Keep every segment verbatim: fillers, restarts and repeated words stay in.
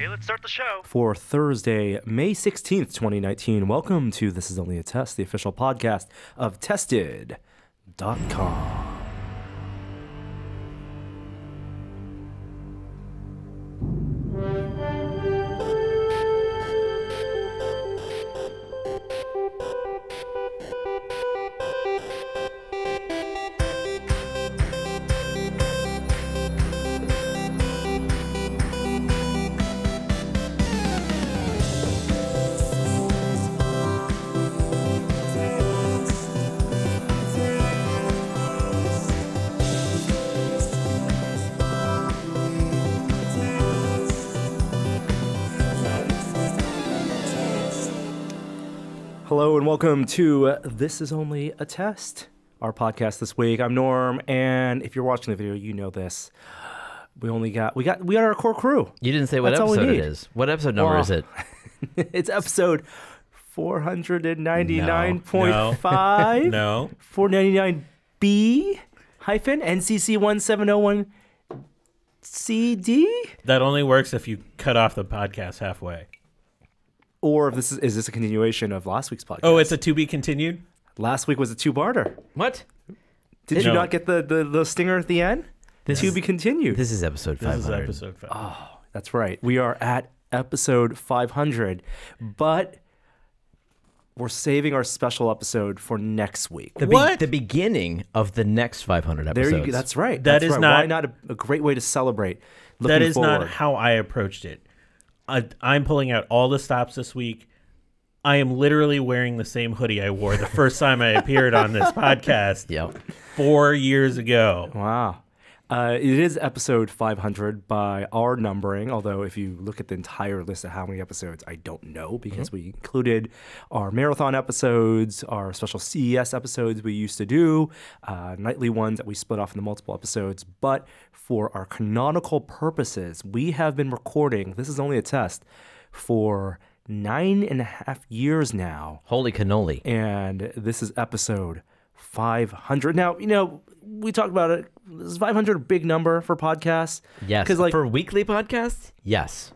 Okay, let's start the show. For Thursday, May sixteenth, twenty nineteen, welcome to This is Only a Test, the official podcast of tested dot com. Hello and welcome to This is Only a Test, our podcast this week. I'm Norm, and if you're watching the video, you know this. We only got we got we got our core crew. You didn't say what That's episode it is. What episode number well, is it? It's episode four ninety-nine point five. No. four ninety-nine B hyphen N C C one seven oh one C D. That only works if you cut off the podcast halfway. Or if this is, is this a continuation of last week's podcast? Oh, it's a to be continued? Last week was a two-barter. What? Did it, you no. not get the, the, the stinger at the end? This to is, be continued. This is episode five hundred. This is episode five hundred. Oh, that's right. We are at episode five hundred, but we're saving our special episode for next week. The what? Be, the beginning of the next five hundred episodes. There you go. That's right. That that's is right. not, Why not a, a great way to celebrate looking forward? That is forward. not how I approached it. I, I'm pulling out all the stops this week. I am literally wearing the same hoodie I wore the first time I appeared on this podcast yep. four years ago. Wow. Uh, it is episode five hundred by our numbering, although if you look at the entire list of how many episodes, I don't know, because mm-hmm. we included our marathon episodes, our special C E S episodes we used to do, uh, nightly ones that we split off into multiple episodes. But for our canonical purposes, we have been recording, this is only a test, for nine and a half years now. Holy cannoli. And this is episode five hundred. Now, you know, we talked about it. Is five hundred a big number for podcasts? Yes. Because like for weekly podcasts, yes.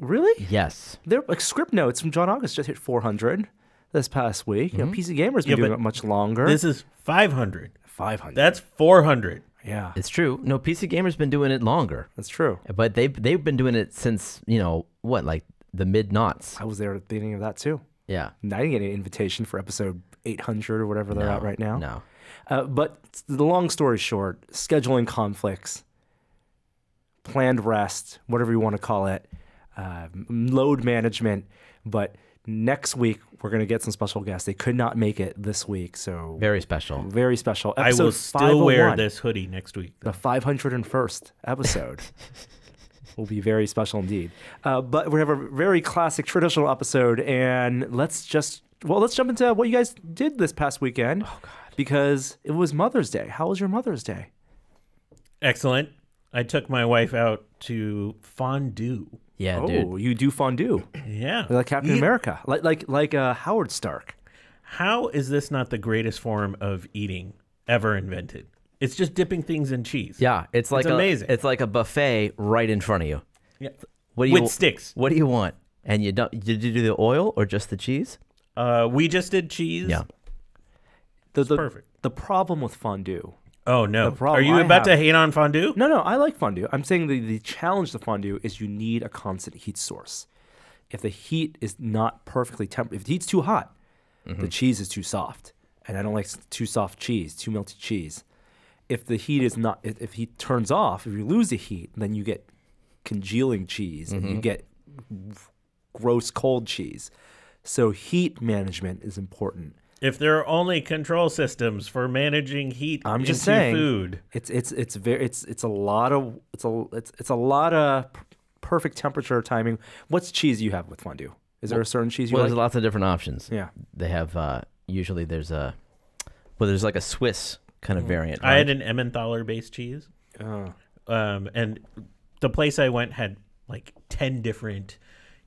Really? Yes. They're like script notes from John August just hit four hundred this past week. Mm-hmm. You know, P C Gamer's been yeah, doing it much longer. This is five hundred. five hundred. That's four hundred. Yeah, it's true. No, P C Gamer's been doing it longer. That's true. But they they've been doing it since, you know what, like the mid noughts. I was there at the beginning of that too. Yeah. I didn't get an invitation for episode eight hundred or whatever they're no, at right now. No. Uh, but the long story short, scheduling conflicts, planned rest, whatever you want to call it, uh, load management. But next week, we're going to get some special guests. They could not make it this week. So very special. Very special. Episode I will still wear this hoodie next week. Though. The five hundred first episode will be very special indeed. Uh, but we have a very classic traditional episode. And let's just, well, let's jump into what you guys did this past weekend. Oh, God. Because it was Mother's Day. How was your Mother's Day? Excellent. I took my wife out to fondue. Yeah, oh, dude. You do fondue. Yeah. Like Captain you... America. Like like like uh, Howard Stark. How is this not the greatest form of eating ever invented? It's just dipping things in cheese. Yeah, it's like it's a, amazing. It's like a buffet right in front of you. Yeah. What do you, with sticks. What do you want? And you don't, did you do the oil or just the cheese? Uh, we just did cheese. Yeah. The, the, perfect. The problem with fondue. Oh, no. Are you I about have, to hate on fondue? No, no. I like fondue. I'm saying the, the challenge to fondue is you need a constant heat source. If the heat is not perfectly tempered, if the heat's too hot, mm-hmm. the cheese is too soft. And I don't like too soft cheese, too melty cheese. If the heat is not, if, if heat turns off, if you lose the heat, then you get congealing cheese mm-hmm. and you get gross cold cheese. So heat management is important. If there are only control systems for managing heat I'm into just saying, food, it's it's it's very it's it's a lot of it's a it's it's a lot of perfect temperature timing. What's cheese you have with fondue? Is well, there a certain cheese? you Well, like? There's lots of different options. Yeah, they have uh, usually there's a well there's like a Swiss kind of mm. variant. Right? I had an Emmentaler based cheese, oh. um, and the place I went had like ten different,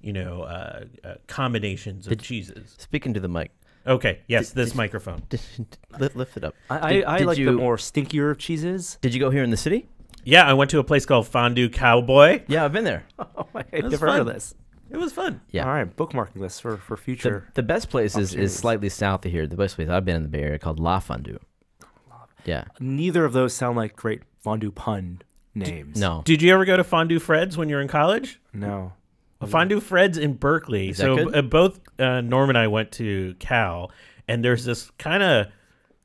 you know, uh, uh, combinations of did, cheeses. Speaking to the mic. Okay, yes, did, this did microphone. You, did, lift it up. I, did, I, I did like you, the more stinkier cheeses. Did you go here in the city? Yeah, I went to a place called Fondue Cowboy. Yeah, I've been there. Oh, I've never fun. heard of this. It was fun. Yeah. All right, bookmarking this for, for future. The, the best place is, is slightly south of here. The best place I've been in the Bay Area called La Fondue. Yeah. Neither of those sound like great fondue pun names. D no. Did you ever go to Fondue Fred's when you were in college? No. Fondue Fred's in Berkeley. So uh, both uh, Norm and I went to Cal, and there's this kind of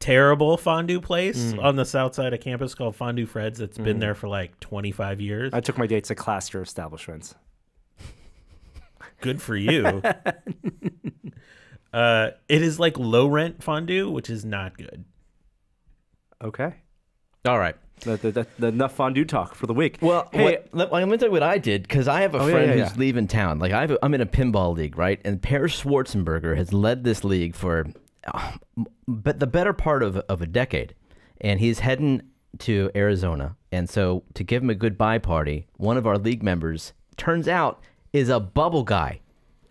terrible fondue place mm. on the south side of campus called Fondue Fred's that's mm. been there for like twenty-five years. I took my dates to classier establishments. Good for you. uh, it is like low-rent fondue, which is not good. Okay. All right. The, the, the enough fondue talk for the week. Well, hey, what, let, I'm going to tell you what I did, because I have a oh, friend yeah, yeah, who's yeah. leaving town. Like I have a, I'm in a pinball league, right? And Per Schwarzenberger has led this league for oh, but the better part of, of a decade. And he's heading to Arizona. And so to give him a goodbye party, one of our league members, turns out, is a bubble guy,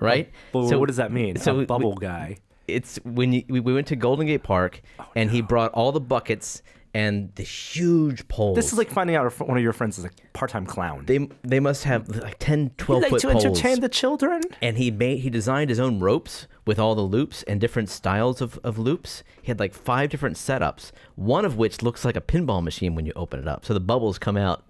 right? Well, so what does that mean, so a bubble we, guy? It's when you, we went to Golden Gate Park, oh, and no. he brought all the buckets and the huge poles. This is like finding out if one of your friends is a part-time clown. They they must have like ten, twelve-foot poles. He liked to entertain the children. And he made he designed his own ropes with all the loops and different styles of, of loops. He had like five different setups, one of which looks like a pinball machine when you open it up. So the bubbles come out,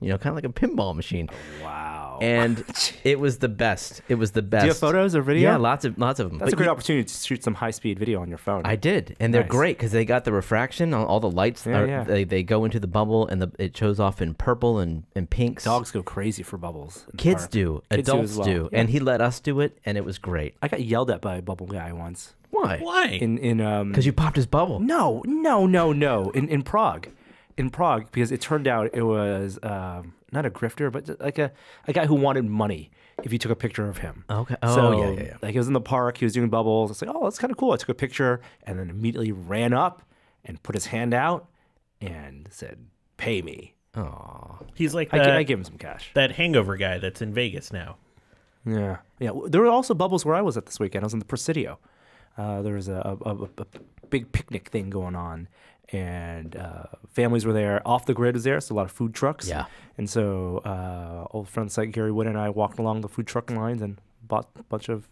you know, kind of like a pinball machine. Oh, wow. And it was the best. It was the best. Do you have photos or video? Yeah, lots of lots of them. That's but a great you, opportunity to shoot some high-speed video on your phone. I did, and nice. They're great because they got the refraction on all the lights. Yeah, are, yeah. They, they go into the bubble, and the, it shows off in purple and, and pinks. Dogs go crazy for bubbles. Kids do. Kids adults do. Well. do. Yeah. And he let us do it, and it was great. I got yelled at by a bubble guy once. Why? Why? In in um. Because you popped his bubble. No, no, no, no. In in Prague. In Prague, because it turned out it was um, not a grifter, but like a, a guy who wanted money if you took a picture of him. Okay. Oh, so, yeah, yeah, yeah. Like, he was in the park. He was doing bubbles. It's like, oh, that's kind of cool. I took a picture and then immediately ran up and put his hand out and said, pay me. Aww. He's like that, I, I gave him some cash. That hangover guy that's in Vegas now. Yeah. Yeah. There were also bubbles where I was at this weekend. I was in the Presidio. Uh, there was a, a, a, a big picnic thing going on. And uh, families were there. Off the Grid was there, so a lot of food trucks. Yeah. And so uh, old friend like Gary Wood and I walked along the food truck lines and bought a bunch of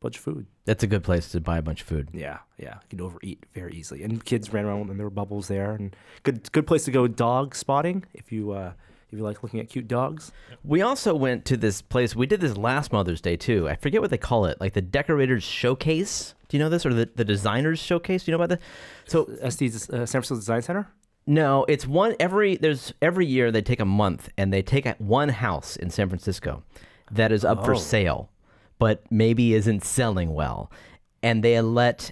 bunch of food. That's a good place to buy a bunch of food. Yeah, yeah. You can overeat very easily. And kids ran around and there were bubbles there. And good good place to go dog spotting if you uh, if you like looking at cute dogs. We also went to this place. We did this last Mother's Day too. I forget what they call it, like the Decorators Showcase. Do you know this? Or the, the Designers Showcase? Do you know about that? So S D's, uh, San Francisco Design Center? No, it's one every, there's every year they take a month and they take one house in San Francisco that is up oh. for sale, but maybe isn't selling well. And they let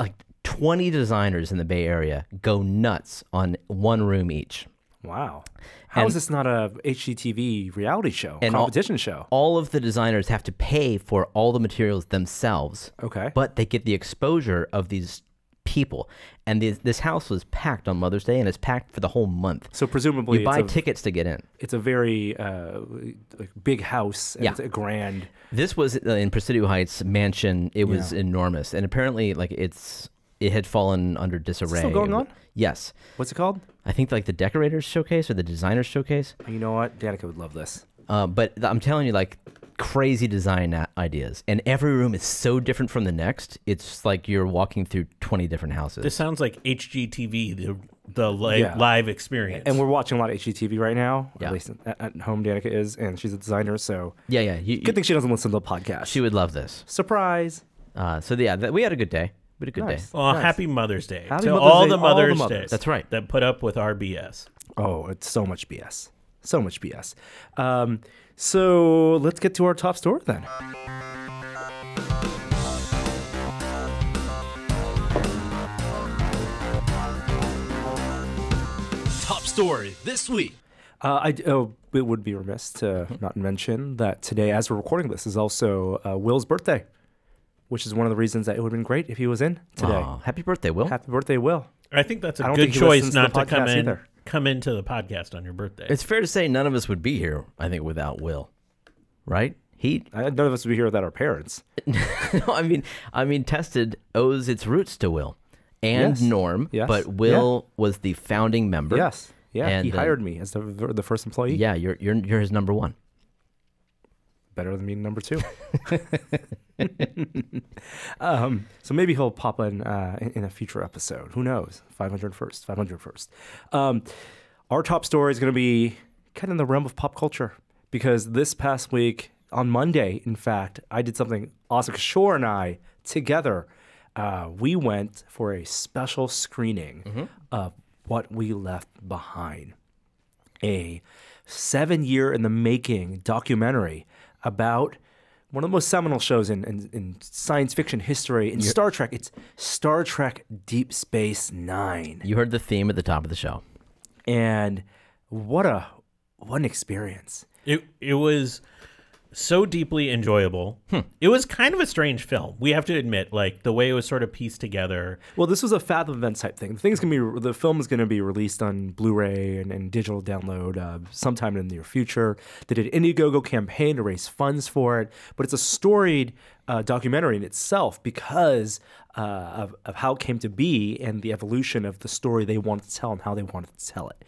like twenty designers in the Bay Area go nuts on one room each. Wow. How and, is this not a H G T V reality show, and competition all, show? All of the designers have to pay for all the materials themselves. Okay. But they get the exposure of these people. And this, this house was packed on Mother's Day, and it's packed for the whole month. So presumably you buy it's a, tickets to get in. It's a very uh, like big house. And yeah. It's a grand. This was in Presidio Heights mansion. It was yeah. enormous. And apparently like it's... It had fallen under disarray. Is it still going on? Yes. What's it called? I think like the Decorators Showcase or the Designers Showcase. You know what? Danica would love this. Uh, but I'm telling you, like crazy design ideas, and every room is so different from the next. It's like you're walking through twenty different houses. This sounds like H G T V, the the li yeah. live experience. And we're watching a lot of H G T V right now. Yeah. At least at, at home, Danica is, and she's a designer. So yeah, yeah. You, good you, thing she doesn't listen to the podcast. She would love this. Surprise. Uh, so yeah, th we had a good day. But a good nice. day. Oh, nice. Happy Mother's Day happy to Mother's all, Day, the Mother's all the Mothers Day. That's right. That put up with our B S. Oh, it's so much B S. So much B S. Um, so let's get to our top story then. Top story this week. Uh, I, oh, it would be remiss to not mention that today, as we're recording this, is also uh, Will's birthday. Which is one of the reasons that it would have been great if he was in today. Aww. Happy birthday, Will. Happy birthday, Will. I think that's a good choice not to, to come in, either. come into the podcast on your birthday. It's fair to say none of us would be here, I think, without Will, right? He, I, none of us would be here without our parents. No, I mean, I mean, Tested owes its roots to Will and yes. Norm, yes. but Will yeah. was the founding member. Yes. Yeah, and he hired uh, me as the, the first employee. Yeah, you're, you're, you're his number one. Better than me, number two. um, so maybe he'll pop in, uh, in a future episode. Who knows? five hundred first, five hundred first. Um, our top story is going to be kind of in the realm of pop culture, because this past week, on Monday, in fact, I did something awesome. Shore and I, together, uh, we went for a special screening mm-hmm. of What We Left Behind, a seven-year-in-the-making documentary about one of the most seminal shows in, in, in science fiction history, in You're, Star Trek. It's Star Trek Deep Space Nine. You heard the theme at the top of the show. And what a what an experience. It, it was... so deeply enjoyable. Hmm. It was kind of a strange film. We have to admit, like, the way it was sort of pieced together. Well, this was a Fathom Events type thing. The thing's gonna be, the film is going to be released on Blu-ray and, and digital download uh, sometime in the near future. They did an Indiegogo campaign to raise funds for it, but it's a storied uh, documentary in itself because uh, of, of how it came to be and the evolution of the story they wanted to tell and how they wanted to tell it.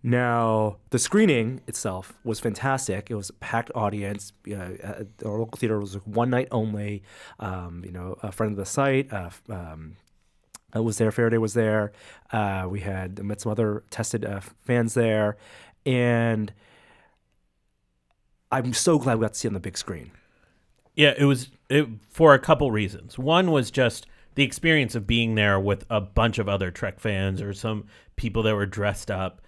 Now, the screening itself was fantastic. It was a packed audience. Uh, our local theater was one night only. Um, you know, a friend of the site uh, um, was there. Faraday was there. Uh, we had met some other tested uh, fans there. And I'm so glad we got to see it on the big screen. Yeah, it was it, for a couple reasons. One was just the experience of being there with a bunch of other Trek fans or some people that were dressed up.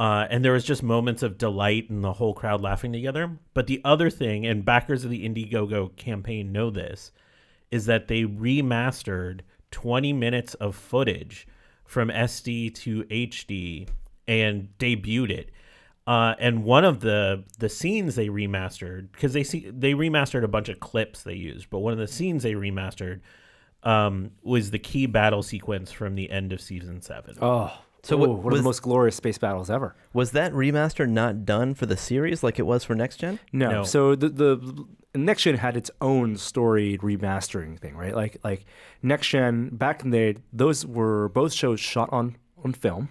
Uh, and there was just moments of delight and the whole crowd laughing together. But the other thing, and backers of the Indiegogo campaign know this, is that they remastered twenty minutes of footage from S D to H D and debuted it. Uh, and one of the the scenes they remastered, because they see they remastered a bunch of clips they used, but one of the scenes they remastered um, was the key battle sequence from the end of season seven. Oh. So Ooh, what, one was, of the most glorious space battles ever. Was that remaster not done for the series like it was for Next Gen? No. no. So the, the Next Gen had its own storied remastering thing, right? Like like Next Gen, back in the day, those were both shows shot on, on film,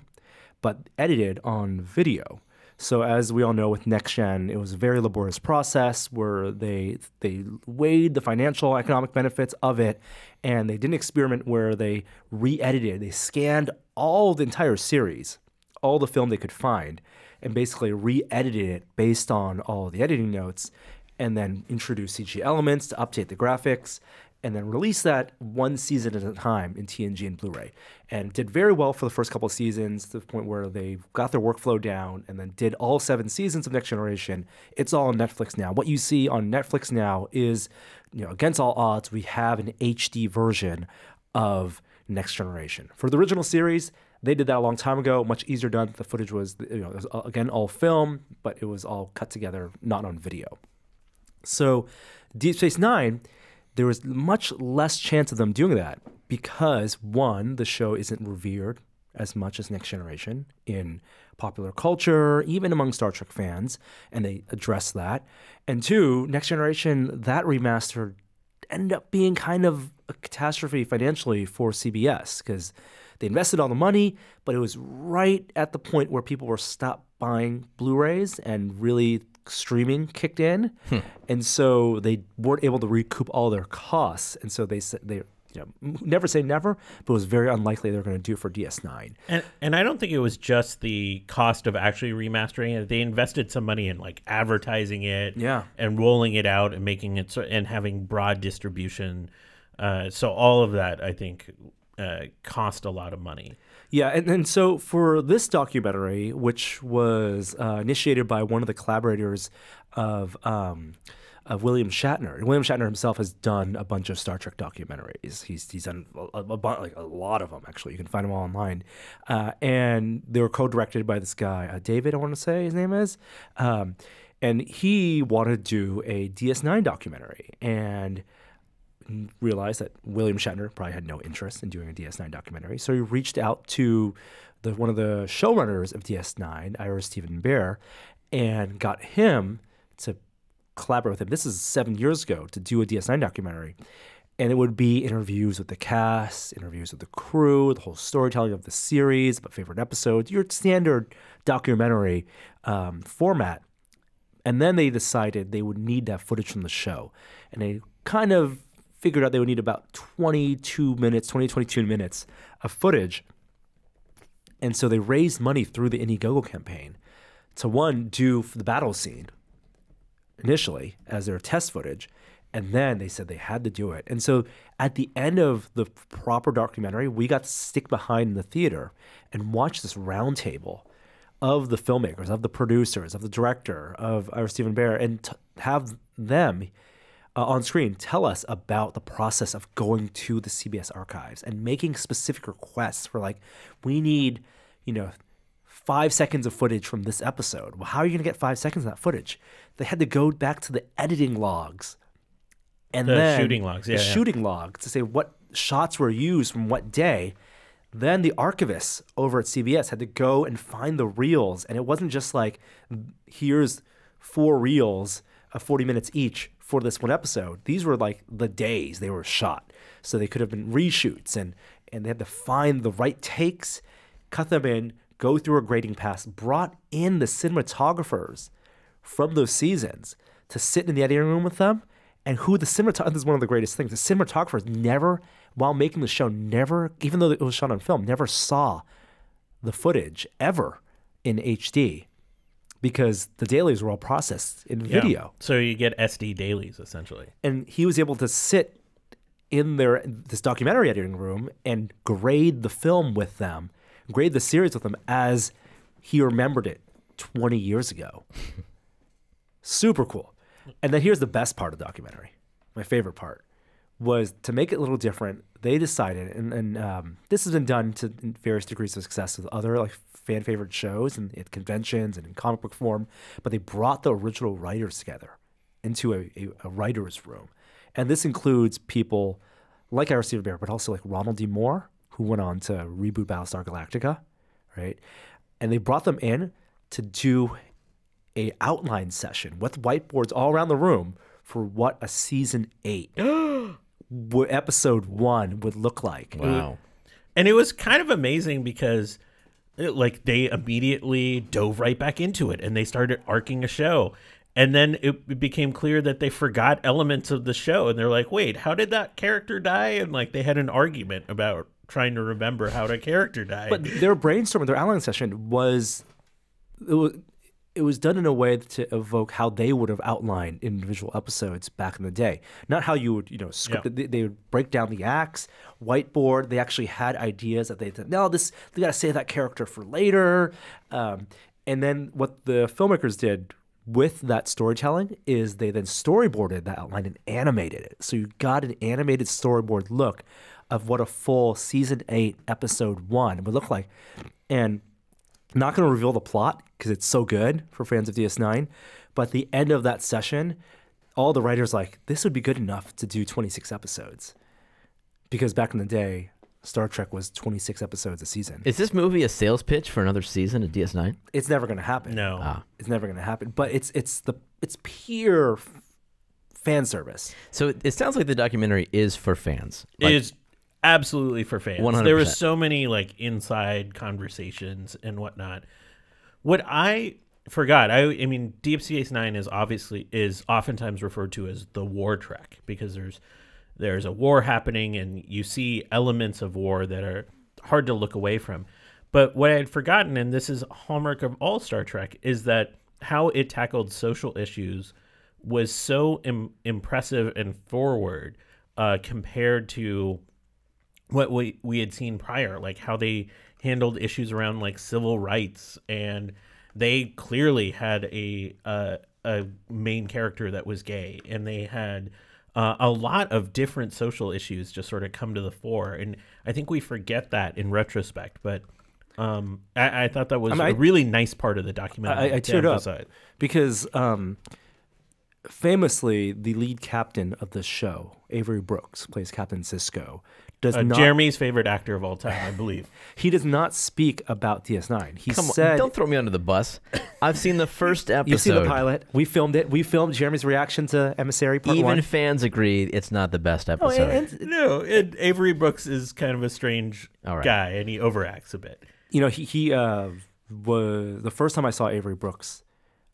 but edited on video. So as we all know with Next Gen, it was a very laborious process where they they weighed the financial economic benefits of it, and they did an experiment where they re-edited, they scanned all the entire series, all the film they could find, and basically re-edited it based on all the editing notes, and then introduced C G elements to update the graphics, and then release that one season at a time in T N G and Blu-ray. And did very well for the first couple of seasons to the point where they got their workflow down and then did all seven seasons of Next Generation. It's all on Netflix now. What you see on Netflix now is, you know, against all odds, we have an H D version of Next Generation. For the original series, they did that a long time ago, much easier done. The footage was, you know, it was, again, all film, but it was all cut together, not on video. So Deep Space Nine, there was much less chance of them doing that because, one, the show isn't revered as much as Next Generation in popular culture, even among Star Trek fans, and they address that. And two, Next Generation, that remaster ended up being kind of a catastrophe financially for C B S because they invested all the money, but it was right at the point where people were stopped buying Blu-rays and really streaming kicked in, hmm. and so they weren't able to recoup all their costs, and so they said they, you know, never say never, but it was very unlikely they were going to do for D S nine. And and I don't think it was just the cost of actually remastering it. They invested some money in like advertising it, yeah, and rolling it out and making it so, and having broad distribution. Uh, so all of that, I think, uh, cost a lot of money. Yeah, and, and so for this documentary, which was uh, initiated by one of the collaborators of um, of William Shatner, William Shatner himself has done a bunch of Star Trek documentaries. He's he's done a, a, like a lot of them actually. You can find them all online, uh, and they were co-directed by this guy, uh, David. I want to say his name is, um, and he wanted to do a D S nine documentary and realized that William Shatner probably had no interest in doing a D S nine documentary. So he reached out to the, one of the showrunners of D S nine, Ira Steven Behr, and got him to collaborate with him. This is seven years ago to do a D S nine documentary. And it would be interviews with the cast, interviews with the crew, the whole storytelling of the series, about favorite episodes, your standard documentary um, format. And then they decided they would need that footage from the show. And they kind of figured out they would need about twenty-two minutes, twenty, twenty-two minutes of footage. And so they raised money through the Indiegogo campaign to, one, do the battle scene initially as their test footage. And then they said they had to do it. And so at the end of the proper documentary, we got to stick behind in the theater and watch this roundtable of the filmmakers, of the producers, of the director, of Ira Steven Behr, and t have them uh, on screen tell us about the process of going to the C B S archives and making specific requests for, like, we need, you know, five seconds of footage from this episode. Well, how are you going to get five seconds of that footage? They had to go back to the editing logs and the then shooting logs, yeah, the yeah. shooting logs to say what shots were used from what day. Then the archivists over at C B S had to go and find the reels. And it wasn't just like, here's four reels of forty minutes each for this one episode. These were like the days they were shot. So they could have been reshoots, and, and they had to find the right takes, cut them in, go through a grading pass, brought in the cinematographers from those seasons to sit in the editing room with them, and who the cinematographer, this is one of the greatest things, the cinematographers never, while making the show, never, even though it was shot on film, never saw the footage ever in H D because the dailies were all processed in yeah. video. So you get S D dailies, essentially. And he was able to sit in their this documentary editing room and grade the film with them, grade the series with them as he remembered it twenty years ago. Super cool. And then here's the best part of the documentary. My favorite part was, to make it a little different, they decided, and, and um, this has been done to various degrees of success with other like fan favorite shows and at conventions and in comic book form, but they brought the original writers together into a, a, a writer's room. And this includes people like Ira Steven Behr, but also like Ronald D. Moore, who went on to reboot Battlestar Galactica, right? And they brought them in to do a outline session with whiteboards all around the room for what a season eight episode one would look like. Wow. And it was kind of amazing because it, like, they immediately dove right back into it and they started arcing a show. And then it became clear that they forgot elements of the show. And they're like, wait, how did that character die? And like, they had an argument about trying to remember how the character died. But their brainstorming, their outline session was, it was, it was done in a way to evoke how they would have outlined individual episodes back in the day. Not how you would, you know, script yeah. it. They, they would break down the acts, whiteboard. They actually had ideas that they said, no, this, they got to save that character for later. Um, and then what the filmmakers did with that storytelling is they then storyboarded that outline and animated it. So you got an animated storyboard look of what a full season eight, episode one would look like. And I'm not going to reveal the plot because it's so good for fans of D S nine, but at the end of that session, all the writers were like, this would be good enough to do twenty-six episodes, because back in the day, Star Trek was twenty-six episodes a season. Is this movie a sales pitch for another season of D S nine? It's never going to happen. No, ah. it's never going to happen. But it's it's the it's pure fan service. So it, it sounds like the documentary is for fans. Like, it's absolutely for fans. one hundred percent. There were so many like inside conversations and whatnot. What I forgot, I, I mean, Deep Space Nine is obviously is oftentimes referred to as the war trek, because there's there's a war happening and you see elements of war that are hard to look away from. But what I had forgotten, and this is a hallmark of all Star Trek, is that how it tackled social issues was so im impressive and forward uh, compared to what we, we had seen prior, like how they handled issues around like civil rights. And they clearly had a, uh, a main character that was gay, and they had uh, a lot of different social issues just sort of come to the fore. And I think we forget that in retrospect, but um, I, I thought that was I mean, a I, really nice part of the documentary. I, I teared emphasize. up because um, famously the lead captain of the show, Avery Brooks, plays Captain Sisko, does uh, not... Jeremy's favorite actor of all time, I believe. He does not speak about D S nine. He Come said... On, don't throw me under the bus. I've seen the first episode. You've seen the pilot. We filmed it. We filmed Jeremy's reaction to Emissary Part Even one. Fans agree it's not the best episode. Oh, and, and, no, and Avery Brooks is kind of a strange right. guy, and he overacts a bit. You know, he, he uh, was... The first time I saw Avery Brooks,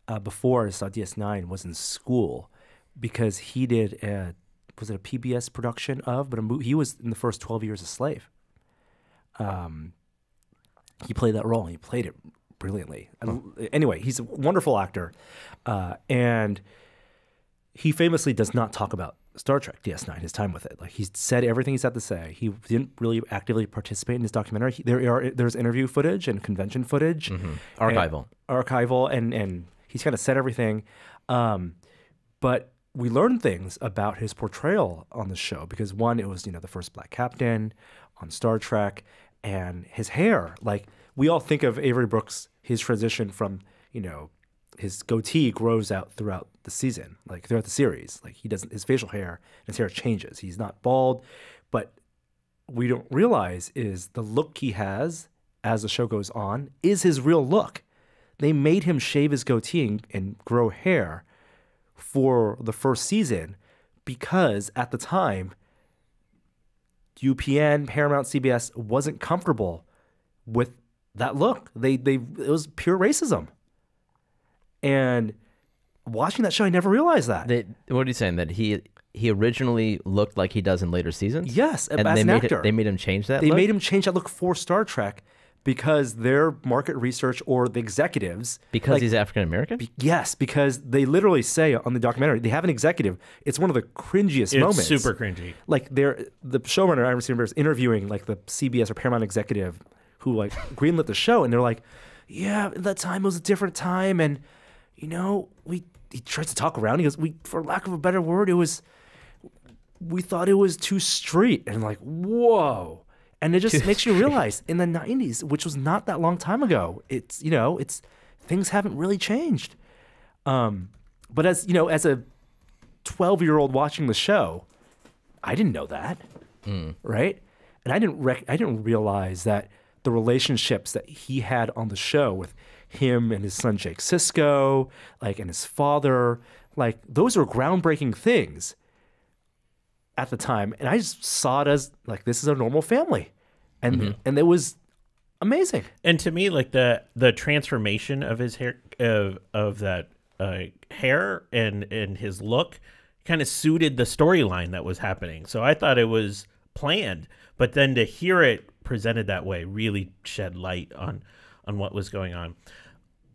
uh, before I saw D S nine, was in school, because he did... a. was it a P B S production of, but a movie, he was in the first twelve years a slave. Um, he played that role, and he played it brilliantly. Oh. Anyway, he's a wonderful actor, uh, and he famously does not talk about Star Trek D S nine, his time with it. Like, he said everything he's had to say. He didn't really actively participate in his documentary. He, there are There's interview footage and convention footage. Mm-hmm. Archival. And, archival, and, and he's kind of said everything. Um, but... we learned things about his portrayal on the show because, one, it was, you know, the first black captain on Star Trek, and his hair. Like, we all think of Avery Brooks, his transition from, you know, his goatee grows out throughout the season, like throughout the series. Like, he doesn't, his facial hair, his hair changes. He's not bald, but we don't realize is the look he has as the show goes on is his real look. They made him shave his goatee and, and grow hair for the first season, because at the time, U P N, Paramount, C B S wasn't comfortable with that look. They they it was pure racism. And watching that show, I never realized that. They, what are you saying? That he he originally looked like he does in later seasons. Yes, and as they an made actor, it, they made him change that. They look? made him change that look for Star Trek. Because their market research or the executives... Because like, he's African-American? Be, yes, because they literally say on the documentary, they have an executive. It's one of the cringiest it's moments. It's super cringy. Like, they're, the showrunner, Ira Steven Behr, is interviewing like the C B S or Paramount executive who like greenlit the show, and they're like, yeah, at that time it was a different time, and, you know, we he tries to talk around. He goes, "We, for lack of a better word, it was... we thought it was too street." And I'm like, whoa. And it just makes you realize in the nineties, which was not that long time ago, it's, you know, it's, things haven't really changed. Um, but as, you know, as a twelve year old watching the show, I didn't know that. Mm. Right. And I didn't rec I didn't realize that the relationships that he had on the show with him and his son, Jake Sisko, like, and his father, like, those are groundbreaking things at the time. And I just saw it as like, this is a normal family. And mm-hmm. and it was amazing. And to me, like the the transformation of his hair, of, of that uh, hair and, and his look kind of suited the storyline that was happening. So I thought it was planned, but then to hear it presented that way really shed light on, on what was going on.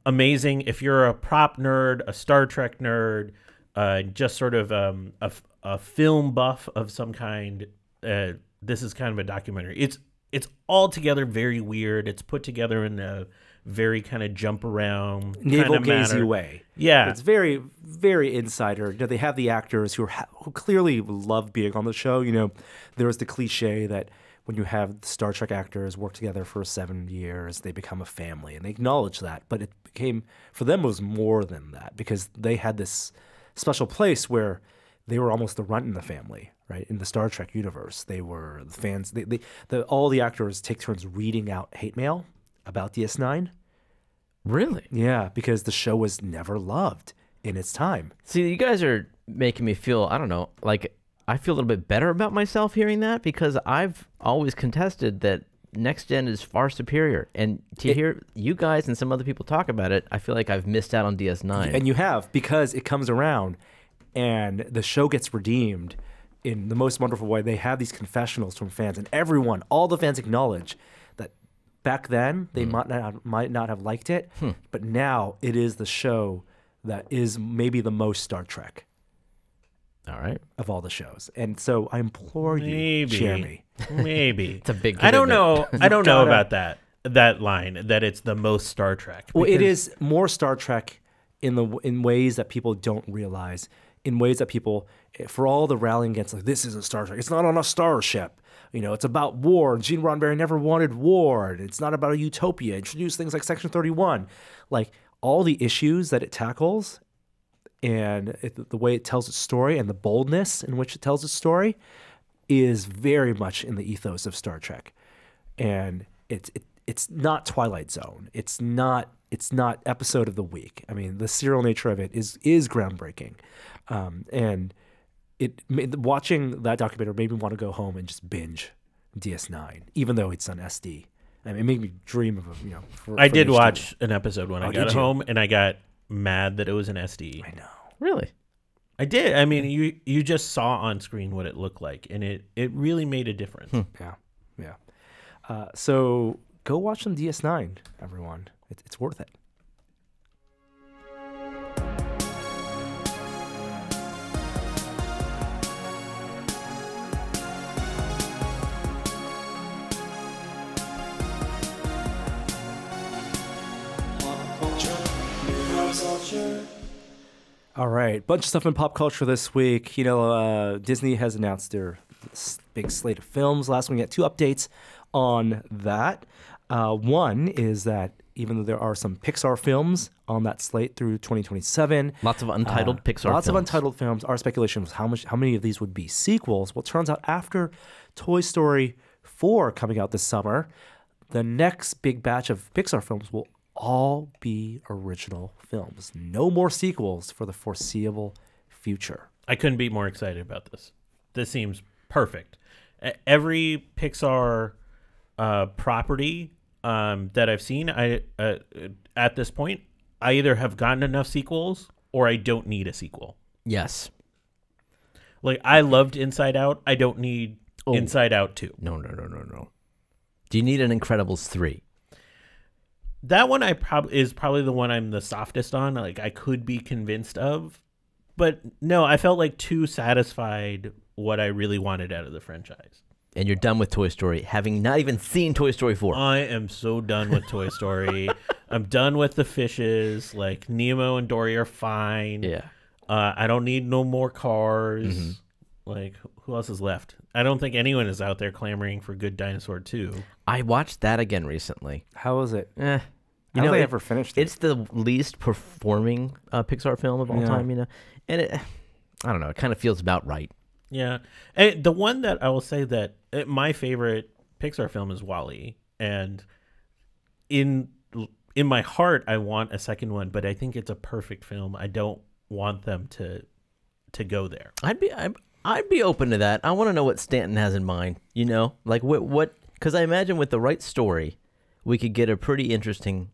Amazing. If you're a prop nerd, a Star Trek nerd, uh, just sort of um, a a film buff of some kind, uh, this is kind of a documentary. It's it's altogether very weird. It's put together in a very kind of jump around, navel-gazing way. Yeah, it's very very insider. You know, they have the actors who are ha who clearly love being on the show. You know, there is the cliche that when you have Star Trek actors work together for seven years, they become a family, and they acknowledge that. But it became for them it was more than that, because they had this special place where they were almost the runt in the family, right? In the Star Trek universe, they were the fans. They, they, the, all the actors take turns reading out hate mail about D S nine. Really? Yeah, because the show was never loved in its time. See, you guys are making me feel, I don't know, like I feel a little bit better about myself hearing that, because I've always contested that Next Gen is far superior. And to it, hear you guys and some other people talk about it, I feel like I've missed out on D S nine. And you have, because it comes around. And the show gets redeemed in the most wonderful way. They have these confessionals from fans, and everyone, all the fans acknowledge that back then they mm. might, not, might not have liked it, hmm. but now it is the show that is maybe the most Star Trek all right. of all the shows. And so I implore maybe. you, Jeremy. Maybe. It's a big commitment. I don't know. I don't know about that, that line, that it's the most Star Trek. Well, it is more Star Trek in, the, in ways that people don't realize. In ways that people, for all the rallying against, like, this isn't Star Trek, it's not on a starship, you know, it's about war, Gene Roddenberry never wanted war, it's not about a utopia, introduce things like Section thirty-one, like all the issues that it tackles, and it, the way it tells its story, and the boldness in which it tells its story, is very much in the ethos of Star Trek, and it's it, it's not Twilight Zone. It's not it's not episode of the week. I mean, the serial nature of it is is groundbreaking, um, and it made, watching that documentary made me want to go home and just binge D S nine, even though it's on S D. I mean, it made me dream of a, you know. For, I did watch an episode when oh, I got home, and I got mad that it was an S D. I know. Really. I did. I mean, you you just saw on screen what it looked like, and it, it really made a difference. Hmm. Yeah, yeah. Uh, so go watch some D S nine, everyone. It, it's worth it. All right, bunch of stuff in pop culture this week. You know, uh, Disney has announced their big slate of films. Last week, we got two updates on that. Uh, one is that even though there are some Pixar films on that slate through twenty twenty-seven, lots of untitled uh, Pixar, lots films. of untitled films. Our speculation was how much, how many of these would be sequels. Well, it turns out after Toy Story four coming out this summer, the next big batch of Pixar films will all be original films. No more sequels for the foreseeable future. I couldn't be more excited about this. This seems perfect. Every Pixar uh, property um, that I've seen, I uh, at this point, I either have gotten enough sequels or I don't need a sequel. Yes. Like, I loved Inside Out. I don't need oh. Inside Out two. No, no, no, no, no. Do you need an Incredibles three? That one I prob is probably the one I'm the softest on. Like, I could be convinced of, but no, I felt like two satisfied what I really wanted out of the franchise. And you're done with Toy Story, having not even seen Toy Story four. I am so done with Toy Story. I'm done with the fishes. Like, Nemo and Dory are fine. Yeah. Uh, I don't need no more cars. Mm-hmm. Like, who else is left? I don't think anyone is out there clamoring for Good Dinosaur two. I watched that again recently. How was it? Eh. You How know, they it, ever finished it? It's the least performing uh, Pixar film of all yeah. time, you know? And it, I don't know, it kind of feels about right. Yeah. And the one that I will say that it, my favorite Pixar film is WALL-E. And in, in my heart, I want a second one, but I think it's a perfect film. I don't want them to to go there. I'd be... I'd, I'd be open to that. I want to know what Stanton has in mind, you know? Like, what, what, because I imagine with the right story, we could get a pretty interesting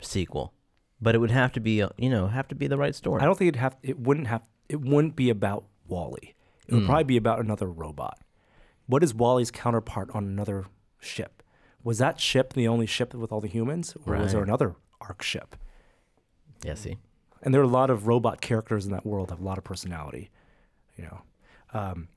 sequel. But it would have to be, you know, have to be the right story. I don't think it'd have, it wouldn't have, it wouldn't be about WALL-E. It would mm. probably be about another robot. What is WALL-E's counterpart on another ship? Was that ship the only ship with all the humans? Or right. was there another ARC ship? Yeah, see. And there are a lot of robot characters in that world that have a lot of personality, you know? Um,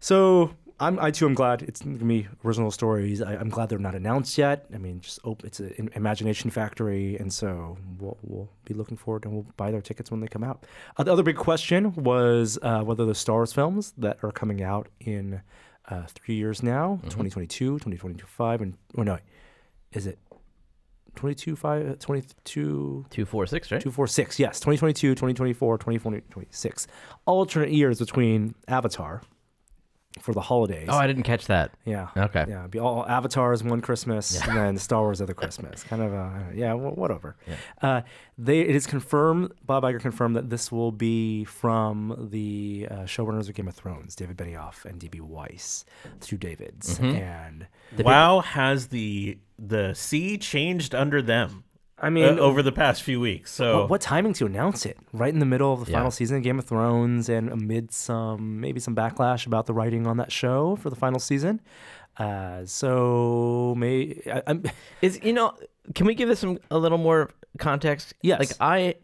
so I'm, I too am glad it's going to be original stories. I, I'm glad they're not announced yet. I mean, just op it's an imagination factory. And so we'll, we'll be looking forward, and we'll buy their tickets when they come out. Uh, the other big question was uh, whether the Star Wars films that are coming out in uh, three years now, mm-hmm. twenty twenty-two, twenty twenty-five, and, oh no, is it twenty-two, five, twenty-two, two forty-six, right? two forty-six, yes. twenty twenty-two, twenty twenty-four, twenty twenty-six. Alternate years between Avatar for the holidays. Oh, I didn't catch that. Yeah. Okay. Yeah, it'd be all Avatars one Christmas yeah. and then Star Wars other Christmas. Kind of, uh, yeah, whatever. Yeah. Uh, they, it is confirmed, Bob Iger confirmed that this will be from the uh, showrunners of Game of Thrones, David Benioff and D B Weiss, two Davids. Mm-hmm. And wow, has the... The sea changed under them. I mean, uh, over the past few weeks. So what, what timing to announce it? Right in the middle of the yeah. final season of Game of Thrones, and amid some maybe some backlash about the writing on that show for the final season. Uh, so may I, I'm, is you know? Can we give this some a little more context? Yes. Like, I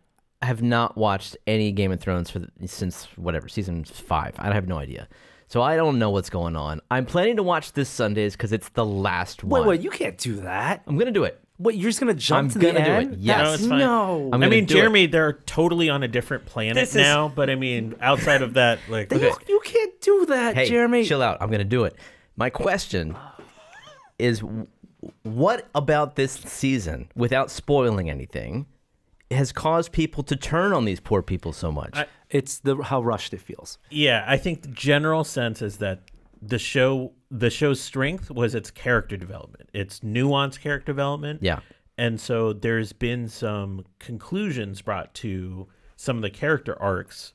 have not watched any Game of Thrones for the, since whatever season five. I have no idea. So I don't know what's going on. I'm planning to watch this Sundays because it's the last one. Wait, wait, you can't do that. I'm going to do it. What, you're just going to jump I'm to gonna the end? I'm going to do it. Yes. No. no. I'm I mean, Jeremy, it. they're totally on a different planet is... now. But I mean, outside of that, like... Okay. You, you can't do that, hey, Jeremy. Chill out. I'm going to do it. My question is, what about this season, without spoiling anything, has caused people to turn on these poor people so much? I, it's the how rushed it feels. Yeah, I think the general sense is that the show the show's strength was its character development, its nuanced character development. Yeah. And so there's been some conclusions brought to some of the character arcs.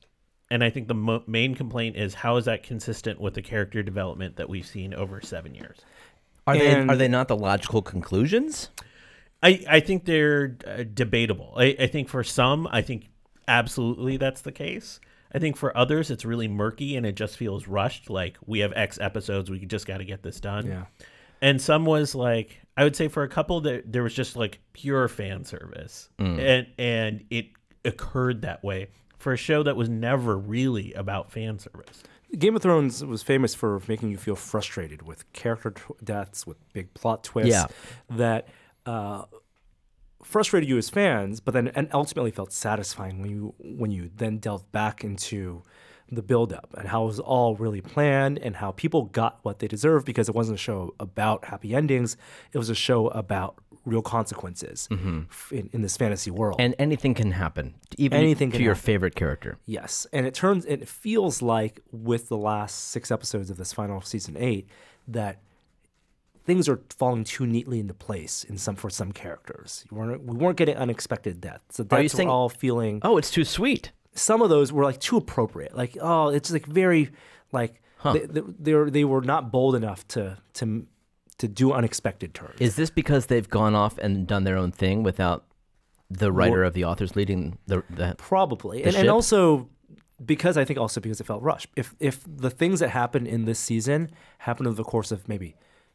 And I think the mo main complaint is, how is that consistent with the character development that we've seen over seven years? Are and they are they not the logical conclusions? I, I think they're uh, debatable. I, I think for some, I think absolutely that's the case. I think for others, it's really murky and it just feels rushed. Like, we have X episodes, we just got to get this done. Yeah. And some was like, I would say for a couple, there, there was just like pure fan service. Mm. And, and it occurred that way for a show that was never really about fan service. Game of Thrones was famous for making you feel frustrated with character deaths, with big plot twists. Yeah. That... Uh, frustrated you as fans, but then and ultimately felt satisfying when you when you then delved back into the buildup and how it was all really planned and how people got what they deserved, because it wasn't a show about happy endings. It was a show about real consequences mm-hmm. in, in this fantasy world. And anything can happen, even anything to your happen. favorite character. Yes, and it turns it feels like with the last six episodes of this final season eight that things are falling too neatly into place in some for some characters. You weren't, we weren't getting unexpected deaths. So deaths were all feeling... Oh, it's too sweet. Some of those were like too appropriate. Like, oh, it's like very, like, huh. they, they, they were not bold enough to, to, to do unexpected turns. Is this because they've gone off and done their own thing without the writer well, of the authors leading the, the Probably. The and, and also... Because I think also because it felt rushed. If, if the things that happened in this season happened over the course of maybe...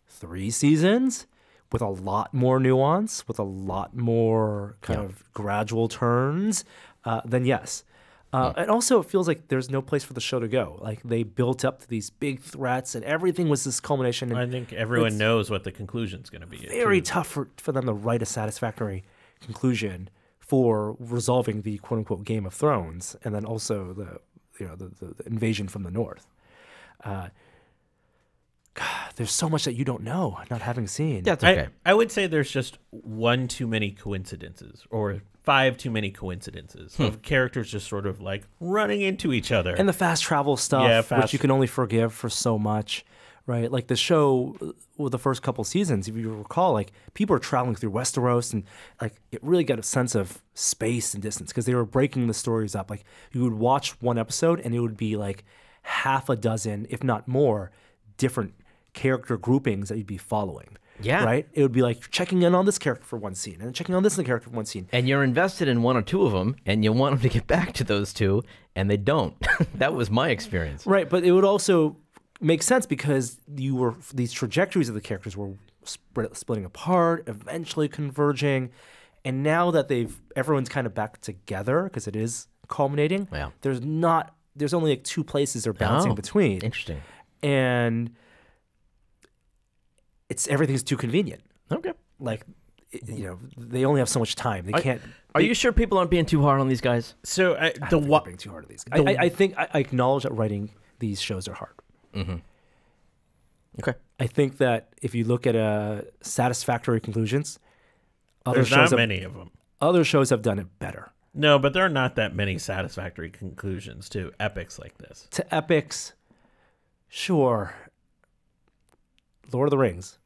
three seasons with a lot more nuance, with a lot more kind yeah. of gradual turns, uh, then yes. Uh, yeah. And also it feels like there's no place for the show to go. Like they built up to these big threats and everything was this culmination. And I think everyone knows what the conclusion's going to be. Very tough for, for them to write a satisfactory conclusion for resolving the quote-unquote Game of Thrones and then also the, you know, the, the, the invasion from the north. Uh, God, there's so much that you don't know, not having seen. That's okay. I, I would say there's just one too many coincidences, or five too many coincidences hmm. of characters just sort of like running into each other. And the fast travel stuff, yeah, fast which you can only forgive for so much, right? Like the show, well, the first couple seasons, if you recall, like people are traveling through Westeros, and like it really got a sense of space and distance because they were breaking the stories up. Like you would watch one episode, and it would be like half a dozen, if not more, different character groupings that you'd be following. Yeah. Right? It would be like checking in on this character for one scene and checking on this character for one scene. And you're invested in one or two of them and you want them to get back to those two and they don't. That was my experience. Right. But it would also make sense because you were, these trajectories of the characters were spread, splitting apart, eventually converging. And now that they've, everyone's kind of back together because it is culminating, yeah. there's not, there's only like two places they're bouncing oh, between. Interesting. And it's everything's too convenient. Okay. Like, you know, they only have so much time. They can't. Are, are they, you sure people aren't being too hard on these guys? So I, I the what being too hard on these guys. The, I, I think I, I acknowledge that writing these shows are hard. Mm-hmm. Okay. I think that if you look at uh, satisfactory conclusions, other there's shows not many have, of them. Other shows have done it better. No, but there are not that many satisfactory conclusions to epics like this. To epics. Sure. Lord of the Rings.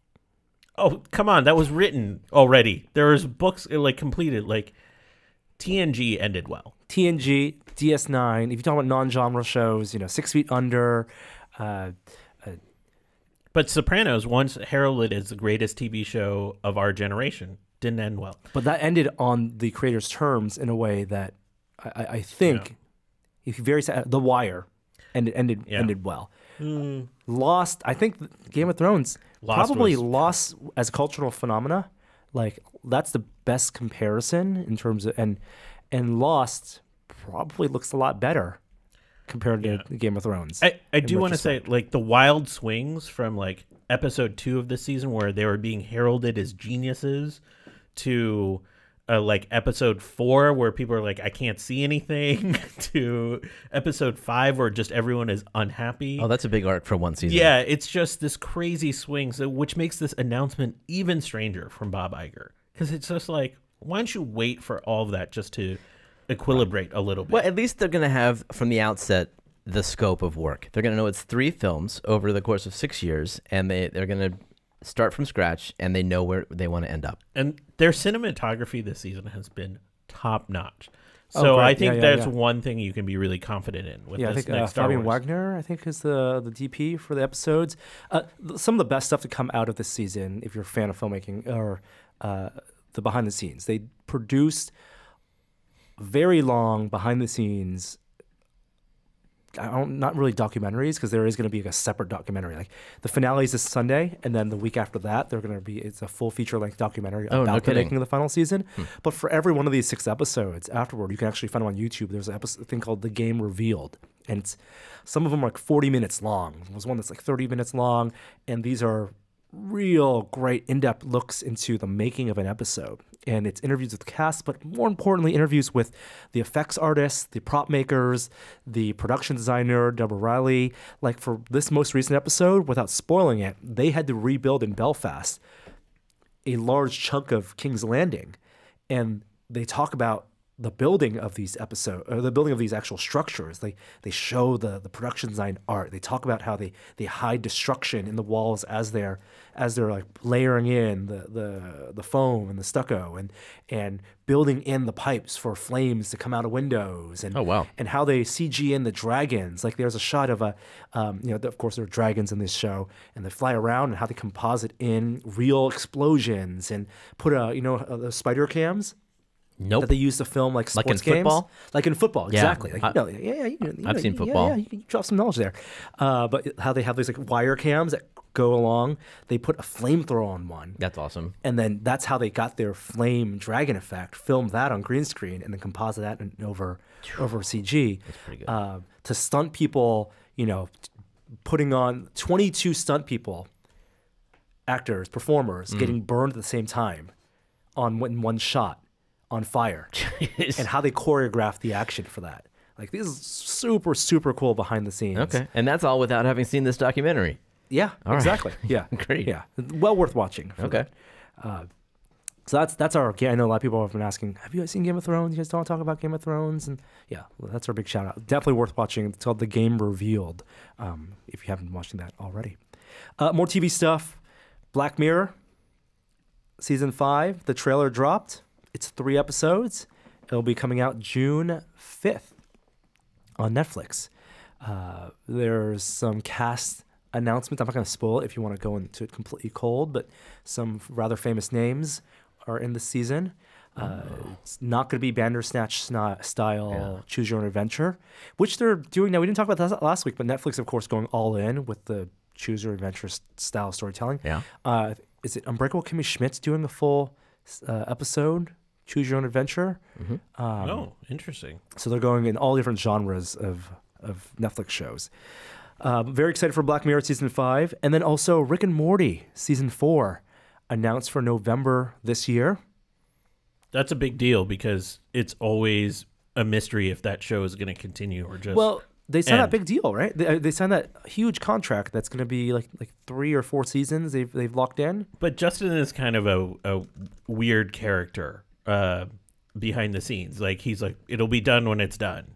Oh, come on. That was written already. There's books like completed. Like T N G ended well. T N G, D S nine. If you talk about non-genre shows, you know, Six Feet Under. Uh, uh, but Sopranos, once heralded as the greatest T V show of our generation, didn't end well. But that ended on the creator's terms in a way that I, I think yeah. if very The Wire ended, ended, yeah. ended well. Mm. Lost, I think Game of Thrones lost probably was... lost as cultural phenomena. Like that's the best comparison in terms of and and Lost probably looks a lot better compared yeah. to Game of Thrones. I, I do want to say like the wild swings from like episode two of this season where they were being heralded as geniuses to Uh, like episode four where people are like, I can't see anything to episode five where just everyone is unhappy. Oh, that's a big arc for one season. Yeah, it's just this crazy swing, so, which makes this announcement even stranger from Bob Iger. Because it's just like, why don't you wait for all of that just to equilibrate a little bit? Well, at least they're going to have from the outset the scope of work. They're going to know it's three films over the course of six years, and they, they're going to start from scratch, and they know where they want to end up. And their cinematography this season has been top-notch. So oh, I think yeah, yeah, that's yeah. one thing you can be really confident in with yeah, this I think, next uh, Star Fabian Wars. Wagner, I think, is the, the D P for the episodes. Uh, some of the best stuff to come out of this season, if you're a fan of filmmaking, or uh, the behind-the-scenes. They produced very long behind-the-scenes, I don't, not really documentaries, because there is going to be like a separate documentary. Like the finale is this Sunday, and then the week after that, they're going to be it's a full feature length documentary oh, about no the making of the final season. Hmm. But for every one of these six episodes, afterward, you can actually find them on YouTube. There's an episode, thing called The Game Revealed, and it's, some of them are like forty minutes long. There's one that's like thirty minutes long, and these are real great in-depth looks into the making of an episode. And it's interviews with the cast, but more importantly, interviews with the effects artists, the prop makers, the production designer, Deborah Riley. Like for this most recent episode, without spoiling it, they had to rebuild in Belfast a large chunk of King's Landing. And they talk about the building of these episodes, or the building of these actual structures. They they show the the production design art. They talk about how they they hide destruction in the walls as they're as they're like layering in the the the foam and the stucco, and and building in the pipes for flames to come out of windows. And oh wow! And how they C G in the dragons. Like there's a shot of a um, you know, of course there are dragons in this show, and they fly around, and how they composite in real explosions and put a you know the spider cams. Nope. That they use to film like sports like in games. Football? Like in football, yeah. exactly. Like, I, you know, yeah, you know, I've you, seen football. Yeah, yeah, you drop some knowledge there. Uh, but how they have these like wire cams that go along. They put a flamethrower on one. That's awesome. And then that's how they got their flame dragon effect. Film that on green screen and then composite that in, over over C G. That's pretty good. Uh, to stunt people, you know, putting on twenty-two stunt people, actors, performers, mm. getting burned at the same time, on in one shot. On fire. Jeez. And how they choreographed the action for that. Like this is super, super cool behind the scenes. Okay. And that's all without having seen this documentary. Yeah, all exactly. Right. Yeah. Great. Yeah. Well worth watching. Okay. Uh, so that's that's our, yeah, I know a lot of people have been asking, have you guys seen Game of Thrones? You guys don't talk about Game of Thrones? And yeah, well, that's our big shout out. Definitely worth watching. It's called The Game Revealed, um, if you haven't been watching that already. Uh, more T V stuff. Black Mirror, season five, the trailer dropped. It's three episodes. It'll be coming out June fifth on Netflix. Uh, there's some cast announcements. I'm not going to spoil it if you want to go into it completely cold, but some rather famous names are in the season. Uh, oh. It's not going to be Bandersnatch-style yeah. choose-your-own-adventure, which they're doing now. We didn't talk about that last week, but Netflix, of course, going all in with the choose-your-adventure-style storytelling. Yeah. Uh, is it Unbreakable Kimmy Schmidt's doing a full uh, episode? Choose your own adventure. Mm-hmm. um, oh, interesting. So they're going in all different genres of, of Netflix shows. Um, very excited for Black Mirror season five. And then also Rick and Morty season four announced for November this year. That's a big deal because it's always a mystery if that show is going to continue or just... Well, they signed end. that big deal, right? They, they signed that huge contract that's going to be like like three or four seasons they've, they've locked in. But Justin is kind of a, a weird character. Uh, behind the scenes, like he's like, it'll be done when it's done.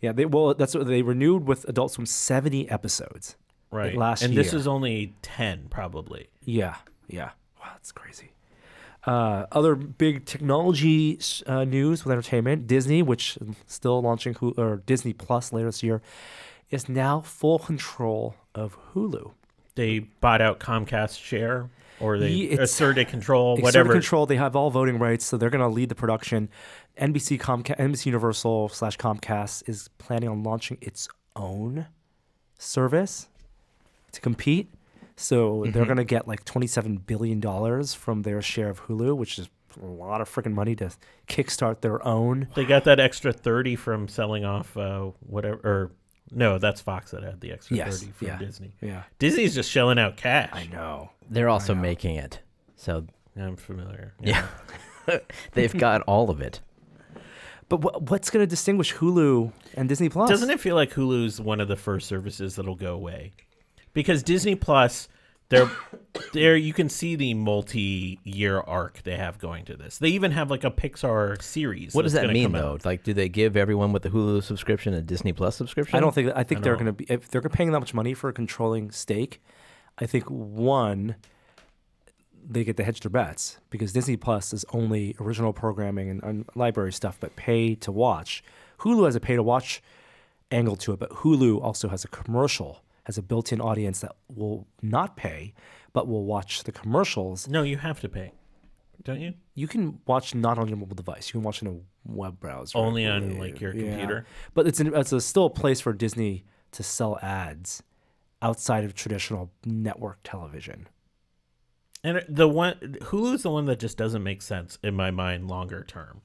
Yeah, they well, that's what they renewed with Adult Swim seventy episodes, right? Like last and year. This is only ten, probably. Yeah, yeah. Wow, that's crazy. Uh, other big technology uh, news with entertainment: Disney, which is still launching Hulu, or Disney Plus later this year, is now full control of Hulu. They bought out Comcast's share. Or they it's, asserted control, whatever. Asserted control. They have all voting rights, so they're going to lead the production. N B C Comcast, N B C Universal slash Comcast is planning on launching its own service to compete. So mm-hmm. they're going to get like twenty-seven billion dollars from their share of Hulu, which is a lot of freaking money to kickstart their own. They got that extra thirty from selling off uh, whatever. Or no, that's Fox that had the extra yes, thirty from yeah, Disney. Yeah, Disney's just shelling out cash. I know. They're also know. making it. So I'm familiar. Yeah. yeah. They've got all of it. But wh what's going to distinguish Hulu and Disney Plus? Doesn't it feel like Hulu's one of the first services that'll go away? Because Disney Plus There, there you can see the multi-year arc they have going to this. They even have like a Pixar series. What does that mean though? Out. Like, do they give everyone with the Hulu subscription a Disney Plus subscription? I don't think. I think I they're going to be if they're paying that much money for a controlling stake. I think one, they get to hedge their bets because Disney Plus is only original programming and, and library stuff, but pay to watch. Hulu has a pay to watch angle to it, but Hulu also has a commercial, has a built-in audience that will not pay, but will watch the commercials. No, you have to pay, don't you? You can watch not on your mobile device. You can watch in a web browser. Only on yeah. like your computer. Yeah. But it's, an, it's a, still a place for Disney to sell ads outside of traditional network television. And the one Hulu's the one that just doesn't make sense in my mind longer term.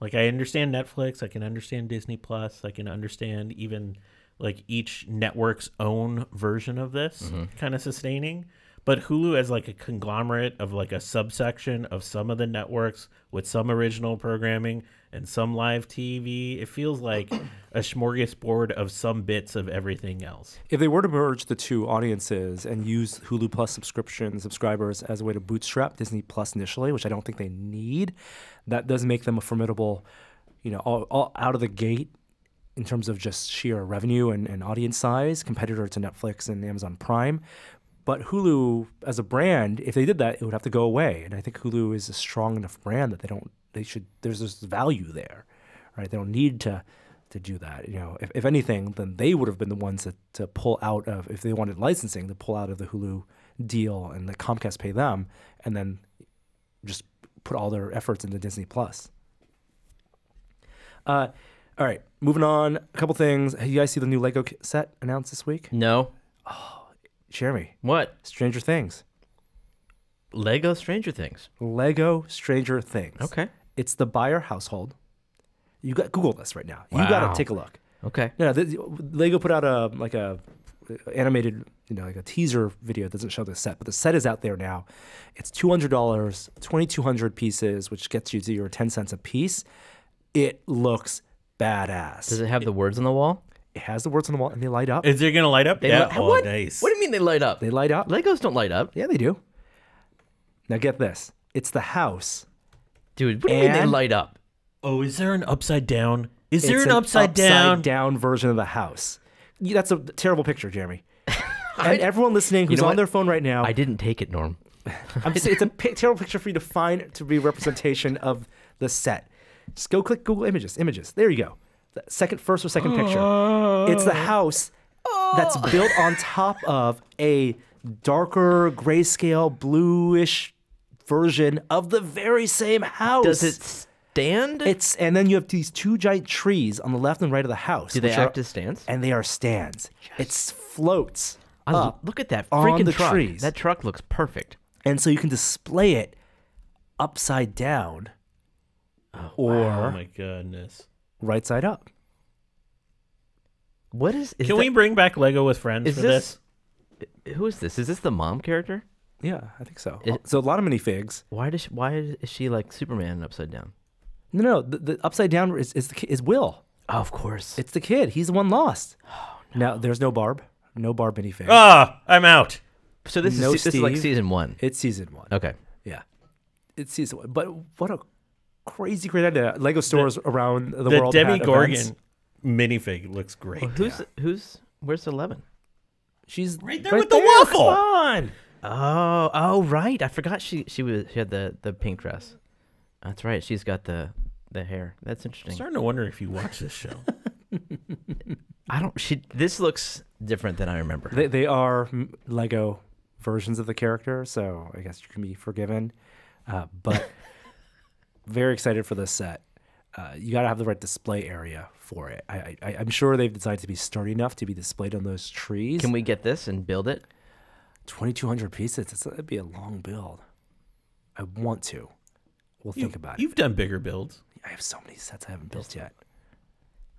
Like, I understand Netflix, I can understand Disney Plus, I can understand even like each network's own version of this mm-hmm. kind of sustaining, but Hulu as like a conglomerate of like a subsection of some of the networks with some original programming and some live T V, it feels like a smorgasbord of some bits of everything else. If they were to merge the two audiences and use Hulu Plus subscription subscribers as a way to bootstrap Disney Plus initially, which I don't think they need, that does make them a formidable, you know, all, all out of the gate in terms of just sheer revenue and, and audience size, competitor to Netflix and Amazon Prime. But Hulu as a brand, if they did that, it would have to go away. And I think Hulu is a strong enough brand that they don't, they should, there's this value there, right? They don't need to to do that. You know, if, if anything, then they would have been the ones that, to pull out of, if they wanted licensing, to pull out of the Hulu deal and let Comcast pay them and then just put all their efforts into Disney Plus. Uh, all right, moving on, a couple things. You guys see the new Lego set announced this week? No. Oh, Jeremy. What? Stranger Things. Lego Stranger Things. Lego Stranger Things. Okay. It's the Behr household. You got Google this right now. Wow. You got to take a look. Okay. No, Lego put out a like a animated, you know, like a teaser video that doesn't show the set, but the set is out there now. It's two hundred dollars, twenty-two hundred pieces, which gets you to your ten cents a piece. It looks badass. Does it have it, the words on the wall? It has the words on the wall and they light up. Is it going to light up? They yeah. Light, oh, what? Nice. What do you mean they light up? They light up. Legos don't light up. Yeah, they do. Now get this. It's the house. Dude, what do you mean they light up? Oh, is there an upside down? Is there an upside down? Upside down version of the house. That's a terrible picture, Jeremy. And everyone listening who's on their phone right now. I didn't take it, Norm. I'm just, it's a terrible picture for you to find to be a representation of the set. Just go click Google Images. Images. There you go. The second, first or second picture. It's the house that's built on top of a darker grayscale bluish version of the very same house. Does it stand? It's and then you have these two giant trees on the left and right of the house. Do they act are, as stands? And they are stands. Yes. It floats. I up look at that freaking on the truck. Trees. That truck looks perfect. And so you can display it upside down, oh, or wow. oh my goodness, right side up. What is? is can that, we bring back Lego with Friends for this, this? Who is this? Is this the mom character? Yeah, I think so. It, so a lot of minifigs. Why does she, why is she like Superman upside down? No, no, the, the upside down is is, the, is Will. Oh, of course, it's the kid. He's the one lost. Oh, no. Now there's no Barb, no Barb minifig. Ah, oh, I'm out. So this no is Steve. This is like season one. It's season one. Okay, yeah, it's season one. But what a crazy great idea! Lego stores the, around the, the world. The Demi Gorgon minifig looks great. Well, who's yeah. who's where's Eleven? She's right there right with there. the waffle. Come on. Oh, oh, right! I forgot she she was she had the the pink dress. That's right. She's got the the hair. That's interesting. I'm starting to wonder if you watch this show. I don't. She. This looks different than I remember. They they are Lego versions of the character, so I guess you can be forgiven. Uh, but very excited for this set. Uh, you got to have the right display area for it. I, I I'm sure they've decided to be sturdy enough to be displayed on those trees. Can we get this and build it? twenty-two hundred pieces, that'd be a long build. I want to. We'll you, think about you've it. You've done bigger builds. I have so many sets I haven't built yet.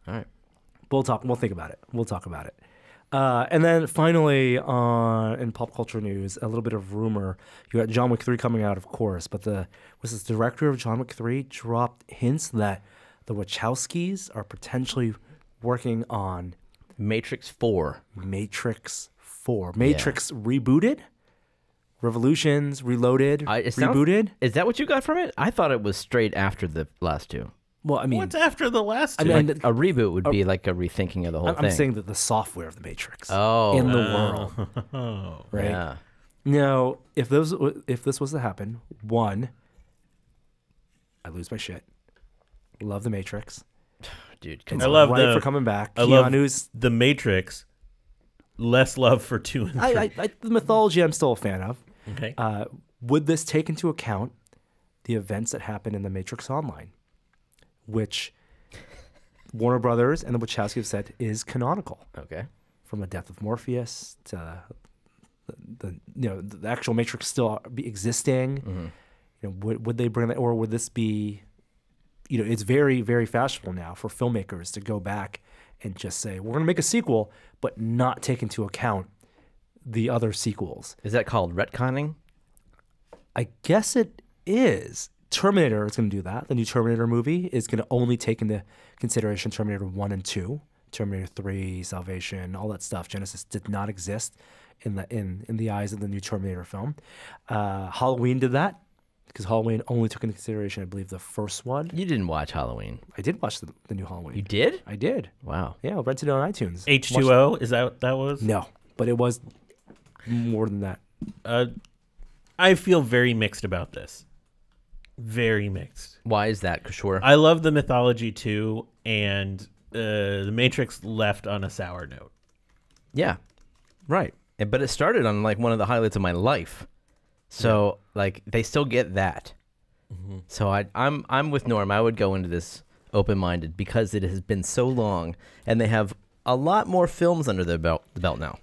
All right. We'll talk. We'll think about it. We'll talk about it. Uh, and then finally, uh, in pop culture news, a little bit of rumor. You got John Wick three coming out, of course, but the was this director of John Wick three dropped hints that the Wachowskis are potentially working on Matrix four. Matrix four. Matrix yeah. rebooted Revolutions, Reloaded, I, it Rebooted. Sounds, is that what you got from it? I thought it was straight after the last two. Well, I mean, what's after the last? I mean, like a reboot would a, be like a rethinking of the whole I'm thing. I'm saying that the software of the Matrix, oh, in the uh, world, oh, right? Yeah. Now, if those, if this was to happen, one, I lose my shit. Love the Matrix, dude. I love right the, for coming back. I Keanu's love the Matrix. Less love for two and three. I, I, I, the mythology, I'm still a fan of. Okay. Uh, would this take into account the events that happened in the Matrix Online, which Warner Brothers and the Wachowskis have said is canonical? Okay. From the death of Morpheus to the, the you know the actual Matrix still be existing. Mm-hmm. You know, would would they bring that, or would this be, you know, it's very very fashionable now for filmmakers to go back and just say we're going to make a sequel, but not take into account the other sequels. Is that called retconning? I guess it is. Terminator is going to do that. The new Terminator movie is going to only take into consideration Terminator one and two, Terminator three, Salvation, all that stuff. Genesis did not exist in the in in the eyes of the new Terminator film. Uh, Halloween did that because Halloween only took into consideration, I believe, the first one. You didn't watch Halloween. I did watch the, the new Halloween. You did? I did. Wow. Yeah, I rented it on iTunes. H two O? Is that what that was? No, but it was more than that. Uh, I feel very mixed about this. Very mixed. Why is that, Kishore? I love the mythology, too, and uh, The Matrix left on a sour note. Yeah, right. But it started on, like, one of the highlights of my life. So, yeah. like, they still get that. Mm-hmm. So I, I'm I'm with Norm. I would go into this open-minded because it has been so long, and they have a lot more films under their belt, the belt now.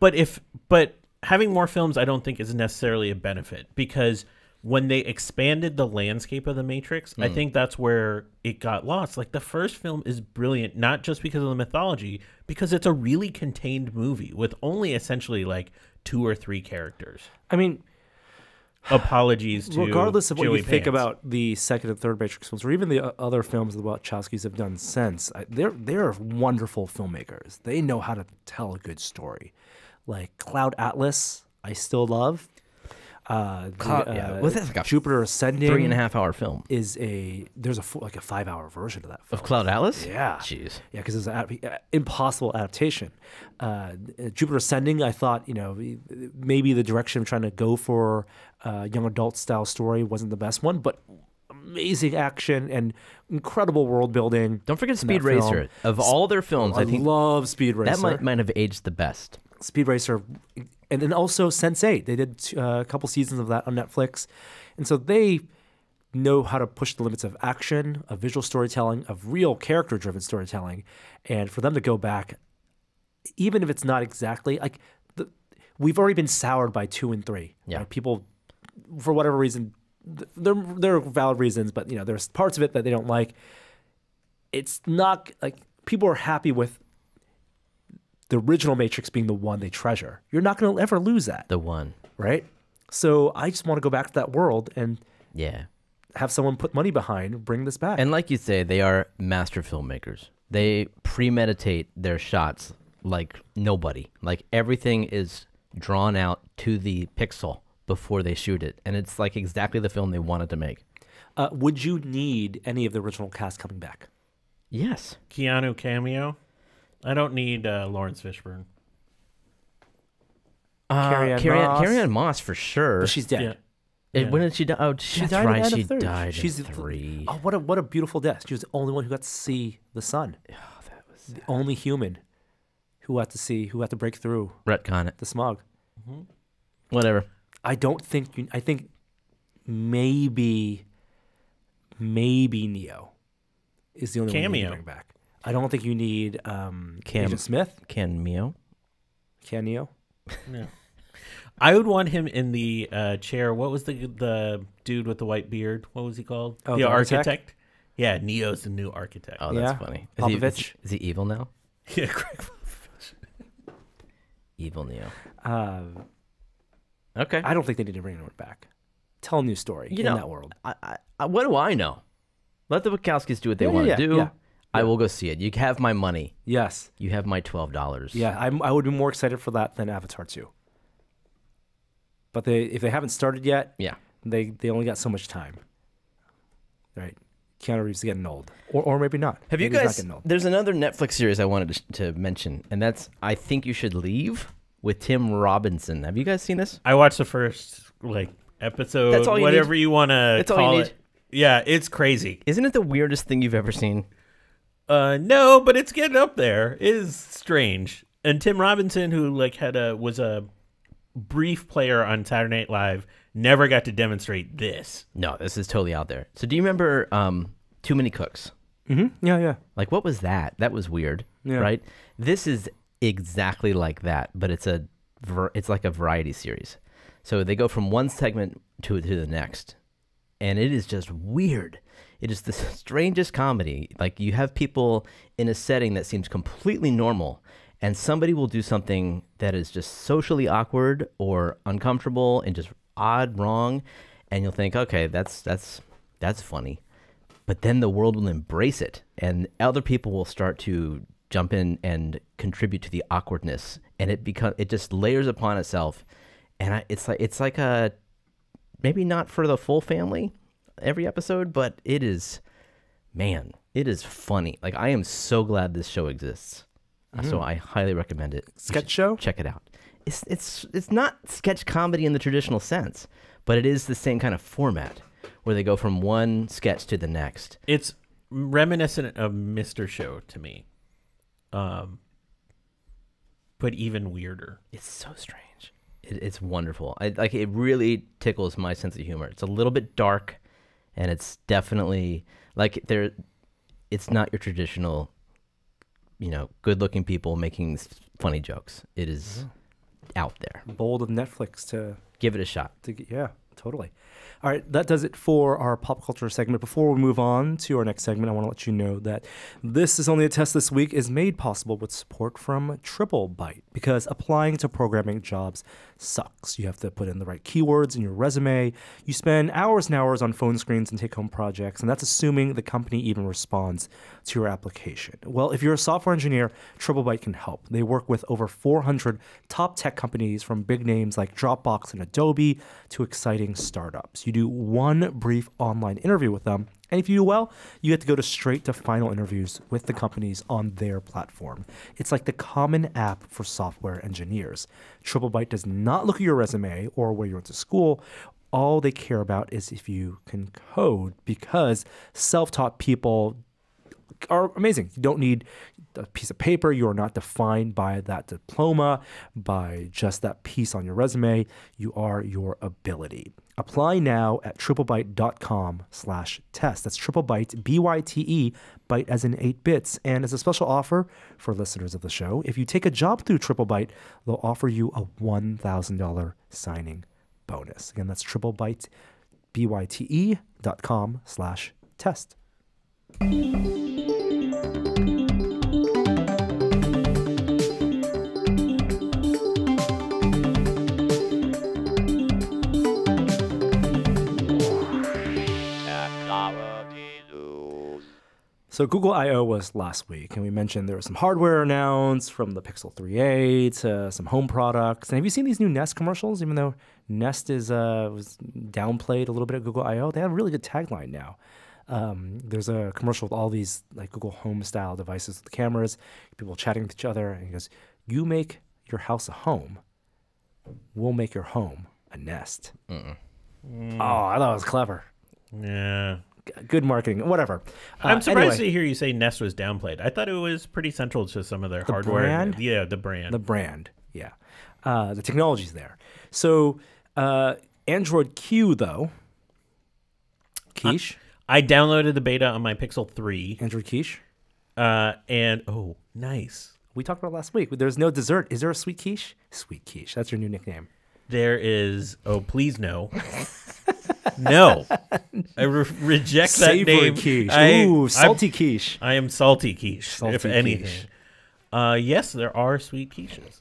But if but having more films, I don't think is necessarily a benefit, because when they expanded the landscape of the Matrix, mm. I think that's where it got lost. Like, the first film is brilliant, not just because of the mythology, because it's a really contained movie with only essentially, like, two or three characters. I mean... Apologies to regardless of what Joey you Pants. Think about the second and third Matrix films, or even the other films the Wachowskis have done since, I, they're they're wonderful filmmakers. They know how to tell a good story. Like Cloud Atlas, I still love. Uh, Cloud, the, yeah. uh, well, that's like Jupiter Ascending, three and a half hour film is a there's a like a five hour version of that film. Of Cloud Atlas. Yeah, jeez, yeah, because it's an impossible adaptation. Uh, Jupiter Ascending, I thought, you know, maybe the direction of trying to go for uh, young adult style story wasn't the best one, but amazing action and incredible world building. Don't forget Speed Racer. Film. Of all their films, I, I think love Speed Racer. That might might have aged the best. Speed Racer. And then also Sense eight. They did uh, a couple seasons of that on Netflix. And so they know how to push the limits of action, of visual storytelling, of real character-driven storytelling. And for them to go back, even if it's not exactly, like, the, we've already been soured by two and three. Yeah. Right? People, for whatever reason, there there are valid reasons, but, you know, there's parts of it that they don't like. It's not, like, people are happy with the original Matrix being the one they treasure. You're not going to ever lose that. The one. Right? So I just want to go back to that world and yeah, have someone put money behind, bring this back. And like you say, they are master filmmakers. They premeditate their shots like nobody. Like everything is drawn out to the pixel before they shoot it. And it's like exactly the film they wanted to make. Uh, would you need any of the original cast coming back? Yes. Keanu cameo? I don't need uh, Lawrence Fishburne. Uh, Carrie-Anne Moss. Carrie-Anne Moss for sure. But she's dead. Yeah. It, yeah. When did she die? Oh, she That's died. Right. She third. died. She's in three. Oh, what a what a beautiful death. She was the only one who got to see the sun. Oh, that was sad. The only human who had to see who had to break through. Retcon it. The smog. Mm-hmm. Whatever. I don't think. You, I think maybe maybe Neo is the only Cameo. one you can bring back. I don't think you need um, Cam Agent Smith. Cameo. Cameo. No. I would want him in the uh, chair. What was the the dude with the white beard? What was he called? Oh, the, the architect? architect? Yeah, Neo's the new architect. Oh, that's yeah. funny. Is he, is, is he evil now? Yeah, Greg Popovich. Evil Neo. Um, okay. I don't think they need to bring anyone back. Tell a new story you in know, that world. I, I, what do I know? Let the Wachowskis do what they yeah, want to yeah, do. Yeah. I will go see it. You have my money. Yes. You have my twelve dollars. Yeah, I'm, I would be more excited for that than Avatar two. But they if they haven't started yet, yeah, they they only got so much time, right? Keanu Reeves is getting old, or or maybe not. Have maybe you guys? There's another Netflix series I wanted to, to mention, and that's I Think You Should Leave with Tim Robinson. Have you guys seen this? I watched the first like episode. That's all you whatever need. you want to call all you need. it. Yeah, it's crazy. Isn't it the weirdest thing you've ever seen? Uh, no, but it's getting up there. It is strange. And Tim Robinson, who like had a was a brief player on Saturday Night Live, never got to demonstrate this. No, this is totally out there. So do you remember um, Too Many Cooks? Mm-hmm. Yeah, yeah. Like, what was that? That was weird, yeah. right? This is exactly like that, but it's a it's like a variety series. So they go from one segment to to the next, and it is just weird. It is the strangest comedy. Like, you have people in a setting that seems completely normal, and somebody will do something that is just socially awkward or uncomfortable and just odd, wrong, and you'll think, okay, that's that's that's funny. But then the world will embrace it, and other people will start to jump in and contribute to the awkwardness, and it become it just layers upon itself. And I, it's like it's like a maybe not for the full family every episode, but it is, man, it is funny. Like, I am so glad this show exists. Mm. So I highly recommend it. Sketch show? Check it out. It's it's it's not sketch comedy in the traditional sense, but it is the same kind of format where they go from one sketch to the next. It's reminiscent of Mister Show to me, um, but even weirder. It's so strange. It, it's wonderful. I, like it really tickles my sense of humor. It's a little bit dark, and it's definitely like there. It's not your traditional, you know, good-looking people making funny jokes. It is. Yeah. Out there. Bold of Netflix to give it a shot. To, yeah, totally. All right, that does it for our pop culture segment. Before we move on to our next segment, I want to let you know that This Is Only a Test this week is made possible with support from Triple Byte, because applying to programming jobs sucks. You have to put in the right keywords in your resume. You spend hours and hours on phone screens and take-home projects, and that's assuming the company even responds to your application. Well, if you're a software engineer, Triple Byte can help. They work with over four hundred top tech companies, from big names like Dropbox and Adobe to exciting startups. You do one brief online interview with them, and if you do well, you get to go to straight to final interviews with the companies on their platform. It's like the common app for software engineers. Triple Byte does not look at your resume or where you went to school. All they care about is if you can code, because self-taught people are amazing. You don't need a piece of paper. You are not defined by that diploma, by just that piece on your resume. You are your ability. Apply now at triple byte dot com slash test. That's TripleByte, B Y T E, byte as in eight bits. And as a special offer for listeners of the show, if you take a job through TripleByte, they'll offer you a one thousand dollar signing bonus. Again, that's TripleByte, B Y T E dot com slash test. So Google I O was last week, and we mentioned there was some hardware announced, from the Pixel three A to some home products. And have you seen these new Nest commercials? Even though Nest is uh, was downplayed a little bit at Google I O, they have a really good tagline now. Um, there's a commercial with all these like Google Home style devices with the cameras, people chatting with each other, and he goes, "You make your house a home, we'll make your home a Nest." Uh-uh. Mm. Oh, I thought it was clever. Yeah. Good marketing, whatever. Uh, I'm surprised anyway. to hear you say Nest was downplayed. I thought it was pretty central to some of their the hardware. Brand? Yeah, the brand. The brand, yeah. Uh, the technology's there. So uh, Android Q, though. Quiche? Uh, I downloaded the beta on my Pixel three. Android quiche? Uh, and, oh, nice. We talked about last week. There's no dessert. Is there a sweet quiche? Sweet quiche. That's your new nickname. There is, oh, please no. No, I re reject Savory that name. Quiche. I, Ooh, salty I'm, quiche. I am salty quiche, salty if anything. Quiche. Uh, yes, there are sweet quiches.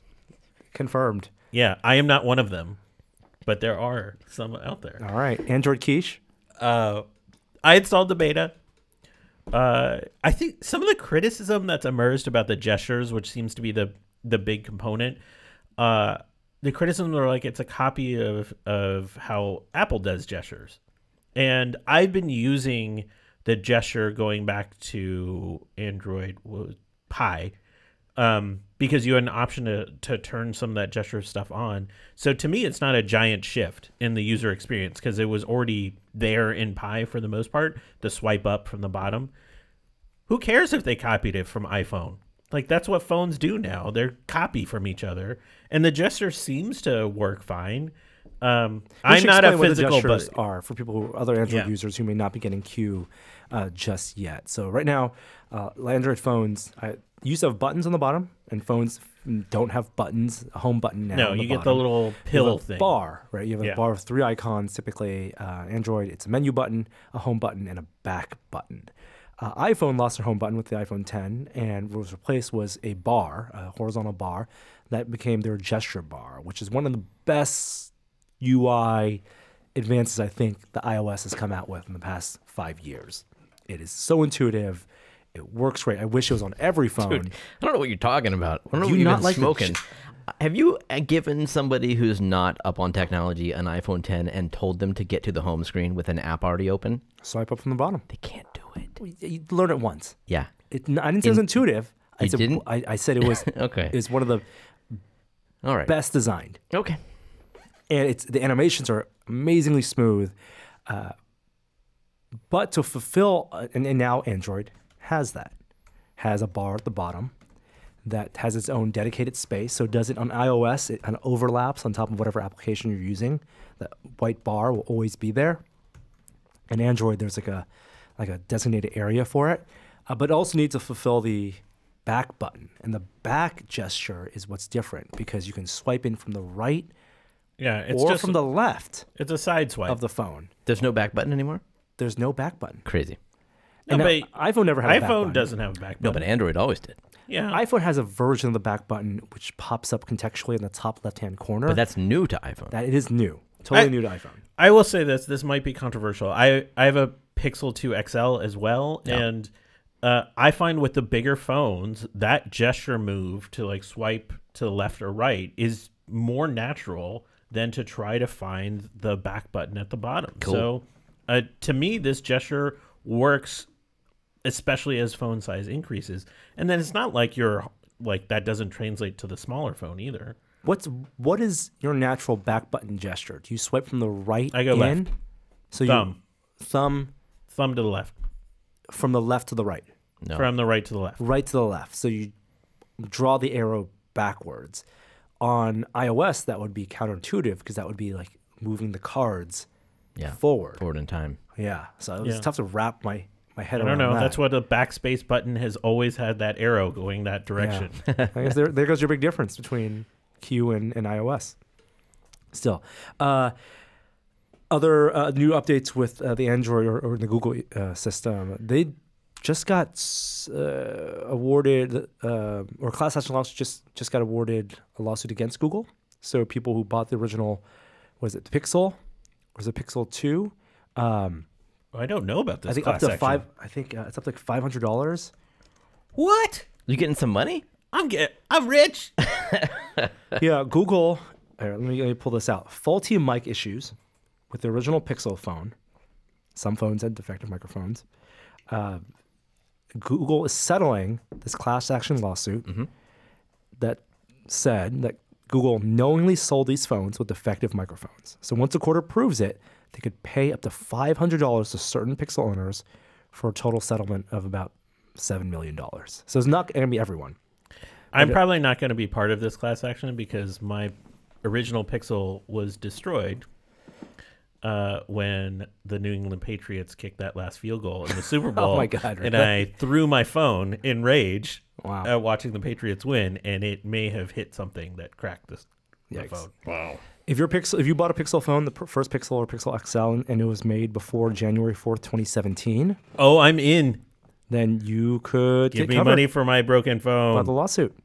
Confirmed. Yeah, I am not one of them, but there are some out there. All right, Android quiche. Uh, I installed the beta. Uh, I think some of the criticism that's emerged about the gestures, which seems to be the the big component, uh, the criticism were like, it's a copy of, of how Apple does gestures. And I've been using the gesture going back to Android Pie, um, because you had an option to, to turn some of that gesture stuff on. So to me, it's not a giant shift in the user experience because it was already there in Pie for the most part, the swipe up from the bottom. Who cares if they copied it from iPhone? Like, that's what phones do now. They're copy from each other. And the gesture seems to work fine. Um, I'm not a physical, what the gestures are for people who other Android yeah. users who may not be getting Q uh, just yet. So right now, uh, Android phones I, used to have buttons on the bottom, and phones don't have buttons. A home button now. No, you bottom. get the little pill you have a thing. Bar, right? You have a yeah. bar with three icons. Typically, uh, Android, it's a menu button, a home button, and a back button. Uh, iPhone lost their home button with the iPhone ten, and what was replaced was a bar, a horizontal bar, that became their gesture bar, which is one of the best U I advances I think the iOS has come out with in the past five years. It is so intuitive. It works great. I wish it was on every phone. Dude, I don't know what you're talking about. I don't know what you've been like smoking. Have you given somebody who's not up on technology an iPhone ten and told them to get to the home screen with an app already open? Swipe up from the bottom. They can't do it. You learn it once. Yeah. It, I didn't say it was intuitive. I said, didn't? I, I said it was okay. It's one of the All right. best designed. Okay. And it's the animations are amazingly smooth. Uh, but to fulfill, uh, and, and now Android has that, has a bar at the bottom that has its own dedicated space. So does it on iOS, it kind of overlaps on top of whatever application you're using. That white bar will always be there. In Android, there's like a like a designated area for it, uh, but it also needs to fulfill the back button. And the back gesture is what's different because you can swipe in from the right yeah, it's or just from the left. It's a side swipe. Of the phone. There's no back button anymore? There's no back button. Crazy. No, but iPhone never had a back button. iPhone doesn't have a back button. No, but Android always did. Yeah. iPhone has a version of the back button which pops up contextually in the top left-hand corner. But that's new to iPhone. That it is new. Totally I, new to iPhone. I will say this. This might be controversial. I, I have a Pixel two X L as well. Yeah. And uh, I find with the bigger phones, that gesture move to like swipe to the left or right is more natural than to try to find the back button at the bottom. Cool. So uh, to me, this gesture works, especially as phone size increases. And then it's not like you're like that doesn't translate to the smaller phone either. What's what is your natural back button gesture? Do you swipe from the right? I go in? left. So thumb, you, thumb, thumb to the left. From the left to the right. No. From the right to the left. Right to the left. So you draw the arrow backwards. On iOS, that would be counterintuitive because that would be like moving the cards yeah. forward, forward in time. Yeah. So it was yeah. tough to wrap my. My head I don't know. That. That's what a backspace button has always had, that arrow going that direction. Yeah. I guess there, there goes your big difference between Q and, and iOS. Still, uh, other uh, new updates with uh, the Android or, or the Google uh, system. They just got uh, awarded, uh, or class action lawsuit just just got awarded a lawsuit against Google. So people who bought the original, was it the Pixel, was it Pixel two? Um, I don't know about this. I think class up to action. five. I think uh, it's up to like five hundred dollars. What? You getting some money? I'm get. I'm rich. yeah. Google. Here, let, me, let me pull this out. Faulty mic issues with the original Pixel phone. Some phones had defective microphones. Uh, Google is settling this class action lawsuit mm-hmm. that said that Google knowingly sold these phones with defective microphones. So once the court approves it, they could pay up to five hundred dollars to certain Pixel owners for a total settlement of about seven million dollars. So it's not going to be everyone. I'm but probably not going to be part of this class action because my original Pixel was destroyed uh, when the New England Patriots kicked that last field goal in the Super Bowl. oh, my God. Right? And I threw my phone in rage wow. uh, watching the Patriots win, and it may have hit something that cracked this the phone. Wow. If your Pixel, if you bought a Pixel phone, the first Pixel or Pixel X L, and it was made before January fourth, twenty seventeen. Oh, I'm in. Then you could give get me money for my broken phone. About the lawsuit.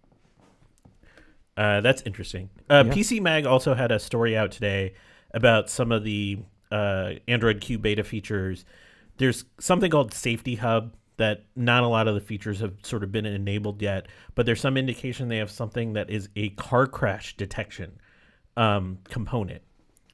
Uh, that's interesting. Uh, yeah. P C Mag also had a story out today about some of the uh, Android Q beta features. There's something called Safety Hub that not a lot of the features have sort of been enabled yet, but there's some indication they have something that is a car crash detection um, component.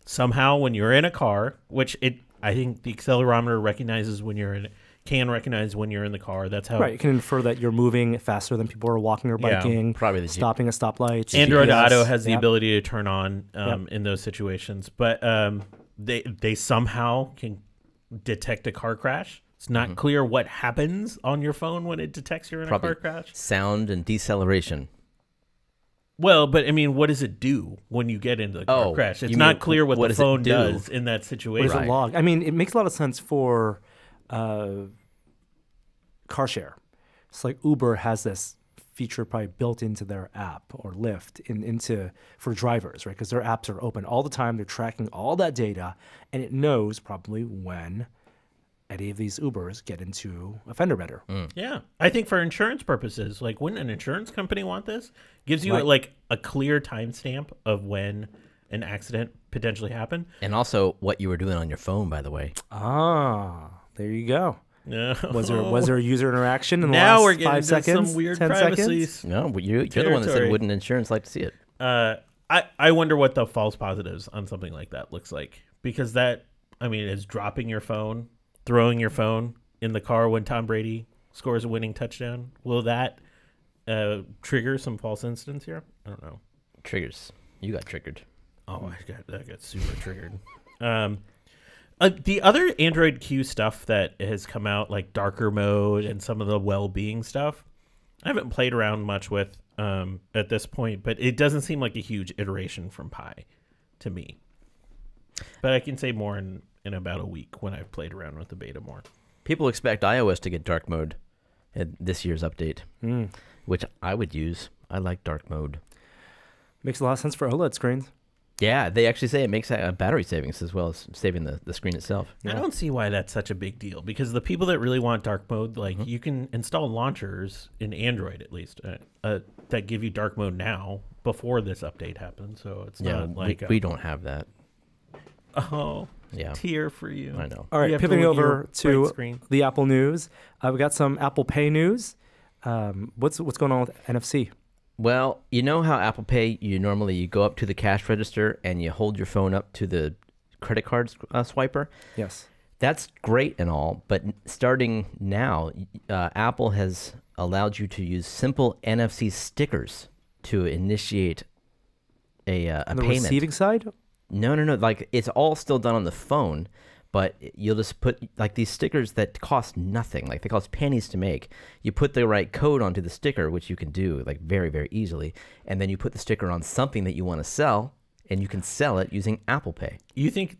Somehow, when you're in a car, which it I think the accelerometer recognizes when you're in, can recognize when you're in the car. That's how right. It can infer that you're moving faster than people are walking or biking. Yeah, probably the stopping at stoplights. Android Auto has the yep. ability to turn on um, yep. in those situations, but um, they they somehow can detect a car crash. It's not mm-hmm. clear what happens on your phone when it detects you're in probably a car crash. Sound and deceleration. Well, but I mean, what does it do when you get into a car oh, crash? It's not mean, clear what, what the phone do? does in that situation. What does it log? I mean, it makes a lot of sense for uh, car share. It's like Uber has this feature probably built into their app, or Lyft in, into for drivers, right? Because their apps are open all the time. They're tracking all that data, and it knows probably when any of these Ubers get into a fender bender. Mm. Yeah. I think for insurance purposes, like, wouldn't an insurance company want this? Gives you, like, like a clear timestamp of when an accident potentially happened. And also what you were doing on your phone, by the way. Ah, there you go. No. Was there was there user interaction in the now last we're getting five seconds? Some weird ten privacies. Seconds? No, you, you're Territory. the one that said, wouldn't insurance like to see it? Uh, I, I wonder what the false positives on something like that looks like. Because that, I mean, is dropping your phone, throwing your phone in the car when Tom Brady scores a winning touchdown. Will that uh, trigger some false incidents here? I don't know. Triggers. You got triggered. Oh, I got, I got super triggered. Um, uh, the other Android Q stuff that has come out, like darker mode and some of the well-being stuff, I haven't played around much with um, at this point, but it doesn't seem like a huge iteration from Pi to me. But I can say more in... in about a week when I've played around with the beta more. People expect iOS to get dark mode at this year's update, mm. which I would use. I like dark mode. Makes a lot of sense for OLED screens. Yeah, they actually say it makes a battery savings as well as saving the, the screen itself. Yeah. I don't see why that's such a big deal, because the people that really want dark mode, like mm-hmm. you can install launchers in Android at least uh, uh, that give you dark mode now before this update happens. So it's yeah, not like... We, a, we don't have that. Oh... Yeah. Tear for you. I know. All right, pivoting over to the Apple news. Uh, we got some Apple Pay news. Um, what's what's going on with N F C? Well, you know how Apple Pay, you normally you go up to the cash register and you hold your phone up to the credit card uh, swiper. Yes. That's great and all, but starting now, uh, Apple has allowed you to use simple N F C stickers to initiate a, uh, a on the payment. Receiving side. No, no, no. Like, it's all still done on the phone, but you'll just put, like, these stickers that cost nothing. Like, they cost pennies to make. You put the right code onto the sticker, which you can do, like, very, very easily. And then you put the sticker on something that you want to sell, and you can sell it using Apple Pay. You think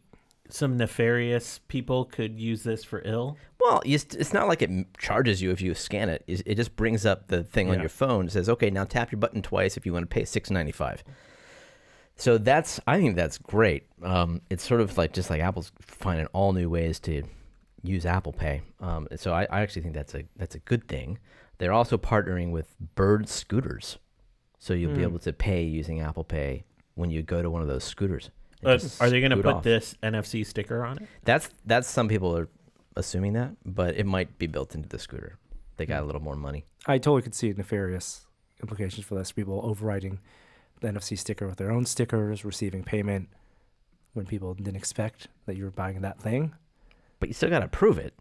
some nefarious people could use this for ill? Well, it's not like it charges you if you scan it. It just brings up the thing yeah. on your phone. It says, okay, now tap your button twice if you want to pay six ninety-five. So that's, I think that's great. Um, it's sort of like, just like Apple's finding all new ways to use Apple Pay. Um, so I, I actually think that's a, that's a good thing. They're also partnering with Bird scooters. So you'll mm. be able to pay using Apple Pay when you go to one of those scooters. Uh, are they going to put off. this N F C sticker on it? That's, that's, some people are assuming that, but it might be built into the scooter. They got a little more money. I totally could see nefarious implications for this, people overriding the N F C sticker with their own stickers, receiving payment when people didn't expect that you were buying that thing. But you still got to prove it.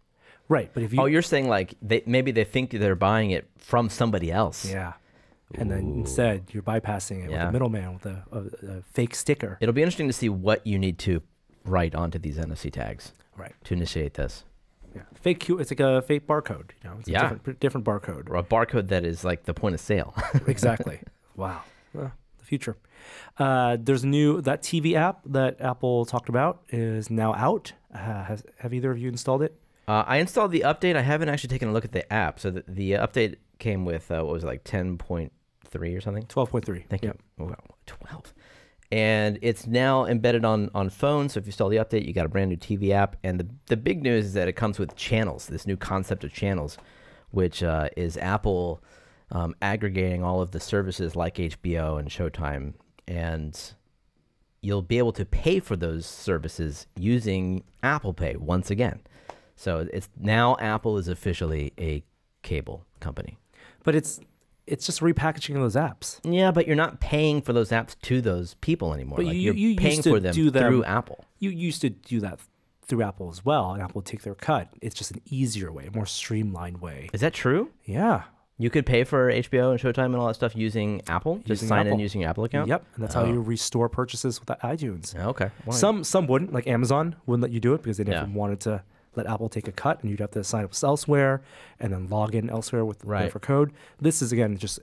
Right. But if you... Oh, you're saying like they, maybe they think they're buying it from somebody else. Yeah. Ooh. And then instead you're bypassing it yeah. with a middleman with a, a, a fake sticker. It'll be interesting to see what you need to write onto these N F C tags right. to initiate this. Yeah. Fake Q, it's like a fake barcode. You know, it's yeah. a different, different barcode. Or a barcode that is like the point of sale. Exactly. Wow. Well, future. Uh, there's a new, that T V app that Apple talked about is now out. Uh, has, have either of you installed it? Uh, I installed the update. I haven't actually taken a look at the app. So the, the update came with, uh, what was it, like ten point three or something? twelve point three. Thank yep. you. Wow, twelve. And it's now embedded on, on phones. So if you install the update, you got a brand new T V app. And the, the big news is that it comes with channels, this new concept of channels, which uh, is Apple... Um, aggregating all of the services like H B O and Showtime, and you'll be able to pay for those services using Apple Pay once again. So it's now Apple is officially a cable company. But it's it's just repackaging those apps. Yeah, but you're not paying for those apps to those people anymore. But like you, you're you paying used to for them, do them through Apple. You used to do that through Apple as well, and Apple would take their cut. It's just an easier way, a more streamlined way. Is that true? Yeah. You could pay for H B O and Showtime and all that stuff using Apple? Using just sign Apple. in using your Apple account? Yep. And that's oh. how you restore purchases with iTunes. Oh, okay. Why? Some some wouldn't, like Amazon wouldn't let you do it because they never yeah. wanted to let Apple take a cut, and you'd have to sign up elsewhere and then log in elsewhere with right. for code. This is, again, just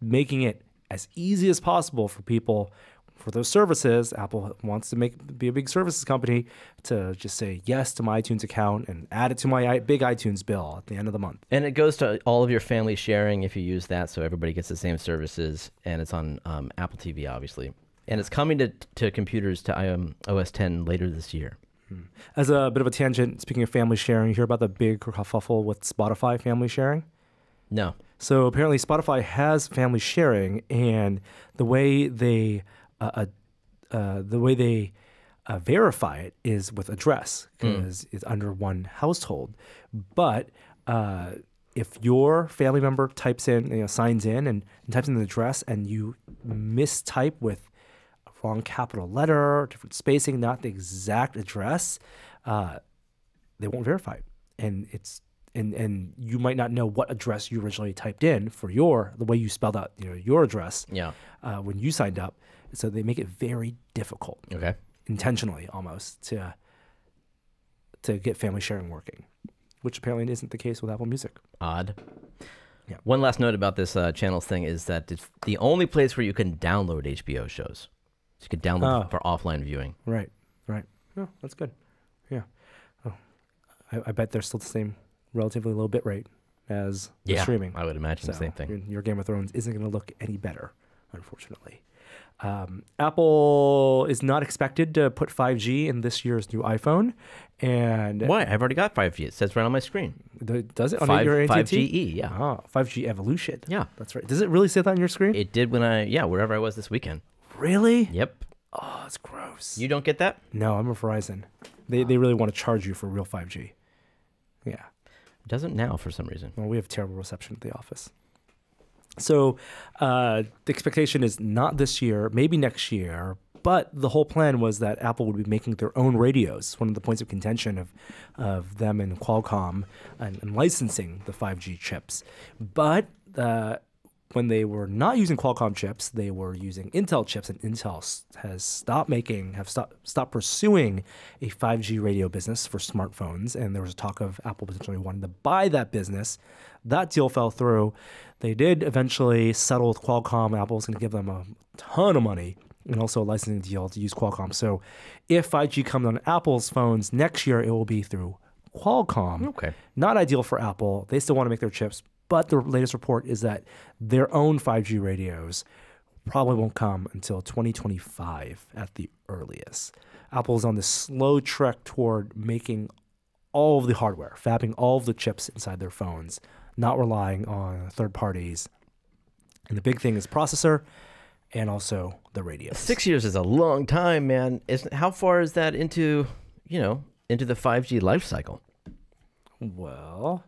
making it as easy as possible for people for those services. Apple wants to make be a big services company to just say yes to my iTunes account and add it to my big iTunes bill at the end of the month. And it goes to all of your family sharing if you use that, so everybody gets the same services, and it's on um, Apple T V, obviously. And it's coming to, to computers, to um, O S ten later this year. As a bit of a tangent, speaking of family sharing, you hear about the big kerfuffle with Spotify family sharing? No. So apparently Spotify has family sharing, and the way they uh, uh, the way they uh, verify it is with address, because mm. it's under one household. But uh, if your family member types in, you know, signs in and, and types in the address, and you mistype with wrong capital letter, different spacing, not the exact address, uh, they won't verify it. And it's and and you might not know what address you originally typed in for your the way you spelled out you know your address yeah. uh, when you signed up. So they make it very difficult, okay, intentionally almost to to get family sharing working, which apparently isn't the case with Apple Music. Odd. Yeah. One last note about this uh, channels thing is that it's the only place where you can download H B O shows. So you could download oh. for offline viewing. Right, right. Oh, that's good. Yeah. Oh, I, I bet they're still the same relatively low bit rate as yeah, the streaming. I would imagine so the same thing. Your, your Game of Thrones isn't going to look any better, unfortunately. Um, Apple is not expected to put five G in this year's new iPhone. And why? I've already got five G. It says right on my screen. Does it? On your five G E, yeah. Oh, five G Evolution. Yeah. That's right. Does it really say that on your screen? It did when I, yeah, wherever I was this weekend. Really? Yep. Oh, it's gross. You don't get that? No, I'm a Verizon. They they really want to charge you for real five G. Yeah. Doesn't now for some reason. Well, we have terrible reception at the office. So uh, the expectation is not this year, maybe next year, but the whole plan was that Apple would be making their own radios. One of the points of contention of, of them and Qualcomm and, and licensing the five G chips. But uh, when they were not using Qualcomm chips, they were using Intel chips, and Intel has stopped making, have stopped, stopped pursuing a five G radio business for smartphones, and there was talk of Apple potentially wanting to buy that business. That deal fell through. They did eventually settle with Qualcomm. Apple's going to give them a ton of money and also a licensing deal to use Qualcomm. So if five G comes on Apple's phones next year, it will be through Qualcomm. Okay. Not ideal for Apple. They still want to make their chips. But the latest report is that their own five G radios probably won't come until twenty twenty-five at the earliest. Apple's on this slow trek toward making all of the hardware, fabbing all of the chips inside their phones, not relying on third parties. And the big thing is processor and also the radios. Six years is a long time, man. Isn't, how far is that into, you know, into the five G life cycle? Well,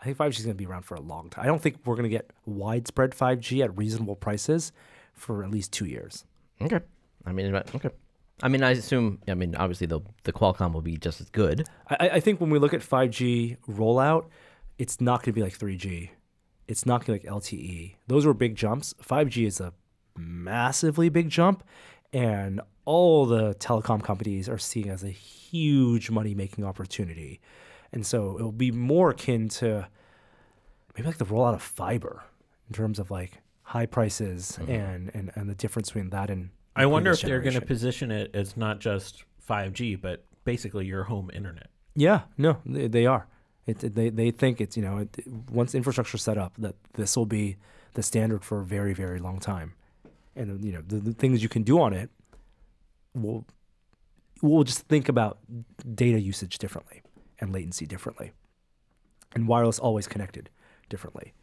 I think five G is going to be around for a long time. I don't think we're going to get widespread five G at reasonable prices for at least two years. Okay. I mean, okay. I mean, I assume, I mean, obviously the, the Qualcomm will be just as good. I, I think when we look at five G rollout, it's not going to be like three G. It's not going to be like L T E. Those were big jumps. five G is a massively big jump, and all the telecom companies are seeing it as a huge money-making opportunity. And so it'll be more akin to maybe like the rollout of fiber in terms of like high prices mm-hmm. and, and, and the difference between that and I wonder if generation. They're going to position it as not just five G, but basically your home internet. Yeah, no, they, they are. It, they, they think it's, you know, it, once infrastructure is set up, that this will be the standard for a very, very long time. And, you know, the, the things you can do on it, will we'll just think about data usage differently. And latency differently, and wireless always connected differently.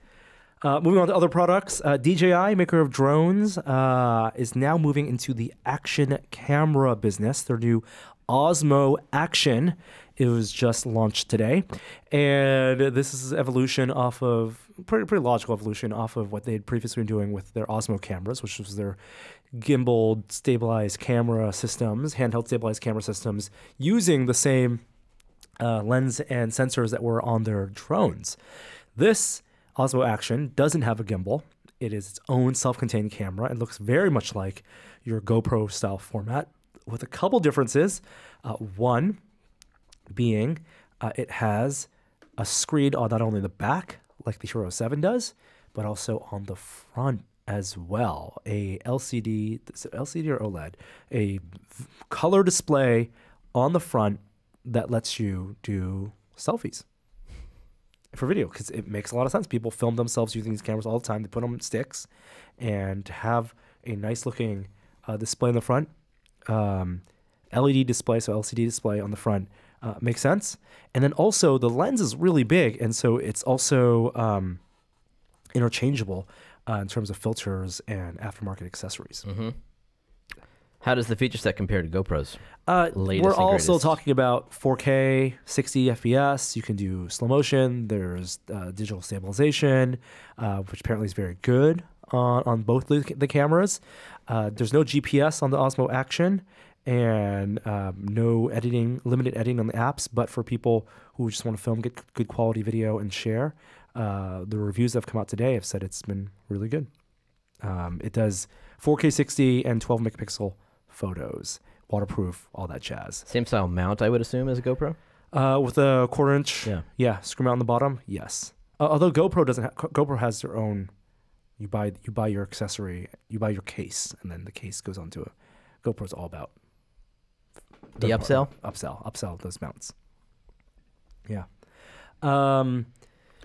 Uh, moving on to other products, uh, D J I, maker of drones, uh, is now moving into the action camera business. Their new Osmo Action It was just launched today. And this is evolution off of, pretty, pretty logical evolution off of what they had previously been doing with their Osmo cameras, which was their gimbal stabilized camera systems, handheld stabilized camera systems, using the same uh, lens and sensors that were on their drones. This Osmo Action doesn't have a gimbal. It is its own self-contained camera. It looks very much like your GoPro style format with a couple differences. Uh, one being uh, it has a screen on not only the back, like the Hero seven does, but also on the front as well. A L C D, is it L C D or OLED, a color display on the front that lets you do selfies for video, because it makes a lot of sense. People film themselves using these cameras all the time. They put them on sticks and have a nice looking uh, display in the front. Um, L E D display, so L C D display on the front uh, makes sense. And then also the lens is really big, and so it's also um, interchangeable uh, in terms of filters and aftermarket accessories. Mm-hmm. How does the feature set compare to GoPro's? Uh, we're also talking about four K, sixty F P S. You can do slow motion. There's uh, digital stabilization, uh, which apparently is very good on, on both the, the cameras. Uh, there's no G P S on the Osmo Action, and um, no editing, limited editing on the apps. But for people who just want to film, get good quality video and share, uh, the reviews that have come out today have said it's been really good. Um, it does four K sixty and twelve megapixel. Photos, waterproof, all that jazz. Same style mount, I would assume, as a GoPro? Uh, with a quarter inch, yeah, yeah screw mount on the bottom, yes. Uh, although GoPro doesn't, ha GoPro has their own. You buy, you buy your accessory, you buy your case, and then the case goes onto it. GoPro's all about the upsell, part. upsell, upsell those mounts. Yeah. Um,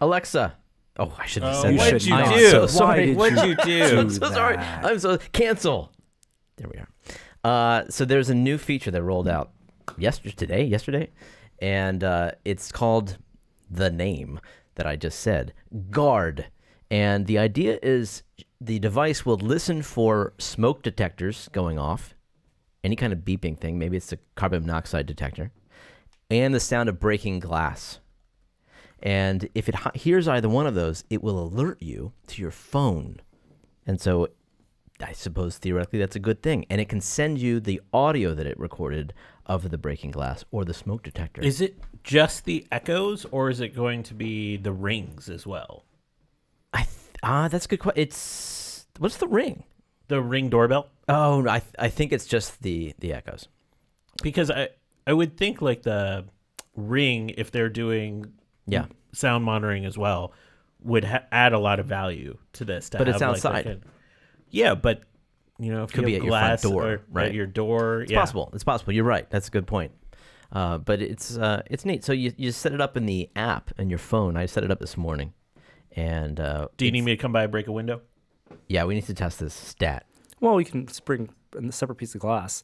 Alexa. Oh, I should have said. Oh, what you, you do? So sorry. What you, you do? I'm so sorry. I'm so cancel. There we are. Uh, so there's a new feature that rolled out yesterday, today, yesterday, and uh, it's called the name that I just said, Guard. And the idea is the device will listen for smoke detectors going off, any kind of beeping thing, maybe it's a carbon monoxide detector, and the sound of breaking glass. And if it hears either one of those, it will alert you to your phone. And so I suppose theoretically that's a good thing, and it can send you the audio that it recorded of the breaking glass or the smoke detector. Is it just the echoes, or is it going to be the rings as well? I th ah, that's a good question. It's what's the ring? The Ring doorbell. Oh, I th I think it's just the the echoes, because I I would think like the Ring, if they're doing yeah sound monitoring as well, would ha add a lot of value to this. To but have, it's outside. Like, yeah, but you know, if could you be have at glass your front door, or right? At your door, it's yeah. possible. It's possible. You're right. That's a good point. Uh, but it's uh, it's neat. So you you set it up in the app and your phone. I set it up this morning. And uh, do you need me to come by and break a window? Yeah, we need to test this stat. Well, we can bring a separate piece of glass.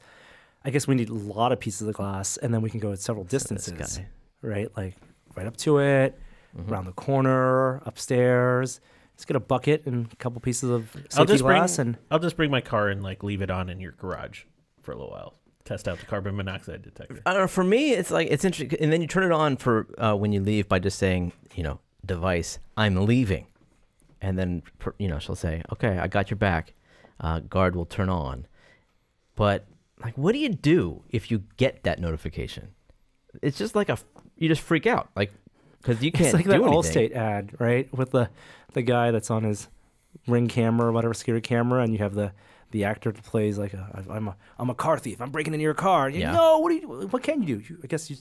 I guess we need a lot of pieces of glass, and then we can go at several distances, so right? Like right up to it, mm-hmm. around the corner, upstairs. Let's get a bucket and a couple pieces of safety I'll just glass. Bring, and I'll just bring my car and like leave it on in your garage for a little while. Test out the carbon monoxide detector. I don't know, for me, it's like it's interesting. And then you turn it on for uh, when you leave by just saying, you know, device, I'm leaving. And then, you know, she'll say, okay, I got your back. Uh, guard will turn on. But like, what do you do if you get that notification? It's just like a, you just freak out. Like, because you can't do anything. It's like that Allstate ad, right? With the the guy that's on his Ring camera or whatever security camera, and you have the the actor that plays like a, I'm a I'm a car thief. I'm breaking into your car. And you yeah. No, what do you? What can you do? You, I guess you.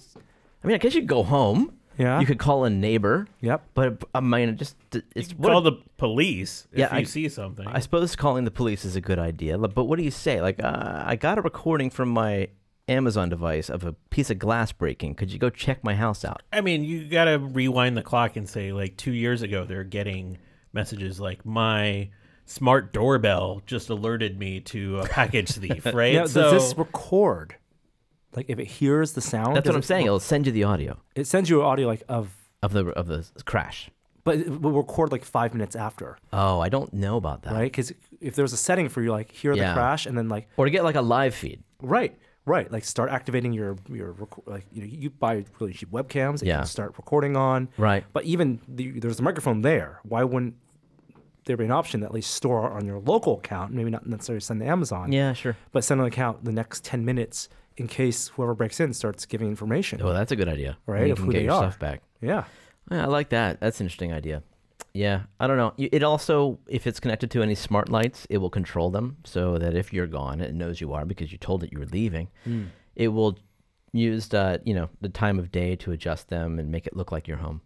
I mean, I guess you go home. Yeah. You could call a neighbor. Yep. But I mean, it just it's you can what call a, the police if yeah, you I, see something. I suppose calling the police is a good idea. But what do you say? Like, uh, I got a recording from my Amazon device of a piece of glass breaking. Could you go check my house out? I mean, you got to rewind the clock and say, like, two years ago, they're getting messages like, my smart doorbell just alerted me to a package thief, right? Yeah, so does this record? Like, if it hears the sound? That's what I'm it saying. It'll send you the audio. It sends you audio, like, of... Of the, of the crash. But it will record, like, five minutes after. Oh, I don't know about that. Right? Because if there's a setting for you, like, hear yeah. the crash and then, like... Or to get, like, a live feed. Right. Right, like start activating your your like you know you buy really cheap webcams that yeah. you can start recording on. Right, but even the, there's a microphone there. Why wouldn't there be an option that at least store on your local account? Maybe not necessarily send to Amazon. Yeah, sure. But send an account the next ten minutes in case whoever breaks in starts giving information. Oh, that's a good idea. Right, you can get your stuff back. Yeah. Yeah, I like that. That's an interesting idea. Yeah, I don't know. It also, if it's connected to any smart lights, it will control them so that if you're gone, it knows you are because you told it you were leaving. Mm. It will use uh, you know, the time of day to adjust them and make it look like you're home.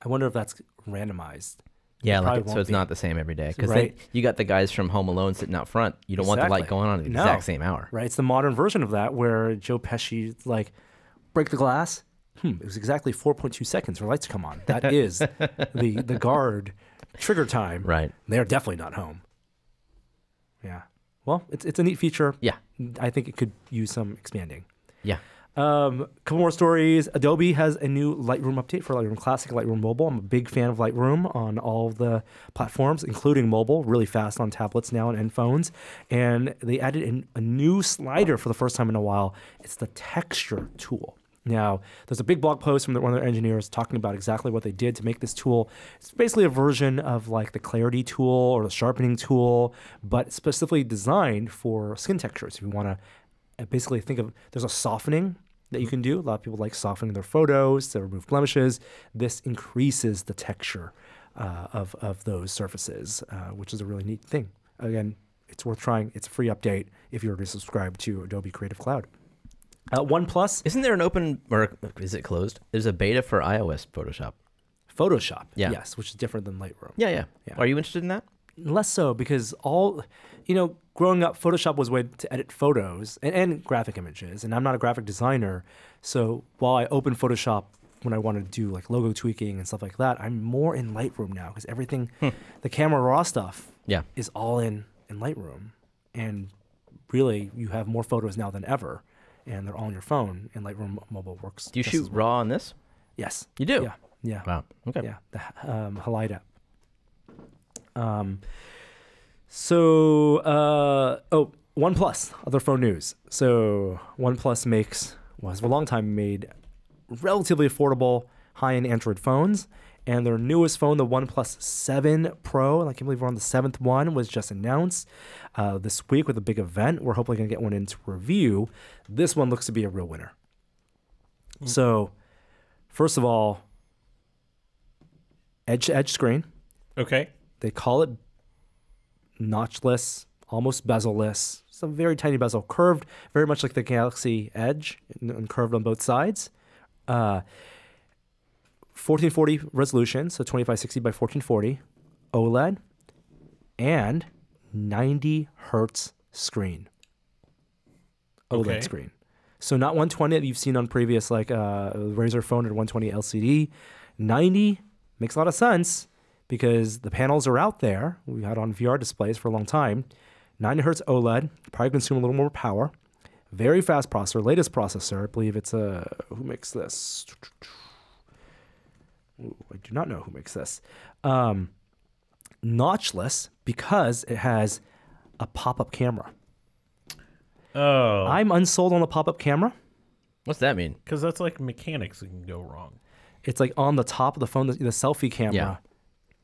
I wonder if that's randomized. Yeah, like it, so it's be. not the same every day. Because right. you got the guys from Home Alone sitting out front. You don't exactly. want the light going on at the no. exact same hour. Right, it's the modern version of that where Joe Pesci, like, break the glass. Hmm, it was exactly four point two seconds for lights to come on. That is the, the guard trigger time. Right. They're definitely not home. Yeah. Well, it's, it's a neat feature. Yeah. I think it could use some expanding. Yeah. Um, a couple more stories. Adobe has a new Lightroom update for Lightroom Classic, Lightroom Mobile. I'm a big fan of Lightroom on all the platforms, including mobile, really fast on tablets now and phones. And they added in a new slider for the first time in a while. It's the texture tool. Now, there's a big blog post from one of their engineers talking about exactly what they did to make this tool. It's basically a version of like the clarity tool or the sharpening tool, but specifically designed for skin textures. If you want to basically think of, there's a softening that you can do. A lot of people like softening their photos to remove blemishes. This increases the texture uh, of, of those surfaces, uh, which is a really neat thing. Again, it's worth trying. It's a free update if you're already subscribed to Adobe Creative Cloud. Uh, OnePlus. Isn't there an open, or is it closed? There's a beta for iOS Photoshop. Photoshop, yeah. yes, which is different than Lightroom. Yeah, yeah, yeah. Are you interested in that? Less so, because all, you know, growing up, Photoshop was a way to edit photos and, and graphic images, and I'm not a graphic designer, so while I open Photoshop when I want to do like logo tweaking and stuff like that, I'm more in Lightroom now, because everything, hmm. the camera raw stuff yeah. is all in, in Lightroom, and really, you have more photos now than ever. And they're all on your phone, and Lightroom Mobile works. Do you shoot well. raw on this? Yes. You do? Yeah. Yeah. Wow. Okay. Yeah. The um, Halide app. Um, so, uh, oh, OnePlus, other phone news. So, OnePlus makes, was for a long time made relatively affordable high-end Android phones. And their newest phone, the OnePlus seven Pro, and I can't believe we're on the seventh one, was just announced uh, this week with a big event. We're hopefully going to get one into review. This one looks to be a real winner. Mm-hmm. So, first of all, edge-to-edge screen. Okay. They call it notchless, almost bezel-less. It's a very tiny bezel, curved, very much like the Galaxy Edge, and curved on both sides. Uh... fourteen forty resolution, so twenty-five sixty by fourteen forty, OLED, and ninety hertz screen, OLED okay. screen. So not one twenty that you've seen on previous, like uh, Razer phone at one twenty L C D. ninety makes a lot of sense because the panels are out there. We had on V R displays for a long time. ninety hertz OLED, probably consume a little more power. Very fast processor, latest processor. I believe it's a, who makes this? Ooh, I do not know who makes this. Um, notchless because it has a pop-up camera. Oh. I'm unsold on the pop-up camera. What's that mean? Because that's like mechanics that can go wrong. It's like on the top of the phone, the, the selfie camera yeah.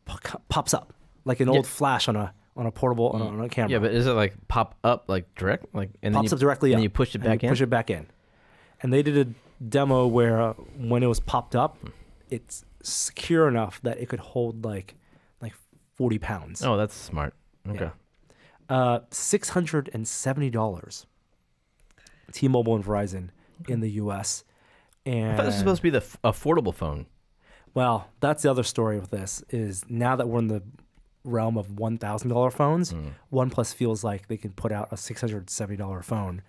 po pops up like an yeah. old flash on a on a portable mm. on, a, on a camera. Yeah, but is it like pop up like direct? Like and pops then you, up directly. And up, you push it back and you in. Push it back in. And they did a demo where uh, when it was popped up, it's secure enough that it could hold like like forty pounds. Oh, that's smart. Okay. Yeah. Uh, six hundred seventy dollars. T-Mobile and Verizon in the U S. And I thought this was supposed to be the f affordable phone. Well, that's the other story with this is now that we're in the realm of one thousand dollar phones, mm. OnePlus feels like they can put out a six hundred seventy dollar phone,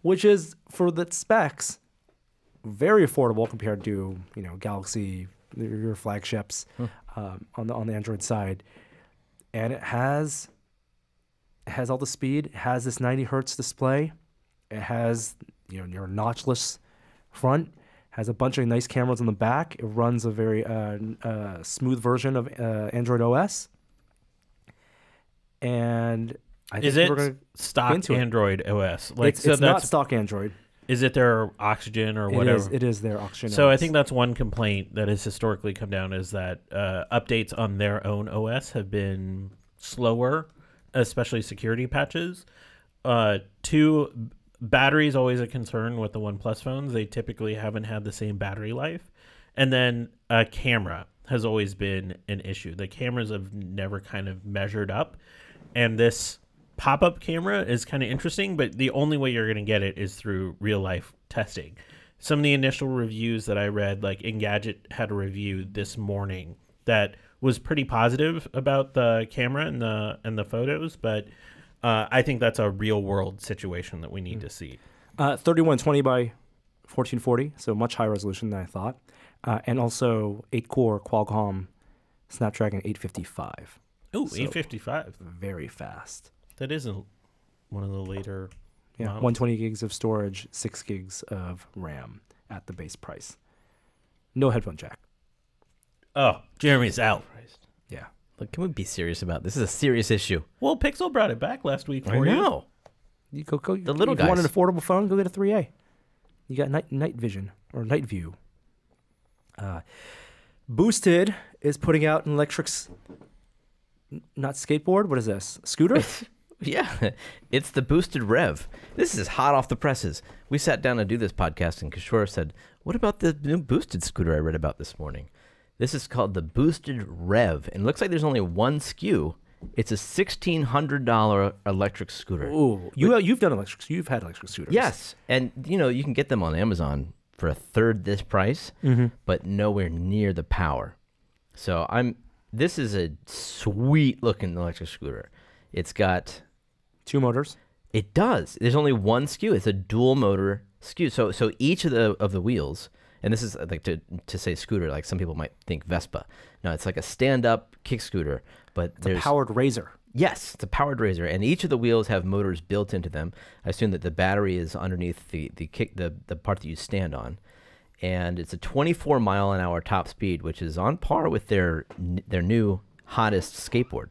which is for the specs very affordable compared to, you know, Galaxy, your flagships hmm. um, on the on the Android side, and it has it has all the speed. It has this ninety hertz display. It has you know your notchless front. It has a bunch of nice cameras on the back. It runs a very uh, uh, smooth version of uh, Android O S. And I is think it we're stock Android it. O S? Like, it's so it's that's, not stock Android. Is it their Oxygen or whatever? It is, it is their Oxygen. So O S. I think that's one complaint that has historically come down is that uh, updates on their own O S have been slower, especially security patches. Uh, two, battery is always a concern with the OnePlus phones. They typically haven't had the same battery life. And then a camera has always been an issue. The cameras have never kind of measured up. And this pop-up camera is kind of interesting, but the only way you're going to get it is through real-life testing. Some of the initial reviews that I read, like Engadget had a review this morning that was pretty positive about the camera and the and the photos, but uh, I think that's a real-world situation that we need mm. to see. Uh, thirty-one twenty by fourteen forty, so much higher resolution than I thought, uh, and also eight core Qualcomm Snapdragon eight fifty-five. Ooh, so eight fifty-five. Very fast. That isn't one of the later yeah, models. one hundred twenty gigs of storage, six gigs of RAM at the base price. No headphone jack. Oh, Jeremy's out. Yeah. Look, can we be serious about this? This is a serious issue. Well, Pixel brought it back last week for I you. Know. You go, go, the little guys. You want an affordable phone? Go get a three A. You got night, night vision or night view. Uh, Boosted is putting out an electric... Not skateboard? What is this? Scooter? Yeah. It's the Boosted Rev. This is hot off the presses. We sat down to do this podcast, and Kishore said, what about the new Boosted scooter I read about this morning? This is called the Boosted Rev, and it looks like there's only one S K U. It's a sixteen hundred dollar electric scooter. Ooh. You, you've done electric. You've had electric scooters. Yes. And, you know, you can get them on Amazon for a third this price, mm-hmm. but nowhere near the power. So I'm... This is a sweet-looking electric scooter. It's got... Two motors? It does. There's only one S K U. It's a dual-motor S K U. So so each of the of the wheels, and this is like to, to say scooter, like some people might think Vespa. No, it's like a stand-up kick scooter. But it's there's, a powered Razor. Yes, it's a powered Razor. And each of the wheels have motors built into them. I assume that the battery is underneath the, the, kick, the, the part that you stand on. And it's a twenty-four mile an hour top speed, which is on par with their their new hottest skateboard.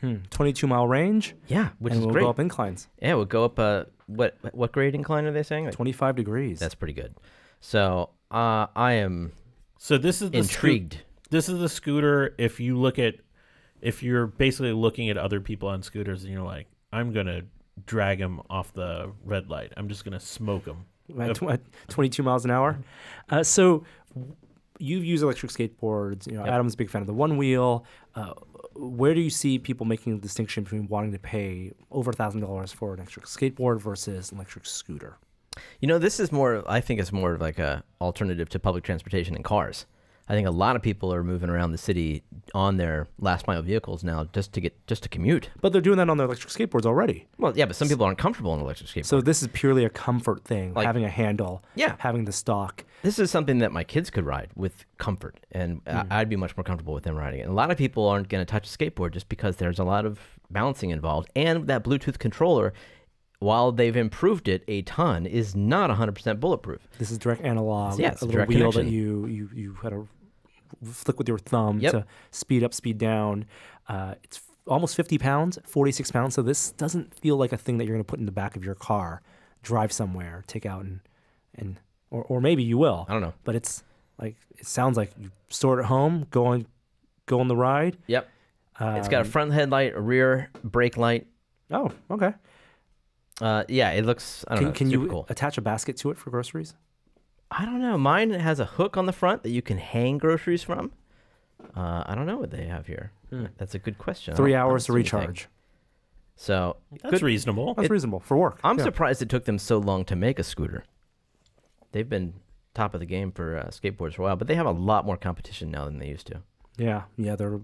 Hmm. twenty-two mile range. Yeah, which and is we'll great. Go up inclines. Yeah, we'll go up. Uh, what what grade incline are they saying? Like, twenty-five degrees. That's pretty good. So uh, I am. So this is the intrigued. This is the scooter. If you look at, if you're basically looking at other people on scooters, and you're like, I'm gonna drag them off the red light. I'm just gonna smoke them. At twenty-two miles an hour. Uh, so you've used electric skateboards. You know, yep. Adam's a big fan of the one wheel. Uh, where do you see people making the distinction between wanting to pay over one thousand dollars for an electric skateboard versus an electric scooter? You know, this is more, I think it's more of like an alternative to public transportation and cars. I think a lot of people are moving around the city on their last mile vehicles now just to get just to commute. But they're doing that on their electric skateboards already. Well, yeah, but some people aren't comfortable on electric skateboards. So this is purely a comfort thing, like, having a handle, yeah, having the stock. This is something that my kids could ride with comfort, and mm. I'd be much more comfortable with them riding it. And a lot of people aren't going to touch a skateboard just because there's a lot of balancing involved, and that Bluetooth controller, while they've improved it a ton, is not one hundred percent bulletproof. This is direct analog. Yeah, it's a little wheel that you, you, you had to flick with your thumb yep. to speed up, speed down. Uh, it's almost fifty pounds, forty-six pounds, so this doesn't feel like a thing that you're going to put in the back of your car, drive somewhere, take out, and, and or, or maybe you will. I don't know. But it's like it sounds like you store it at home, go on, go on the ride. Yep. Um, it's got a front headlight, a rear brake light. Oh, okay. Uh, yeah, it looks, I don't can, know, Can you cool. attach a basket to it for groceries? I don't know. Mine has a hook on the front that you can hang groceries from. Uh, I don't know what they have here. Hmm. That's a good question. Three hours to recharge. So That's good. reasonable. That's it, reasonable for work. I'm yeah. surprised it took them so long to make a scooter. They've been top of the game for uh, skateboards for a while, but they have a lot more competition now than they used to. Yeah, yeah. They're.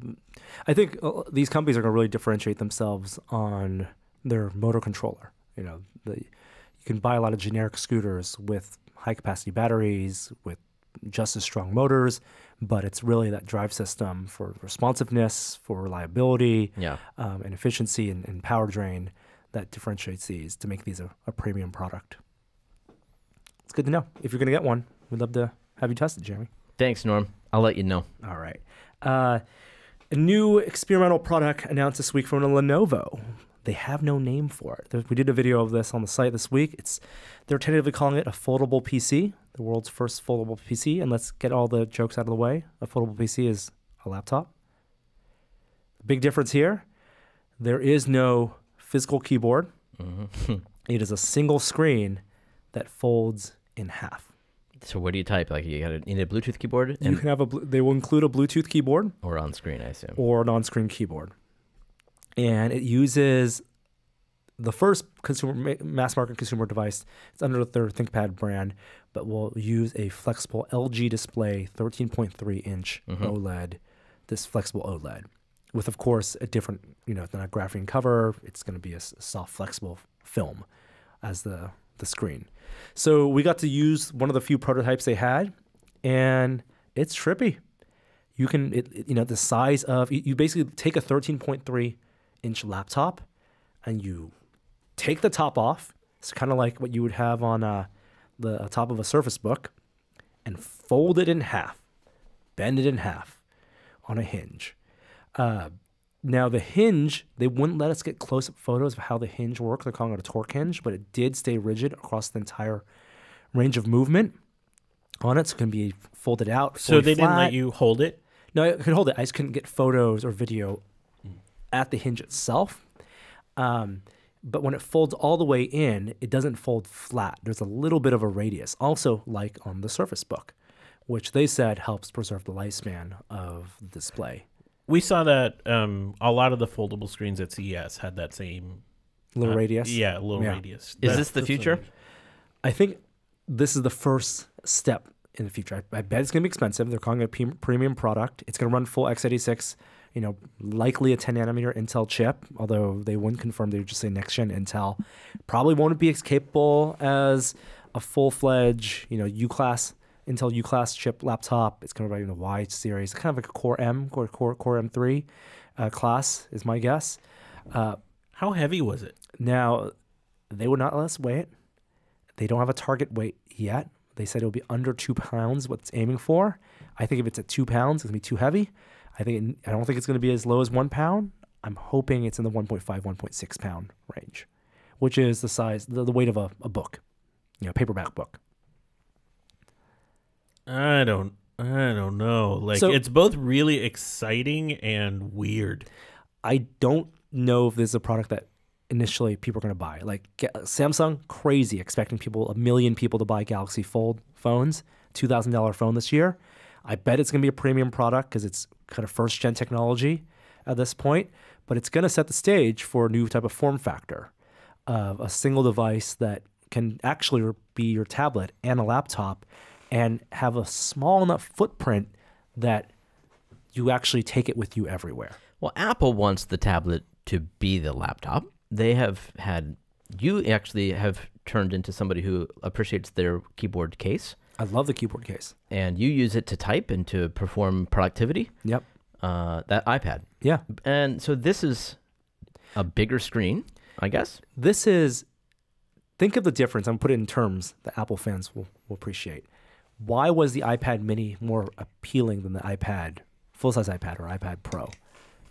I think uh, these companies are going to really differentiate themselves on their motor controller. You know, the, you can buy a lot of generic scooters with high-capacity batteries, with just as strong motors, but it's really that drive system for responsiveness, for reliability, yeah. um, and efficiency and, and power drain that differentiates these to make these a, a premium product. It's good to know. If you're going to get one, we'd love to have you test it, Jeremy. Thanks, Norm. I'll let you know. All right. Uh, a new experimental product announced this week from Lenovo. They have no name for it. We did a video of this on the site this week. It's they're tentatively calling it a foldable P C, the world's first foldable P C. And let's get all the jokes out of the way. A foldable P C is a laptop. The big difference here, there is no physical keyboard. Mm-hmm. It is a single screen that folds in half. So what do you type? Like you, gotta, you need a Bluetooth keyboard? And you can have a. They will include a Bluetooth keyboard. Or on-screen, I assume. Or an on-screen keyboard. And it uses the first consumer mass market consumer device. It's under their ThinkPad brand, but will use a flexible L G display, thirteen point three inch mm-hmm. OLED. This flexible OLED, with of course a different, you know, than a graphene cover. It's going to be a soft flexible film as the the screen. So we got to use one of the few prototypes they had, and it's trippy. You can, it, it, you know, the size of you basically take a thirteen point three inch laptop, and you take the top off. It's kind of like what you would have on uh, the uh, top of a Surface Book, and fold it in half, bend it in half on a hinge. Uh, now the hinge, they wouldn't let us get close-up photos of how the hinge worked. They're calling it a torque hinge, but it did stay rigid across the entire range of movement on it. So it can be folded out. So they flat. Didn't let you hold it? No, I could hold it. I just couldn't get photos or video at the hinge itself. Um, but when it folds all the way in, it doesn't fold flat. There's a little bit of a radius, also like on the Surface Book, which they said helps preserve the lifespan of the display. We saw that um, a lot of the foldable screens at C E S had that same... Little uh, radius? Yeah, little yeah. radius. Is this the future? I think this is the first step in the future. I, I bet it's going to be expensive. They're calling it a premium product. It's going to run full x eighty-six... You know, likely a ten nanometer Intel chip, although they wouldn't confirm. They would just say next gen Intel. Probably won't be as capable as a full fledged, you know, U class Intel U class chip laptop. It's going to be in the Y series, kind of like a Core M, Core Core, Core M three uh, class is my guess. Uh, How heavy was it? Now, they would not let us weigh it. They don't have a target weight yet. They said it will be under two pounds. What it's aiming for. I think if it's at two pounds, it's going to be too heavy. I think I don't think it's going to be as low as one pound. I'm hoping it's in the one point five, one point six pound range, which is the size, the, the weight of a, a book, you know, paperback book. I don't, I don't know. Like so, it's both really exciting and weird. I don't know if this is a product that initially people are going to buy. Like Samsung, crazy expecting people, a million people to buy Galaxy Fold phones, two thousand dollar phone this year. I bet it's going to be a premium product because it's kind of first-gen technology at this point, but it's going to set the stage for a new type of form factor of a single device that can actually be your tablet and a laptop and have a small enough footprint that you actually take it with you everywhere. Well, Apple wants the tablet to be the laptop. They have had – you actually have turned into somebody who appreciates their keyboard case. I love the keyboard case. And you use it to type and to perform productivity. Yep. Uh, that iPad. Yeah. And so this is a bigger screen, I guess. This is, think of the difference. I'm going to put it in terms that Apple fans will, will appreciate. Why was the iPad mini more appealing than the iPad, full-size iPad or iPad Pro?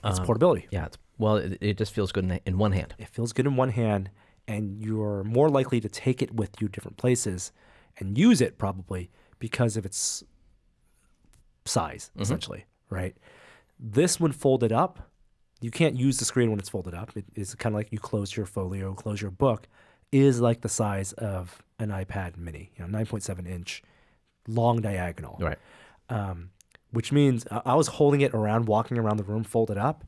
It's um, portability. Yeah. It's, well, it, it just feels good in, in one hand. It feels good in one hand, and you're more likely to take it with you different places and use it probably because of its size, mm-hmm. essentially, right? This, when folded up, you can't use the screen when it's folded up. It, it's kind of like you close your folio, close your book, it is like the size of an iPad mini, you know, nine point seven inch, long diagonal. Right. Um, which means I was holding it around, walking around the room, folded up.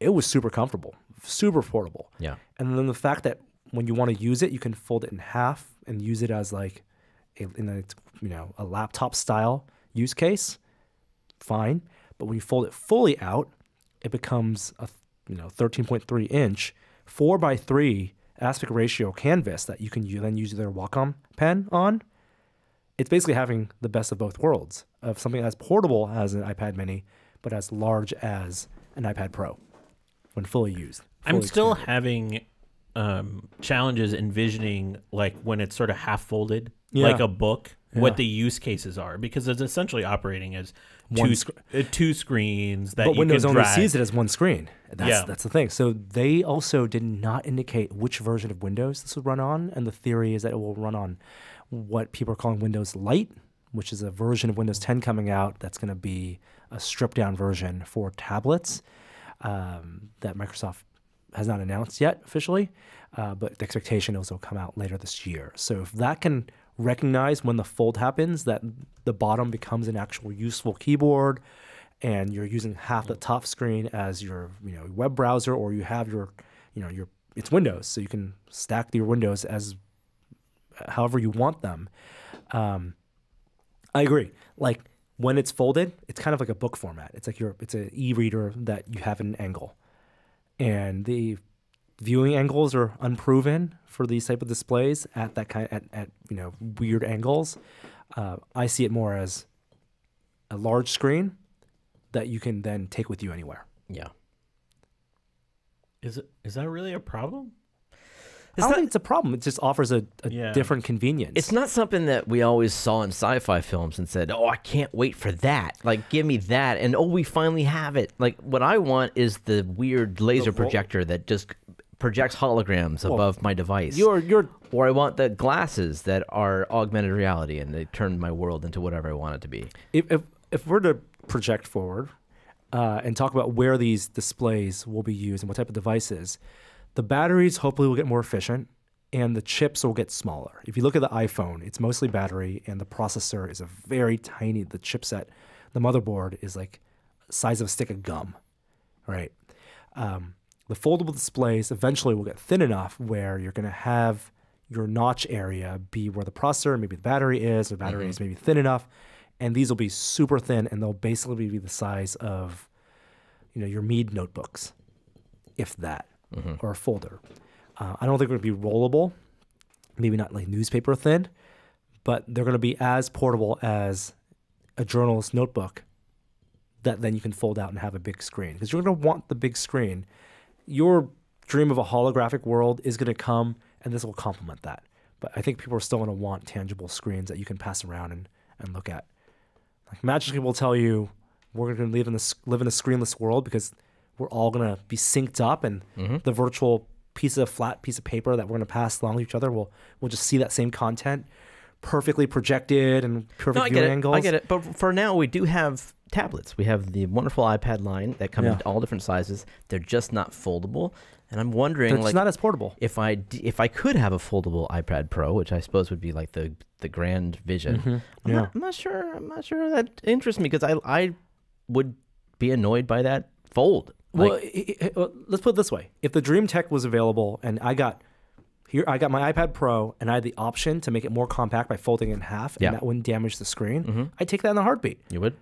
It was super comfortable, super portable. Yeah. And then the fact that when you want to use it, you can fold it in half and use it as like a, in a, you know, a laptop style use case, fine. But when you fold it fully out, it becomes a, you know, thirteen point three inch four by three aspect ratio canvas that you can you then use their Wacom pen on. It's basically having the best of both worlds of something as portable as an iPad mini, but as large as an iPad Pro when fully used. Fully I'm still expanded. having um, challenges envisioning, like when it's sort of half folded, yeah. like a book, yeah. what the use cases are, because it's essentially operating as one two, sc uh, two screens. That but you Windows can only drag. Sees it as one screen. That's, yeah. that's the thing. So they also did not indicate which version of Windows this would run on. And the theory is that it will run on what people are calling Windows Lite, which is a version of Windows ten coming out that's going to be a stripped-down version for tablets um, that Microsoft has not announced yet officially, uh, but the expectation is it'll come out later this year. So if that can recognize when the fold happens, that the bottom becomes an actual useful keyboard and you're using half the top screen as your you know, web browser, or you have your, you know, your it's Windows, so you can stack your windows as however you want them. Um, I agree. Like when it's folded, it's kind of like a book format. It's like your it's an e-reader that you have an angle, and the viewing angles are unproven for these type of displays at that kind at at you know weird angles. Uh, I see it more as a large screen that you can then take with you anywhere. Yeah. Is it is that really a problem? It's I don't not, think it's a problem. It just offers a, a yeah. different convenience. It's not something that we always saw in sci-fi films and said, oh, I can't wait for that. Like, give me that. And, oh, we finally have it. Like, what I want is the weird laser the projector that just projects holograms well, above my device. You're, you're, or I want the glasses that are augmented reality and they turn my world into whatever I want it to be. If, if, if we're to project forward uh, and talk about where these displays will be used and what type of devices, the batteries hopefully will get more efficient and the chips will get smaller. If you look at the iPhone, it's mostly battery and the processor is a very tiny, the chipset, the motherboard is like size of a stick of gum, right? Um, the foldable displays eventually will get thin enough where you're gonna have your notch area be where the processor, maybe the battery is, or the battery mm-hmm. is maybe thin enough, and these will be super thin and they'll basically be the size of you know, your Mead notebooks, if that. Mm-hmm. Or a folder. Uh, I don't think they're going to be rollable, maybe not like newspaper thin, but they're going to be as portable as a journalist's notebook that then you can fold out and have a big screen. Because you're going to want the big screen. Your dream of a holographic world is going to come, and this will complement that. But I think people are still going to want tangible screens that you can pass around and, and look at. Like magically will tell you, we're going to live in this, live in a screenless world because we're all gonna be synced up, and mm-hmm. the virtual piece of flat piece of paper that we're gonna pass along to each other, we'll we'll just see that same content, perfectly projected and perfect no, I viewing get it. angles. I get it. But for now, we do have tablets. We have the wonderful iPad line that comes yeah. in all different sizes. They're just not foldable, and I'm wondering, They're just like, not as portable. If I d if I could have a foldable iPad Pro, which I suppose would be like the the grand vision, mm-hmm. I'm, yeah. not, I'm not sure. I'm not sure that interests me because I I would be annoyed by that fold. Like, well, it, it, well, let's put it this way. If the Dream Tech was available and I got here, I got my iPad Pro and I had the option to make it more compact by folding it in half yeah. and that wouldn't damage the screen, mm-hmm. I'd take that in a heartbeat. You would?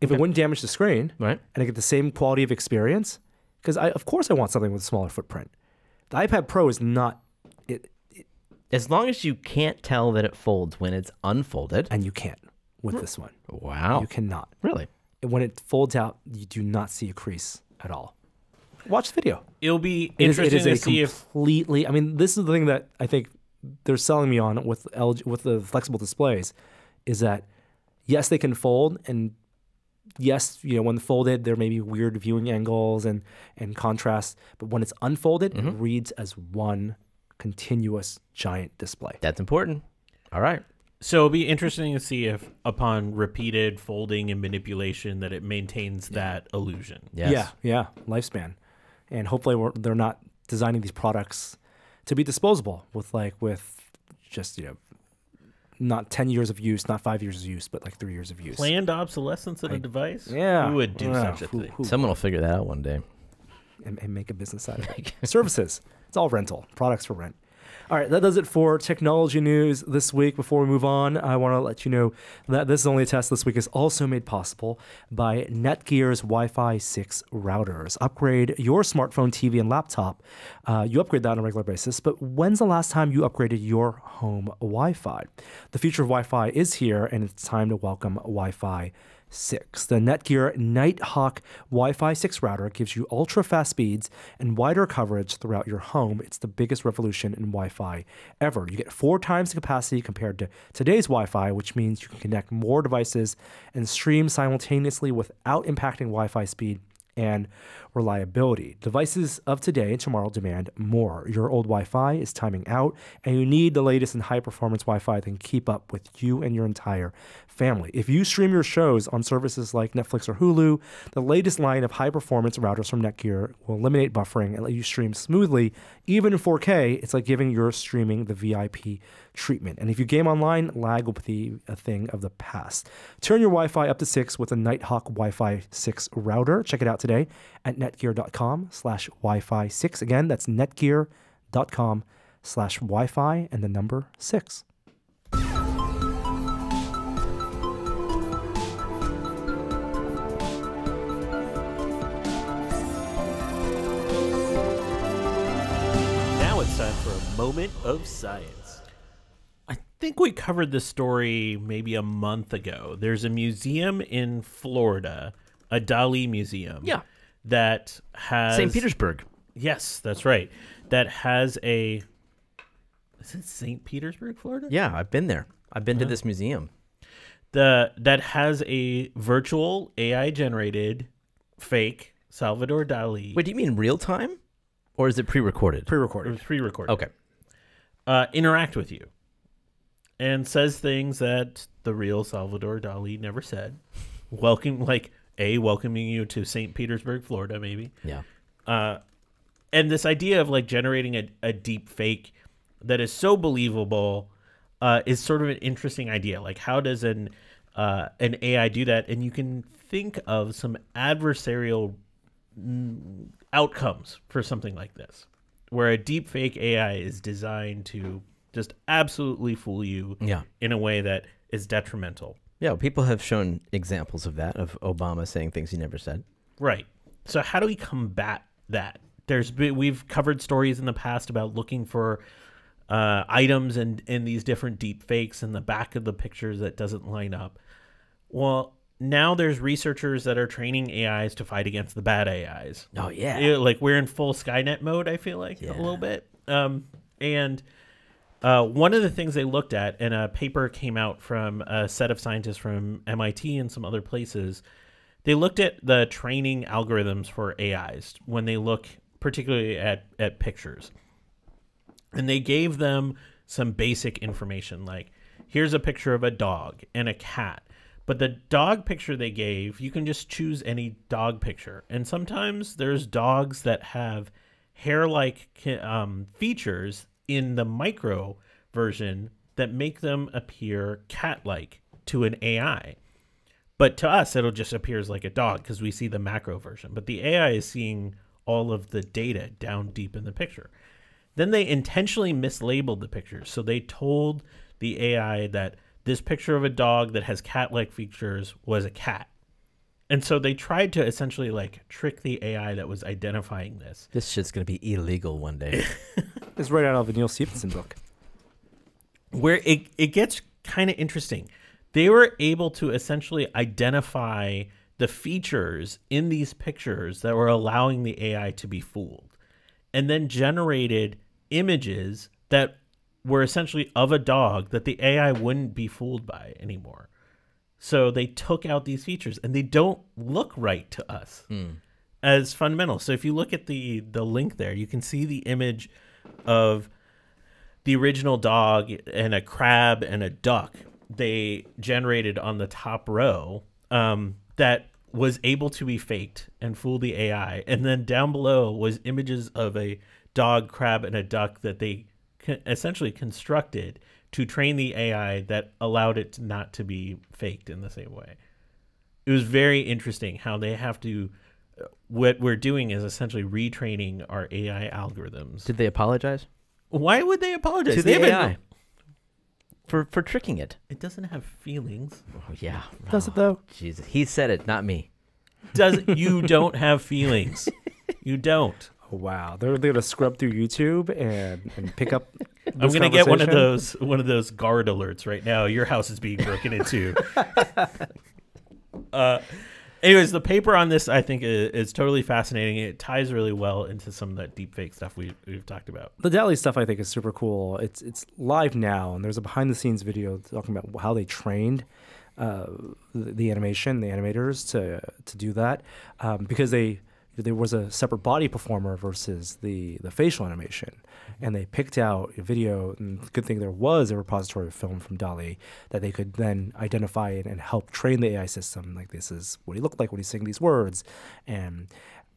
If okay. it wouldn't damage the screen right. and I get the same quality of experience, because I, of course I want something with a smaller footprint. The iPad Pro is not... It, it, as long as you can't tell that it folds when it's unfolded. And you can't with mm. this one. Wow. You cannot. Really? When it folds out, you do not see a crease at all. Watch the video. It'll be it interesting is, it is to see if completely. I mean, this is the thing that I think they're selling me on with L G, with the flexible displays, is that yes, they can fold, and yes, you know, when folded, there may be weird viewing angles and and contrast, but when it's unfolded, mm-hmm. it reads as one continuous giant display. That's important. All right. So it'll be interesting to see if, upon repeated folding and manipulation, that it maintains that illusion. Yes. Yeah, yeah, lifespan, and hopefully we're, they're not designing these products to be disposable. With like with just you know, not ten years of use, not five years of use, but like three years of use. Planned obsolescence of I, a device. Yeah, who would do yeah. such a who, thing? Who, Someone will figure that out one day, and, and make a business out of it. Services. It's all rental products for rent. All right, that does it for technology news this week. Before we move on, I want to let you know that This Is Only a Test this week is also made possible by Netgear's Wi-Fi six routers. Upgrade your smartphone, T V, and laptop. Uh, you upgrade that on a regular basis, but when's the last time you upgraded your home Wi-Fi? The future of Wi-Fi is here, and it's time to welcome Wi-Fi six. The Netgear Nighthawk Wi-Fi six router gives you ultra-fast speeds and wider coverage throughout your home. It's the biggest revolution in Wi-Fi ever. You get four times the capacity compared to today's Wi-Fi, which means you can connect more devices and stream simultaneously without impacting Wi-Fi speed and reliability. Devices of today and tomorrow demand more. Your old Wi-Fi is timing out, and you need the latest and high-performance Wi-Fi that can keep up with you and your entire family. If you stream your shows on services like Netflix or Hulu, the latest line of high-performance routers from Netgear will eliminate buffering and let you stream smoothly. Even in four K, it's like giving your streaming the V I P treatment. And if you game online, lag will be a thing of the past. Turn your Wi-Fi up to six with a Nighthawk Wi-Fi six router. Check it out today. Today at netgear dot com slash Wi-Fi six. Again, that's netgear dot com slash Wi-Fi and the number six. Now it's time for a moment of science. I think we covered this story maybe a month ago. There's a museum in Florida, a Dali museum. Yeah. That has... Saint Petersburg. Yes, that's right. That has a... Is it Saint Petersburg, Florida? Yeah, I've been there. I've been uh, to this museum. The That has a virtual A I-generated fake Salvador Dali. Wait, do you mean real time? Or is it pre-recorded? Pre-recorded. It was pre-recorded. Okay. Uh, interact with you. And says things that the real Salvador Dali never said. Welcome, like... A, welcoming you to Saint Petersburg, Florida, maybe. Yeah. Uh, and this idea of like generating a, a deep fake that is so believable uh, is sort of an interesting idea. Like, how does an uh, an A I do that? And you can think of some adversarial outcomes for something like this, where a deep fake A I is designed to just absolutely fool you yeah. in a way that is detrimental. Yeah, people have shown examples of that, of Obama saying things he never said. Right. So how do we combat that? There's been, we've covered stories in the past about looking for uh, items and in, in these different deep fakes in the back of the pictures that doesn't line up. Well, now there's researchers that are training A Is to fight against the bad A Is. Oh, yeah. It, like we're in full Skynet mode, I feel like, yeah. a little bit. Um, and... Uh, one of the things they looked at, and a paper came out from a set of scientists from M I T and some other places, they looked at the training algorithms for A Is when they look particularly at, at pictures. And they gave them some basic information, like here's a picture of a dog and a cat. But the dog picture they gave, you can just choose any dog picture. And sometimes there's dogs that have hair-like um, features in the micro version that make them appear cat-like to an A I. But to us, it'll just appear as like a dog because we see the macro version. But the A I is seeing all of the data down deep in the picture. Then they intentionally mislabeled the pictures. So they told the A I that this picture of a dog that has cat-like features was a cat. And so they tried to essentially like trick the A I that was identifying this. This shit's going to be illegal one day. It's right out of the Neil Stephenson book. Where it, it gets kind of interesting. They were able to essentially identify the features in these pictures that were allowing the A I to be fooled. And then generated images that were essentially of a dog that the A I wouldn't be fooled by anymore. So they took out these features, and they don't look right to us mm. as fundamental. So if you look at the, the link there, you can see the image of the original dog and a crab and a duck they generated on the top row um, that was able to be faked and fool the A I. And then down below was images of a dog, crab, and a duck that they essentially constructed to train the A I that allowed it not to be faked in the same way. It was very interesting how they have to... What we're doing is essentially retraining our A I algorithms. Did they apologize? Why would they apologize? To the A I. For, for tricking it. It doesn't have feelings. Oh, yeah. Does it, though? Jesus. He said it, not me. Does You don't have feelings. You don't. Wow, they're going to scrub through YouTube and, and pick up. I'm going to get one of those one of those guard alerts right now. Your house is being broken into. uh, anyways, the paper on this, I think, is, is totally fascinating. It ties really well into some of that deepfake stuff we, we've talked about. The Dali stuff, I think, is super cool. It's it's live now, and there's a behind-the-scenes video talking about how they trained uh, the, the animation, the animators, to to do that, um, because they there was a separate body performer versus the, the facial animation. And they picked out a video, and the good thing there was a repository of film from Dali that they could then identify and, and help train the A I system. Like, this is what he looked like when he's saying these words. And,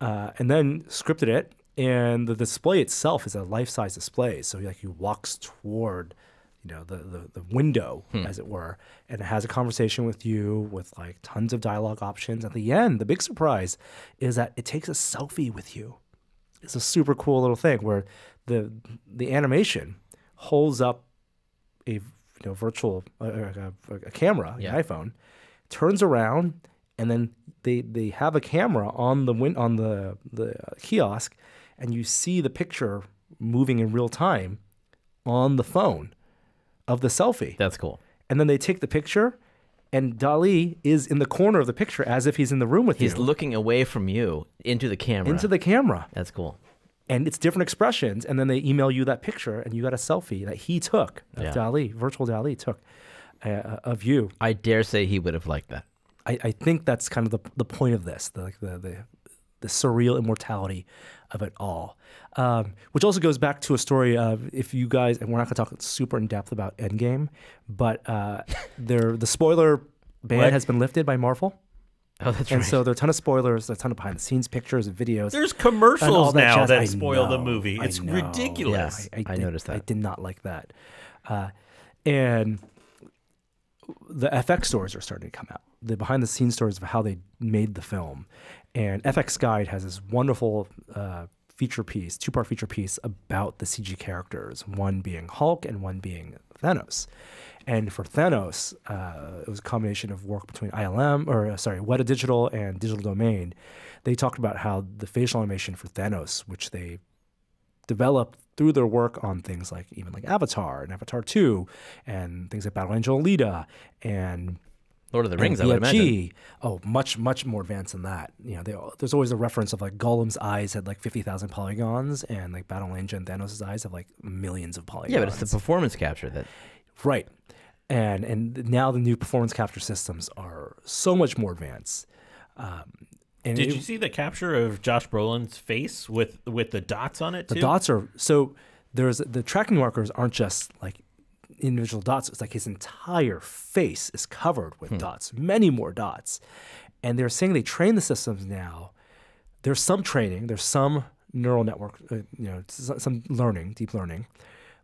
uh, and then scripted it, and the display itself is a life-size display. So he, like, he walks toward, you know, the, the, the window, hmm. as it were, and it has a conversation with you with, like, tons of dialogue options. At the end, the big surprise is that it takes a selfie with you. It's a super cool little thing where the the animation holds up a you know virtual uh, a, a camera, yeah. an iPhone, turns around, and then they they have a camera on the win on the the kiosk, and you see the picture moving in real time on the phone of the selfie. That's cool. And then they take the picture, and Dali is in the corner of the picture as if he's in the room with he's you. He's looking away from you into the camera. Into the camera. That's cool. And it's different expressions, and then they email you that picture, and you got a selfie that he took, yeah. that Dali, virtual Dali took, uh, of you. I dare say he would have liked that. I, I think that's kind of the, the point of this, the, the, the, the surreal immortality of it all. Um, which also goes back to a story of, if you guys, and we're not going to talk super in depth about Endgame, but uh, there, the spoiler ban what? has been lifted by Marvel. Oh, that's and right. so there are a ton of spoilers, a ton of behind-the-scenes pictures and videos. There's commercials that now jazz. that spoil know, the movie. It's ridiculous. Yeah, I, I, I did, noticed that. I did not like that. Uh, and the F X stories are starting to come out. The behind-the-scenes stories of how they made the film. And F X Guide has this wonderful uh, feature piece, two-part feature piece about the C G characters, one being Hulk and one being Thanos. And for Thanos, uh, it was a combination of work between I L M, or sorry, Weta Digital and Digital Domain. They talked about how the facial animation for Thanos, which they developed through their work on things like even like Avatar and Avatar two, and things like Battle Angel Alita and Lord of the Rings, I would imagine. Oh, much, much more advanced than that. You know, they, there's always a reference of like Gollum's eyes had like fifty thousand polygons, and like Battle Angel and Thanos' eyes have like millions of polygons. Yeah, but it's the performance capture that... Right. And and now the new performance capture systems are so much more advanced. Um, and Did it, you see the capture of Josh Brolin's face with, with the dots on it, too? The dots are... So there's the tracking markers aren't just like... individual dots. It's like his entire face is covered with hmm. dots, many more dots. And they're saying they train the systems now. There's some training, there's some neural network, uh, you know, some learning, deep learning,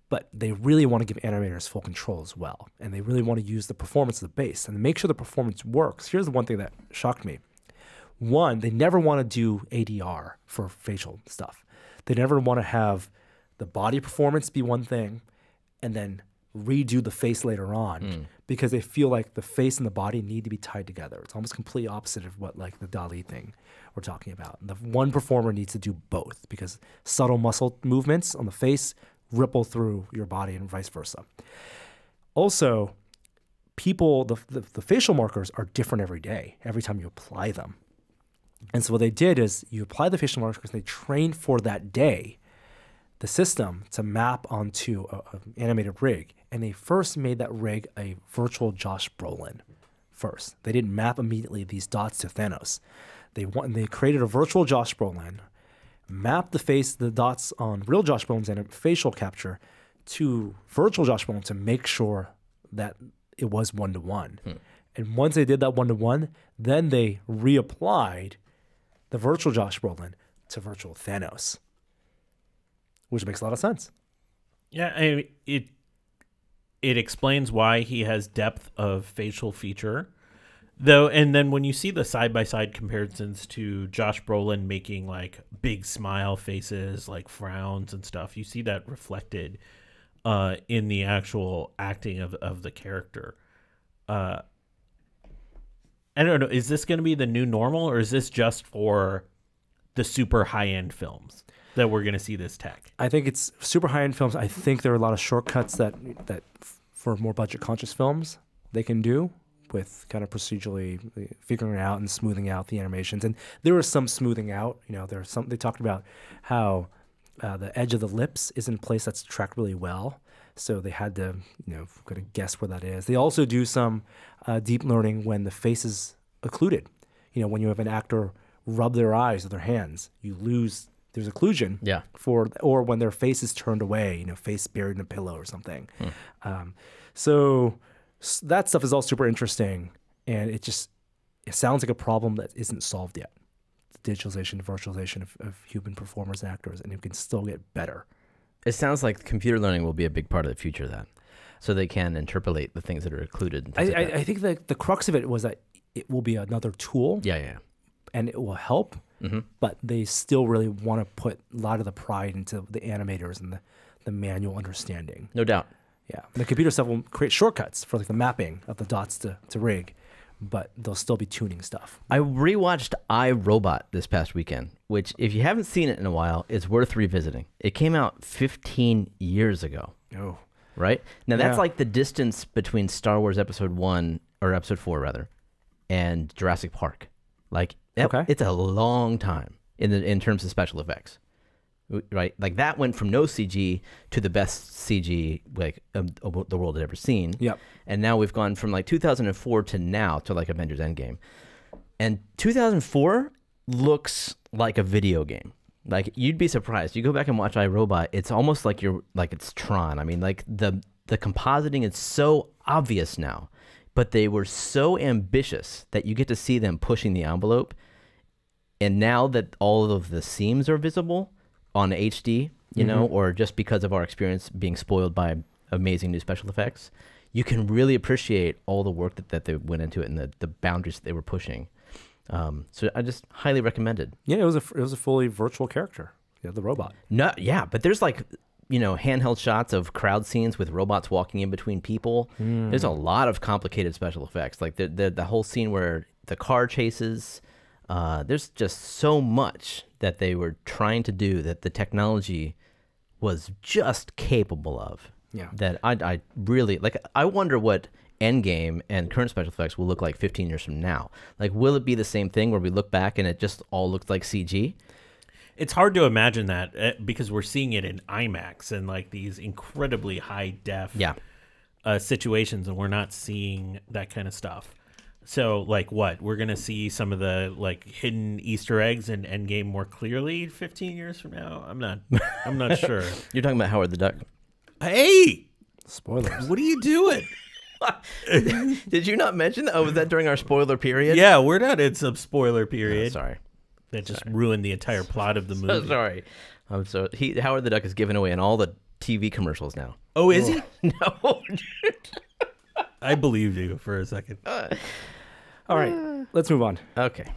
but they really want to give animators full control as well. And they really want to use the performance as a base and make sure the performance works. Here's the one thing that shocked me. One, they never want to do A D R for facial stuff. They never want to have the body performance be one thing and then redo the face later on mm. because they feel like the face and the body need to be tied together. It's almost completely opposite of what like the Dali thing we're talking about. The one performer needs to do both because subtle muscle movements on the face ripple through your body and vice versa. Also, people, the, the, the facial markers are different every day, every time you apply them. And so what they did is you apply the facial markers and they train for that day the system to map onto an animated rig, and they first made that rig a virtual Josh Brolin first. They didn't map immediately these dots to Thanos. They want, they created a virtual Josh Brolin, mapped the face, the dots on real Josh Brolin's and a facial capture to virtual Josh Brolin to make sure that it was one-to-one. Hmm. And once they did that one-to-one, then they reapplied the virtual Josh Brolin to virtual Thanos, which makes a lot of sense. Yeah, I mean, it it explains why he has depth of facial feature, though. And then when you see the side by side comparisons to Josh Brolin making like big smile faces, like frowns and stuff, you see that reflected uh, in the actual acting of of the character. Uh, I don't know. Is this going to be the new normal, or is this just for the super high end films that we're going to see this tech? I think it's super high-end films. I think there are a lot of shortcuts that, that for more budget-conscious films, they can do with kind of procedurally figuring out and smoothing out the animations. And there was some smoothing out. You know, there was some, they talked about how uh, the edge of the lips is in place that's tracked really well. So they had to, you know, kind of guess where that is. They also do some uh, deep learning when the face is occluded. You know, when you have an actor rub their eyes with their hands, you lose, there's occlusion. Yeah. For, or when their face is turned away, you know, face buried in a pillow or something. Mm. Um, so that stuff is all super interesting, and it just, it sounds like a problem that isn't solved yet. The digitalization, virtualization of, of human performers and actors, and it can still get better. It sounds like computer learning will be a big part of the future of that. So they can interpolate the things that are occluded. I, like I, I think the, the crux of it was that it will be another tool. Yeah, yeah. And it will help, mm-hmm. but they still really want to put a lot of the pride into the animators and the, the manual understanding. No doubt. Yeah. The computer stuff will create shortcuts for like the mapping of the dots to, to rig, but they'll still be tuning stuff. I rewatched I, Robot this past weekend, which if you haven't seen it in a while, it's worth revisiting. It came out fifteen years ago. Oh. Right? Now that's yeah. like the distance between Star Wars Episode One, or Episode Four rather, and Jurassic Park. Like that, okay. It's a long time in the, in terms of special effects. Right, like that went from no C G to the best C G like um, the world had ever seen. Yep. And now we've gone from like two thousand four to now to like Avengers Endgame, and two thousand four looks like a video game. Like you'd be surprised. You go back and watch iRobot. It's almost like you're like it's Tron. I mean, like the the compositing is so obvious now, but they were so ambitious that you get to see them pushing the envelope. And now that all of the seams are visible on H D, you know, mm-hmm. or just because of our experience being spoiled by amazing new special effects, you can really appreciate all the work that, that they went into it and the, the boundaries that they were pushing. Um, so I just highly recommend it. Yeah, it was a, it was a fully virtual character, yeah, the robot. No, yeah, but there's like, you know, handheld shots of crowd scenes with robots walking in between people. Mm. There's a lot of complicated special effects. Like the, the, the whole scene where the car chases, Uh, there's just so much that they were trying to do that the technology was just capable of. Yeah. That I, I really, like, I wonder what Endgame and current special effects will look like fifteen years from now. Like, will it be the same thing where we look back and it just all looks like C G? It's hard to imagine that because we're seeing it in IMAX and, like, these incredibly high-def yeah. uh, situations, and we're not seeing that kind of stuff. So, like, what? We're going to see some of the, like, hidden Easter eggs in Endgame more clearly fifteen years from now? I'm not I'm not sure. You're talking about Howard the Duck. Hey! Spoilers. What are you doing? Did you not mention that? Oh, was that during our spoiler period? Yeah, we're not in some spoiler period. Oh, sorry. That just sorry. ruined the entire plot of the movie. So sorry. I'm so, he, Howard the Duck is given away in all the T V commercials now. Oh, is oh. he? No, dude. I believed you for a second. Uh. All right, uh, let's move on. Okay.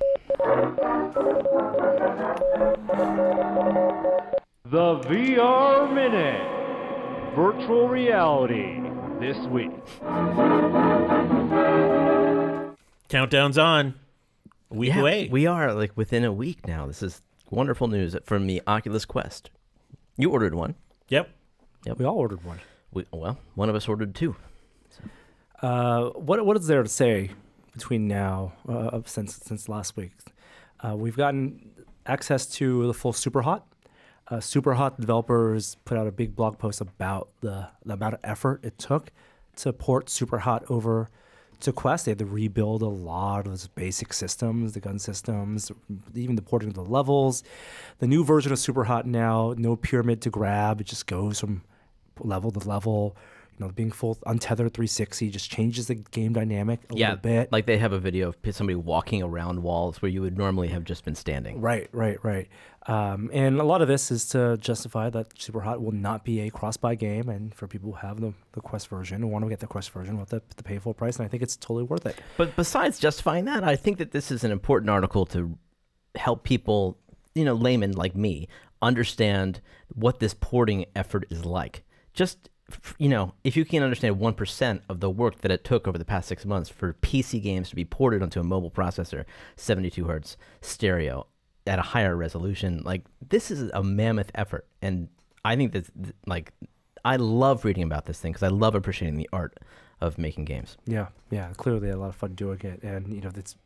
The V R Minute, virtual reality this week. Countdown's on. A week yeah, away. We are like within a week now. This is wonderful news from the Oculus Quest. You ordered one. Yep. Yep. We all ordered one. We, well, one of us ordered two. So. Uh, what what is there to say? Between now, uh, since since last week, uh, we've gotten access to the full Superhot. Uh, Superhot developers put out a big blog post about the, the amount of effort it took to port Superhot over to Quest. They had to rebuild a lot of those basic systems, the gun systems, even the porting of the levels. The new version of Superhot now, no pyramid to grab. It just goes from level to level. You know, being full untethered three sixty just changes the game dynamic a yeah, little bit. Like they have a video of somebody walking around walls where you would normally have just been standing. Right, right, right. Um, and a lot of this is to justify that Superhot will not be a cross-buy game, and for people who have the, the Quest version and want to get the Quest version, we'll have to, to pay full price, and I think it's totally worth it. But besides justifying that, I think that this is an important article to help people, you know, laymen like me, understand what this porting effort is like. Just... You know, if you can understand one percent of the work that it took over the past six months for P C games to be ported onto a mobile processor, seventy-two hertz stereo at a higher resolution, like this is a mammoth effort. And I think that, like, I love reading about this thing because I love appreciating the art of making games. Yeah, yeah, clearly they had a lot of fun doing it, and you know, that's,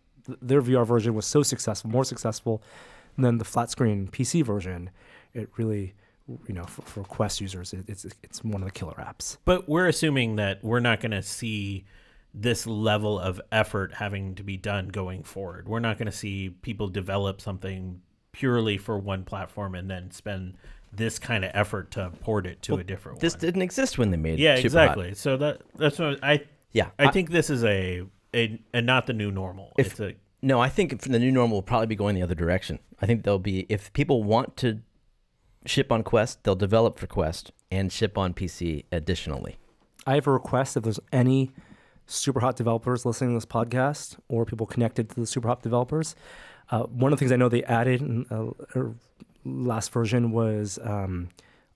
their V R version was so successful, more successful than the flat screen P C version. It really, you know, for, for Quest users, it, it's it's one of the killer apps. But we're assuming that we're not going to see this level of effort having to be done going forward. We're not going to see people develop something purely for one platform and then spend this kind of effort to port it to well, a different this one. This didn't exist when they made yeah, it. Yeah, exactly. Hot. So that that's what I yeah I, I think this is a a, a not the new normal. If, it's a no. I think the new normal will probably be going the other direction. I think there'll be, if people want to ship on Quest, they'll develop for Quest and ship on P C additionally. I have a request if there's any super hot developers listening to this podcast or people connected to the super hot developers. Uh, one of the things I know they added in uh, last version was um,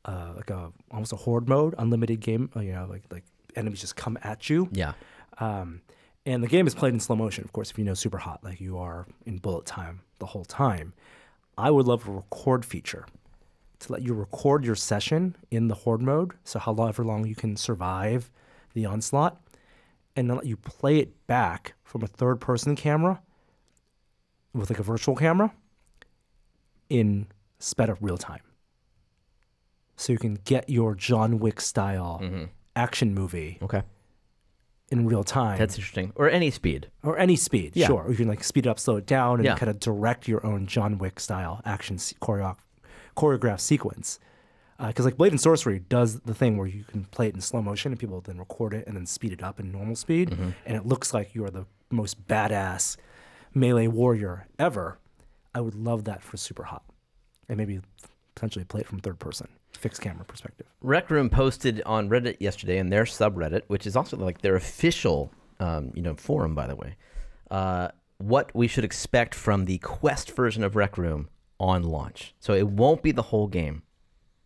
uh, like a, almost a horde mode, unlimited game. You know, like like enemies just come at you. Yeah. Um, and the game is played in slow motion, of course. If you know super hot, like you are in bullet time the whole time. I would love a record feature to let you record your session in the horde mode, so however long you can survive the onslaught, and then let you play it back from a third-person camera with like a virtual camera in sped up real time. So you can get your John Wick style mm-hmm. action movie okay. in real time. That's interesting. Or any speed. Or any speed, yeah. sure. Or you can like speed it up, slow it down, and yeah. kind of direct your own John Wick style action choreo choreographed sequence. Because uh, like Blade and Sorcery does the thing where you can play it in slow motion and people then record it and then speed it up in normal speed. Mm-hmm. And it looks like you are the most badass melee warrior ever. I would love that for super hot. And maybe potentially play it from third person, fixed camera perspective. Rec Room posted on Reddit yesterday in their subreddit, which is also like their official um, you know, forum, by the way, uh, what we should expect from the Quest version of Rec Room on launch. So it won't be the whole game,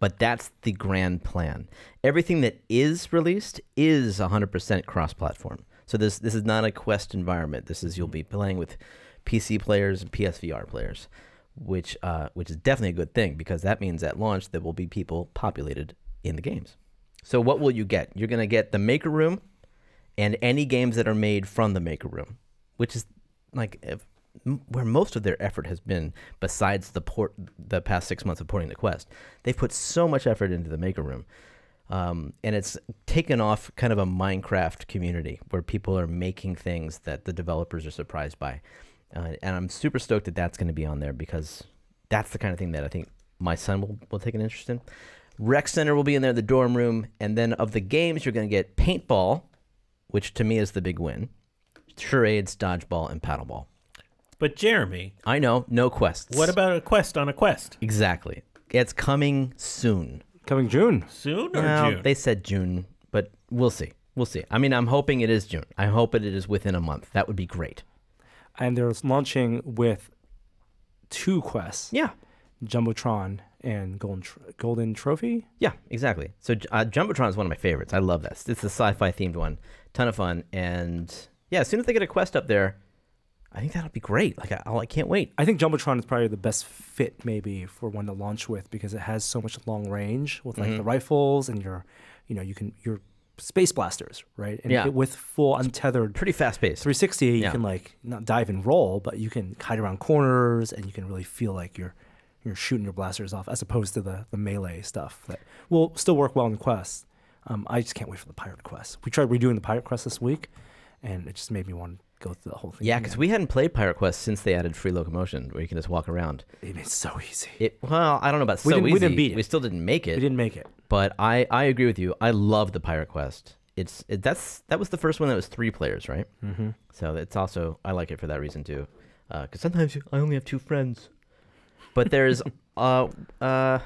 but that's the grand plan. Everything that is released is one hundred percent cross-platform. So this this is not a Quest environment. This is, you'll be playing with P C players and P S V R players, which uh, which is definitely a good thing, because that means at launch there will be people populated in the games. So what will you get? You're going to get the Maker Room and any games that are made from the Maker Room, which is like if, where most of their effort has been, besides the port the past six months of porting the Quest. They've put so much effort into the Maker Room. Um, and it's taken off kind of a Minecraft community where people are making things that the developers are surprised by. Uh, and I'm super stoked that that's going to be on there, because that's the kind of thing that I think my son will, will take an interest in. Rec Center will be in there, the dorm room. And then of the games, you're going to get paintball, which to me is the big win, charades, dodgeball, and paddleball. But Jeremy. I know, no quests. What about a quest on a quest? Exactly. It's coming soon. Coming June. Soon or well, June? They said June, but we'll see. We'll see. I mean, I'm hoping it is June. I hope it is within a month. That would be great. And they're launching with two quests. Yeah. Jumbotron and Golden, Golden Trophy? Yeah, exactly. So uh, Jumbotron is one of my favorites. I love this. It's a sci-fi themed one. Ton of fun. And yeah, as soon as they get a quest up there, I think that'll be great. Like, I, I can't wait. I think Jumbotron is probably the best fit maybe for one to launch with, because it has so much long range with like mm-hmm. the rifles and your, you know, you can, your space blasters, right? And yeah. it, with full untethered. It's pretty fast paced. three sixty, yeah. you can like not dive and roll, but you can hide around corners and you can really feel like you're you're shooting your blasters off, as opposed to the, the melee stuff that will still work well in Quest. Um, I just can't wait for the Pirate Quest. We tried redoing the Pirate Quest this week and it just made me want to go through the whole thing. Yeah, because we hadn't played Pirate Quest since they added free locomotion, where you can just walk around. It is so easy. It, well, I don't know about so easy. We didn't beat it. We still didn't make it. We didn't make it. But I, I agree with you. I love the Pirate Quest. It's it, that's that was the first one that was three players, right? Mm-hmm. So it's also, I like it for that reason too, because uh, sometimes I only have two friends. But there's uh uh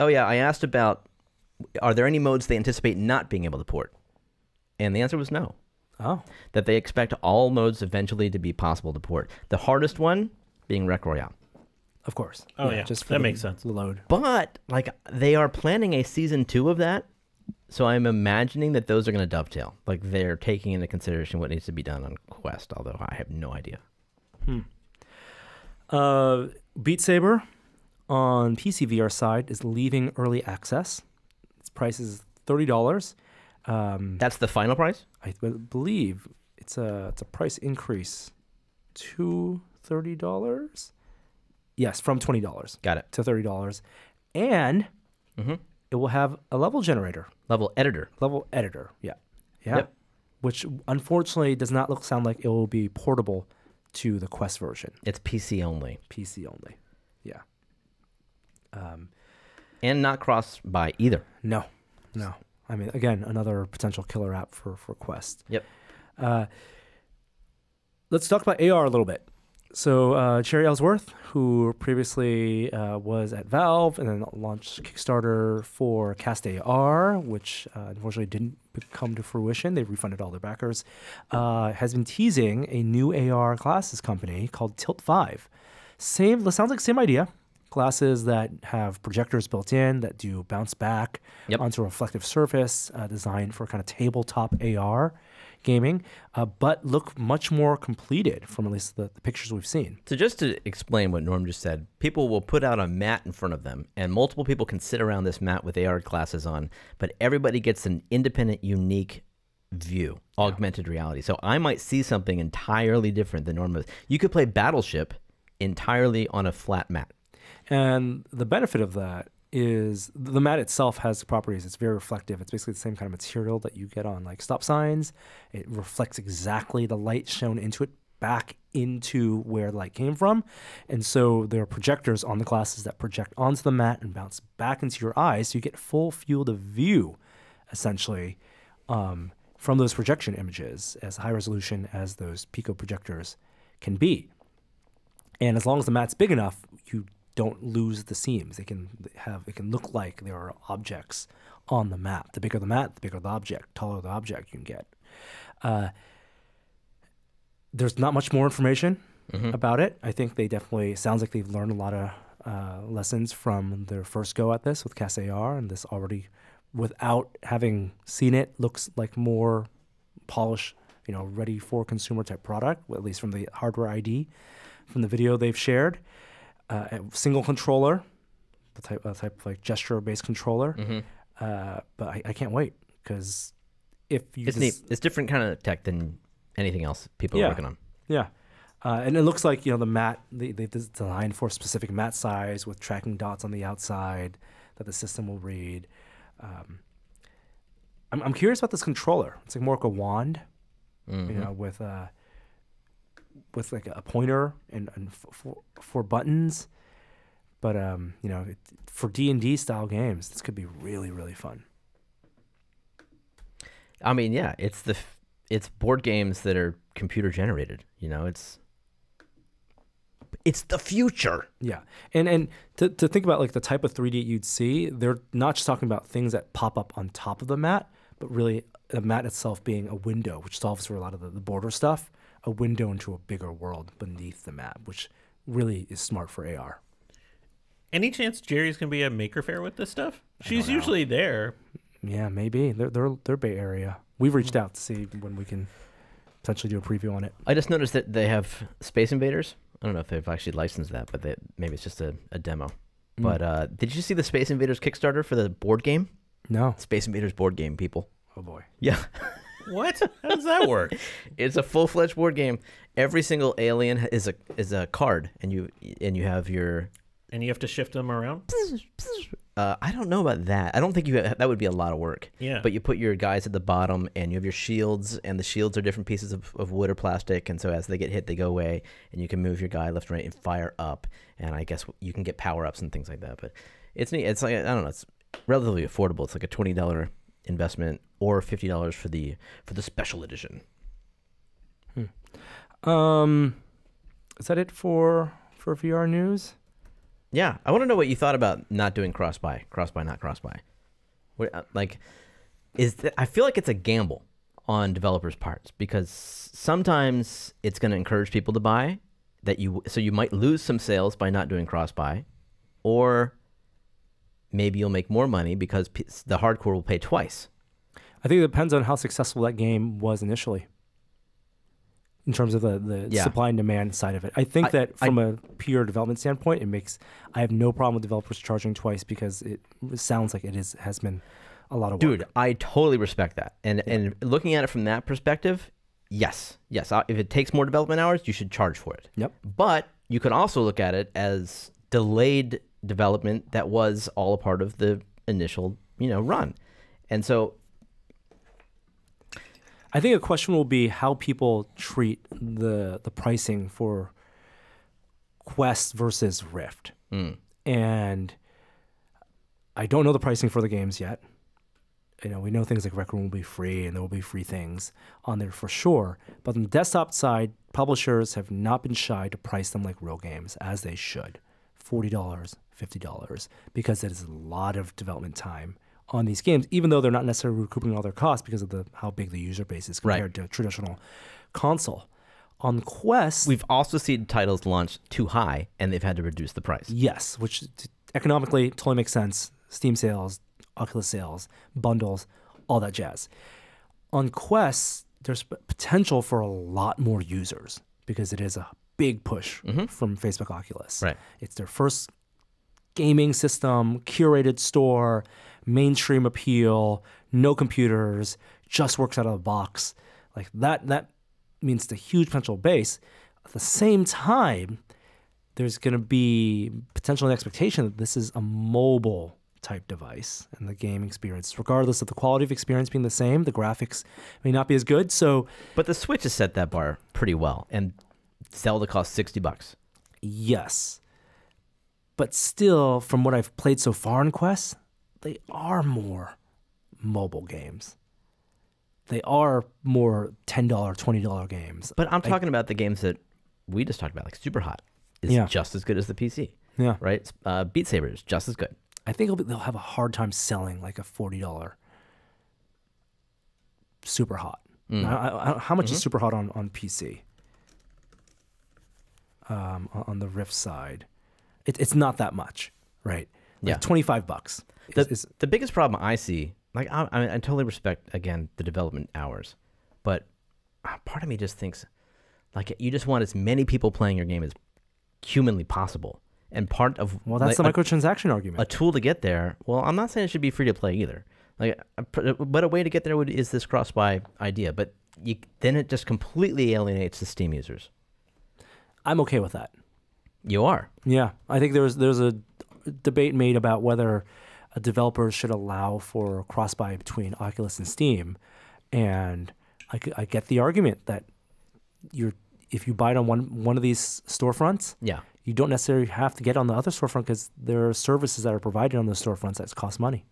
oh yeah, I asked about, are there any modes they anticipate not being able to port, and the answer was no. Oh. That they expect all modes eventually to be possible to port. The hardest one being Rec Royale. Of course. Oh, yeah. yeah. Just for that the, makes sense. The load. But, like, they are planning a season two of that, so I'm imagining that those are going to dovetail. Like, they're taking into consideration what needs to be done on Quest, although I have no idea. Hmm. Uh, Beat Saber on P C V R side is leaving early access. Its price is thirty dollars. Um, That's the final price? I believe it's a it's a price increase to thirty dollars. Yes, from twenty dollars. Got it. To thirty dollars. And mm-hmm. it will have a level generator. Level editor. Level editor, yeah. Yeah. Yep. Which unfortunately does not look sound like it will be portable to the Quest version. It's P C only. P C only. Yeah. Um, and not cross-buy either. No. No. I mean, again, another potential killer app for, for Quest. Yep. Uh, let's talk about A R a little bit. So uh, Cherry Ellsworth, who previously uh, was at Valve and then launched Kickstarter for Cast A R, which uh, unfortunately didn't come to fruition. They refunded all their backers, uh, has been teasing a new A R glasses company called Tilt five. Same, sounds like same idea. Glasses that have projectors built in that do bounce back yep. onto a reflective surface, uh, designed for kind of tabletop A R gaming, uh, but look much more completed from at least the, the pictures we've seen. So just to explain what Norm just said, people will put out a mat in front of them, and multiple people can sit around this mat with A R glasses on, but everybody gets an independent, unique view, yeah. augmented reality. So I might see something entirely different than Norm was. You could play Battleship entirely on a flat mat. And the benefit of that is the mat itself has properties. It's very reflective. It's basically the same kind of material that you get on like stop signs. It reflects exactly the light shown into it back into where the light came from. And so there are projectors on the glasses that project onto the mat and bounce back into your eyes. So you get full field of view, essentially, um, from those projection images, as high resolution as those Pico projectors can be. And as long as the mat's big enough, you don't lose the seams. They can have, it can look like there are objects on the map. The bigger the map, the bigger the object, taller the object you can get. Uh, there's not much more information mm-hmm. about it. I think they definitely, sounds like they've learned a lot of uh, lessons from their first go at this with Cast A R, and this already, without having seen it, looks like more polished, you know, ready for consumer type product, at least from the hardware I D, from the video they've shared. Uh, a single controller, the type, uh, type of like gesture-based controller. Mm-hmm. uh, but I, I can't wait, because if you it's just, neat. It's different kind of tech than anything else people yeah. are working on. Yeah, uh, and it looks like you know the mat they they designed for specific mat size with tracking dots on the outside that the system will read. Um, I'm I'm curious about this controller. It's like more like a wand, mm-hmm. you know, with a. with like a pointer and, and four, four buttons. But, um, you know, it, for D and D style games, this could be really, really fun. I mean, yeah, it's the, it's board games that are computer generated, you know, it's, it's the future. Yeah. And, and to, to think about like the type of three D you'd see, they're not just talking about things that pop up on top of the mat, but really the mat itself being a window, which solves for a lot of the, the border stuff. A window into a bigger world beneath the map, which really is smart for A R. Any chance Jerry's gonna be a maker fair with this stuff? She's usually there. Yeah, maybe they're they're they're Bay Area. We've reached out to see when we can potentially do a preview on it. I just noticed that they have Space Invaders. I don't know if they've actually licensed that, but they, maybe it's just a, a demo. Mm. But uh, did you see the Space Invaders Kickstarter for the board game? No. Space Invaders board game, people. Oh boy. Yeah. What? How does that work? It's a full-fledged board game. Every single alien is a is a card, and you and you have your and you have to shift them around. Uh, I don't know about that. I don't think you have, that would be a lot of work. Yeah. But you put your guys at the bottom, and you have your shields, and the shields are different pieces of, of wood or plastic, and so as they get hit, they go away, and you can move your guy left and right and fire up, and I guess you can get power-ups and things like that. But it's neat. It's like I don't know. It's relatively affordable. It's like a twenty dollar. Investment or fifty dollars for the for the special edition. Hmm. Um, is that it for for V R news? Yeah, I want to know what you thought about not doing cross buy, cross buy, not cross buy. What, like, is th I feel like it's a gamble on developers' parts, because sometimes it's going to encourage people to buy that you so you might lose some sales by not doing cross buy, or maybe you'll make more money because p the hardcore will pay twice. I think it depends on how successful that game was initially in terms of the, the yeah. supply and demand side of it. I think I, that from I, a pure development standpoint, it makes, I have no problem with developers charging twice because it sounds like it is has been a lot of work. Dude, I totally respect that. And yeah. and looking at it from that perspective, yes, yes. If it takes more development hours, you should charge for it. Yep. But you can also look at it as delayed development that was all a part of the initial, you know, run. And so I think a question will be how people treat the the pricing for Quest versus Rift. Mm. And I don't know the pricing for the games yet. You know, we know things like Rec Room will be free and there will be free things on there for sure. But on the desktop side, publishers have not been shy to price them like real games, as they should. forty dollars, fifty dollars, because it is a lot of development time on these games, even though they're not necessarily recouping all their costs because of the how big the user base is compared right. to traditional console. On Quest... We've also seen titles launch too high, and they've had to reduce the price. Yes, which economically totally makes sense. Steam sales, Oculus sales, bundles, all that jazz. On Quest, there's potential for a lot more users because it is a big push mm-hmm. from Facebook Oculus. Right. It's their first gaming system, curated store, mainstream appeal, no computers, just works out of the box. Like that, that means the huge potential base. At the same time, there's going to be potential and expectation that this is a mobile type device and the game experience, regardless of the quality of experience being the same, the graphics may not be as good. So, but the Switch has set that bar pretty well, and Zelda costs sixty bucks. Yes. But still, from what I've played so far in Quest, they are more mobile games. They are more ten dollar, twenty dollar games. But I'm talking I, about the games that we just talked about, like Super Hot is yeah. just as good as the P C. Yeah. Right? Uh, Beat Saber is just as good. I think it'll be, they'll have a hard time selling like a forty dollar Super Hot. Mm. I, I, how much mm-hmm. is Super Hot on, on P C? Um, on the Rift side. It, it's not that much, right? Like yeah, twenty-five bucks. The, is, is... the biggest problem I see, like I, I, mean, I totally respect again the development hours, but part of me just thinks, like you just want as many people playing your game as humanly possible, and part of well, that's like, the microtransaction a, argument. A tool to get there. Well, I'm not saying it should be free to play either. Like, but a way to get there would is this cross-buy idea, but you, then it just completely alienates the Steam users. I'm okay with that. You are. Yeah. I think there's there's a debate made about whether a developer should allow for cross-buy between Oculus and Steam. And I, I get the argument that you're if you buy it on one, one of these storefronts, yeah. you don't necessarily have to get on the other storefront because there are services that are provided on those storefronts that cost money.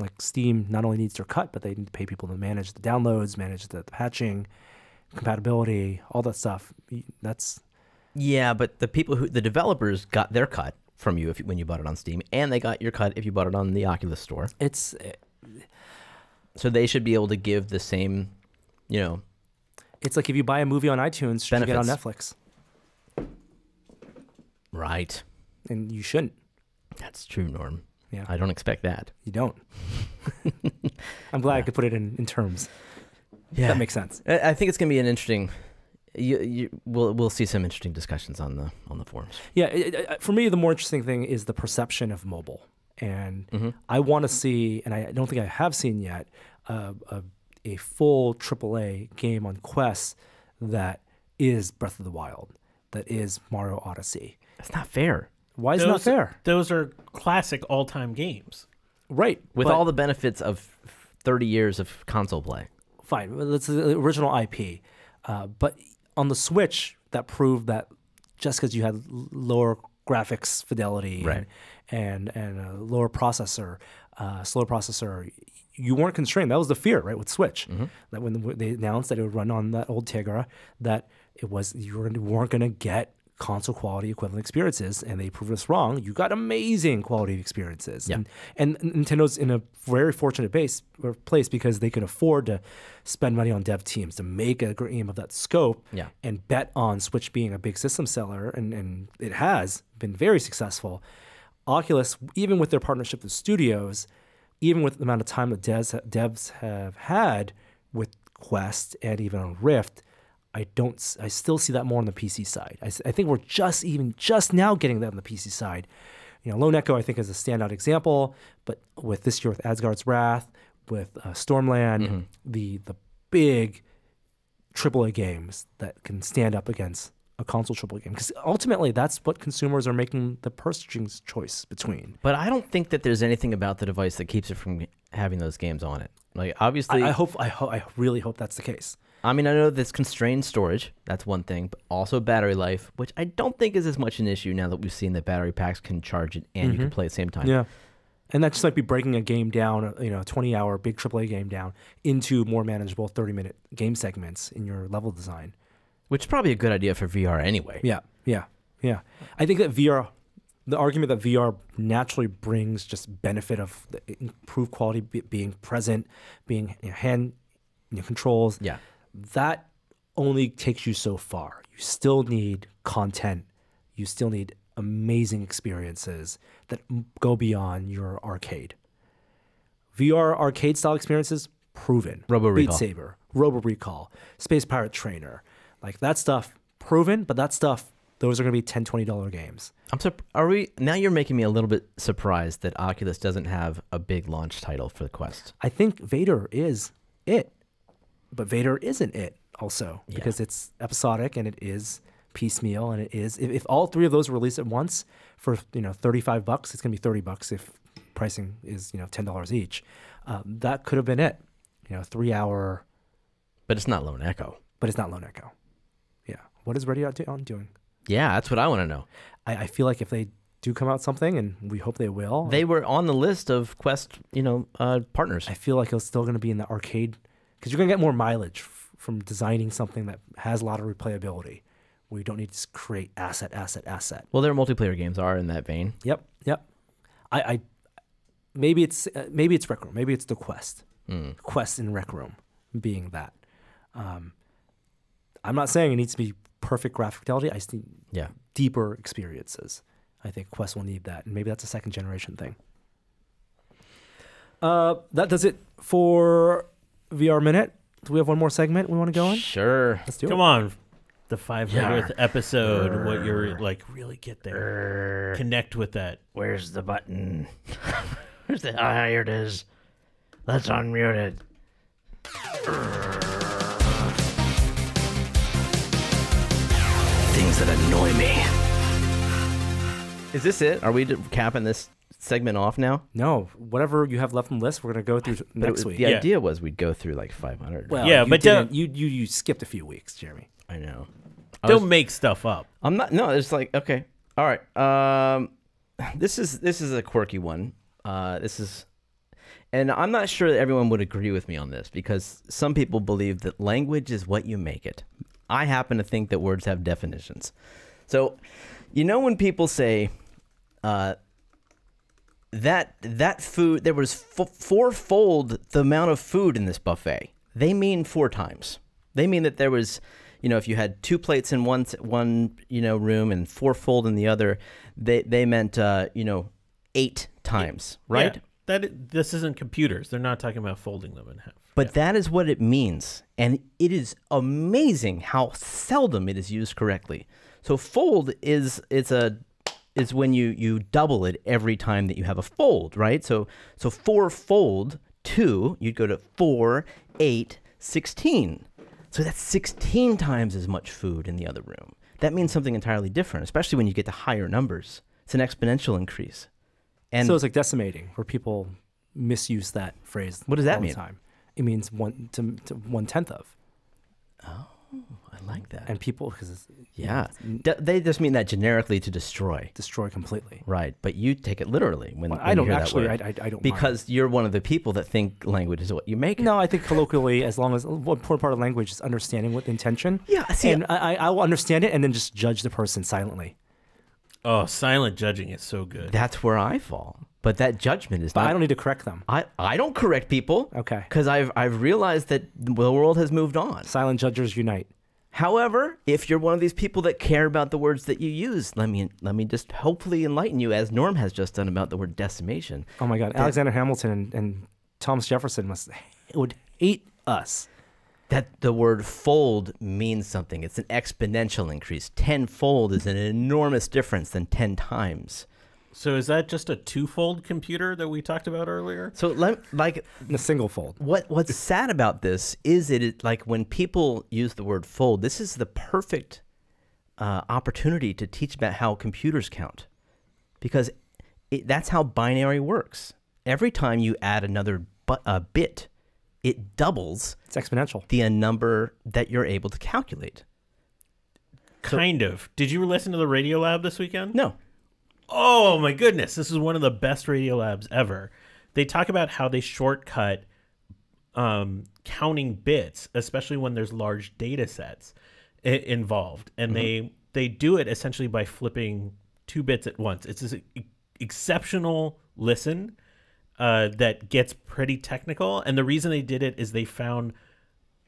Like Steam not only needs their cut, but they need to pay people to manage the downloads, manage the, the patching, compatibility, all that stuff. That's... Yeah, but the people who the developers got their cut from you if you, when you bought it on Steam, and they got your cut if you bought it on the Oculus store. It's it, so they should be able to give the same, you know. It's like if you buy a movie on iTunes, should you get it on Netflix? Right. And you shouldn't. That's true, Norm. Yeah. I don't expect that. You don't. I'm glad yeah. I could put it in in terms. Yeah, that makes sense. I, I think it's going to be an interesting. You, you, we'll, we'll see some interesting discussions on the on the forums. Yeah, it, it, for me, the more interesting thing is the perception of mobile. And mm-hmm. I want to see, and I don't think I have seen yet, uh, a, a full triple A game on Quest that is Breath of the Wild, that is Mario Odyssey. That's not fair. Why is those, it not fair? Those are classic all-time games. Right. With all the benefits of thirty years of console play. Fine. That's the original I P. Uh, but... On the Switch, that proved that just because you had lower graphics fidelity right. and and, and a lower processor, uh, slower processor, you weren't constrained. That was the fear, right, with Switch. Mm-hmm. That when they announced that it would run on that old Tegra, that it was you weren't going to get console quality equivalent experiences, and they proved us wrong. You got amazing quality experiences. Yeah. And, and Nintendo's in a very fortunate base or place because they could afford to spend money on dev teams to make a game of that scope yeah. and bet on Switch being a big system seller, and, and it has been very successful. Oculus, even with their partnership with studios, even with the amount of time that devs, devs have had with Quest and even on Rift, I don't. I still see that more on the P C side. I, I think we're just even just now getting that on the P C side. You know, Lone Echo, I think, is a standout example, but with this year with Asgard's Wrath, with uh, Stormland, mm-hmm. the the big triple A games that can stand up against a console triple A game. Because ultimately, that's what consumers are making the purchasing choice between. But I don't think that there's anything about the device that keeps it from having those games on it. Like, obviously... I, I hope, I, ho I really hope that's the case. I mean, I know there's constrained storage. That's one thing. But also battery life, which I don't think is as much an issue now that we've seen that battery packs can charge it and mm-hmm. you can play at the same time. Yeah. And that's just like be breaking a game down, you know, a twenty hour big triple A game down into more manageable thirty minute game segments in your level design. Which is probably a good idea for V R anyway. Yeah, yeah, yeah. I think that V R, the argument that V R naturally brings just benefit of the improved quality, be, being present, being you know, hand you know, controls. Yeah. That only takes you so far. You still need content. You still need amazing experiences that go beyond your arcade. V R arcade style experiences, proven. Robo Recall. Beat Saber, Robo Recall, Space Pirate Trainer. Like that stuff, proven, but that stuff, those are going to be ten, twenty dollar games. I'm sur are we, now you're making me a little bit surprised that Oculus doesn't have a big launch title for the Quest. I think Vader is it, but Vader isn't it also yeah. because it's episodic and it is piecemeal and it is, if, if all three of those release at once for, you know, thirty-five bucks, it's going to be thirty bucks if pricing is, you know, ten dollars each. Um, that could have been it, you know, three hour. But it's not Lone Echo. But it's not Lone Echo. What is Radio Out doing? Yeah, that's what I want to know. I, I feel like if they do come out something, and we hope they will. They were on the list of Quest, you know, uh, partners. I feel like it's still going to be in the arcade, because you're going to get more mileage f from designing something that has a lot of replayability. We don't need to create asset, asset, asset. Well, their multiplayer games are in that vein. Yep, yep. I, I maybe it's uh, maybe it's Rec Room. Maybe it's the Quest, mm. Quest in Rec Room, being that. Um, I'm not saying it needs to be perfect graphic fidelity. I just need yeah. deeper experiences. I think Quest will need that, and maybe that's a second generation thing. Uh, that does it for V R Minute. Do we have one more segment we want to go on? Sure, let's do Come it. Come on, the five hundredth yeah. episode. Urgh. What you're like, really get there, Urgh. Connect with that. Where's the button? Where's the? Ah, oh, here it is. Let's unmute it. That annoy me. Is this it? Are we capping this segment off now? No. Whatever you have left on the list, we're going to go through but next it, week. The yeah. idea was we'd go through like five hundred. Well, yeah, you but don't, you, you you skipped a few weeks, Jeremy. I know. I don't was, make stuff up. I'm not. No, it's like okay, all right. Um, this is this is a quirky one. Uh, this is, and I'm not sure that everyone would agree with me on this because some people believe that language is what you make it. I happen to think that words have definitions. So, you know when people say uh, that that food, there was f fourfold the amount of food in this buffet, they mean four times. They mean that there was, you know, if you had two plates in one, one you know, room and fourfold in the other, they, they meant, uh, you know, eight times, yeah. right? Yeah. That this isn't computers. They're not talking about folding them in half. But yeah. that is what it means, and it is amazing how seldom it is used correctly. So fold is it's a is when you you double it every time that you have a fold, right? So so fourfold two, you'd go to four, eight, sixteen. So that's sixteen times as much food in the other room. That means something entirely different, especially when you get to higher numbers. It's an exponential increase. And so it's like decimating, where people misuse that phrase. What does that all mean? The time. It means one to, to one tenth of. Oh, I like that. And people, because it's yeah, D they just mean that generically to destroy, destroy completely. Right, but you take it literally when, well, when I don't you hear actually. That word. I, I, I don't because mind. You're one of the people that think language is what you make it. No, I think colloquially, as long as one important part of language is understanding with intention. Yeah, see, and I, I, I will understand it and then just judge the person silently. Oh, silent judging is so good. That's where I fall. But that judgment is but not... I don't need to correct them. I, I don't correct people. Okay. Because I've, I've realized that the world has moved on. Silent judgers unite. However, if you're one of these people that care about the words that you use, let me, let me just hopefully enlighten you, as Norm has just done about the word decimation. Oh, my God. That, Alexander Hamilton and, and Thomas Jefferson must would hate us. That the word fold means something. It's an exponential increase. Tenfold is an enormous difference than ten times. So is that just a two-fold computer that we talked about earlier? So let, like the single fold. What what's sad about this is it, it like when people use the word fold, this is the perfect uh, opportunity to teach about how computers count, because it, that's how binary works. Every time you add another but a bit, it doubles. It's exponential. The number that you're able to calculate. Kind so, of. Did you listen to the Radio Lab this weekend? No. Oh my goodness, this is one of the best Radio Labs ever. They talk about how they shortcut um, counting bits, especially when there's large data sets involved. And mm-hmm. they they do it essentially by flipping two bits at once. It's this e exceptional listen uh, that gets pretty technical. And the reason they did it is they found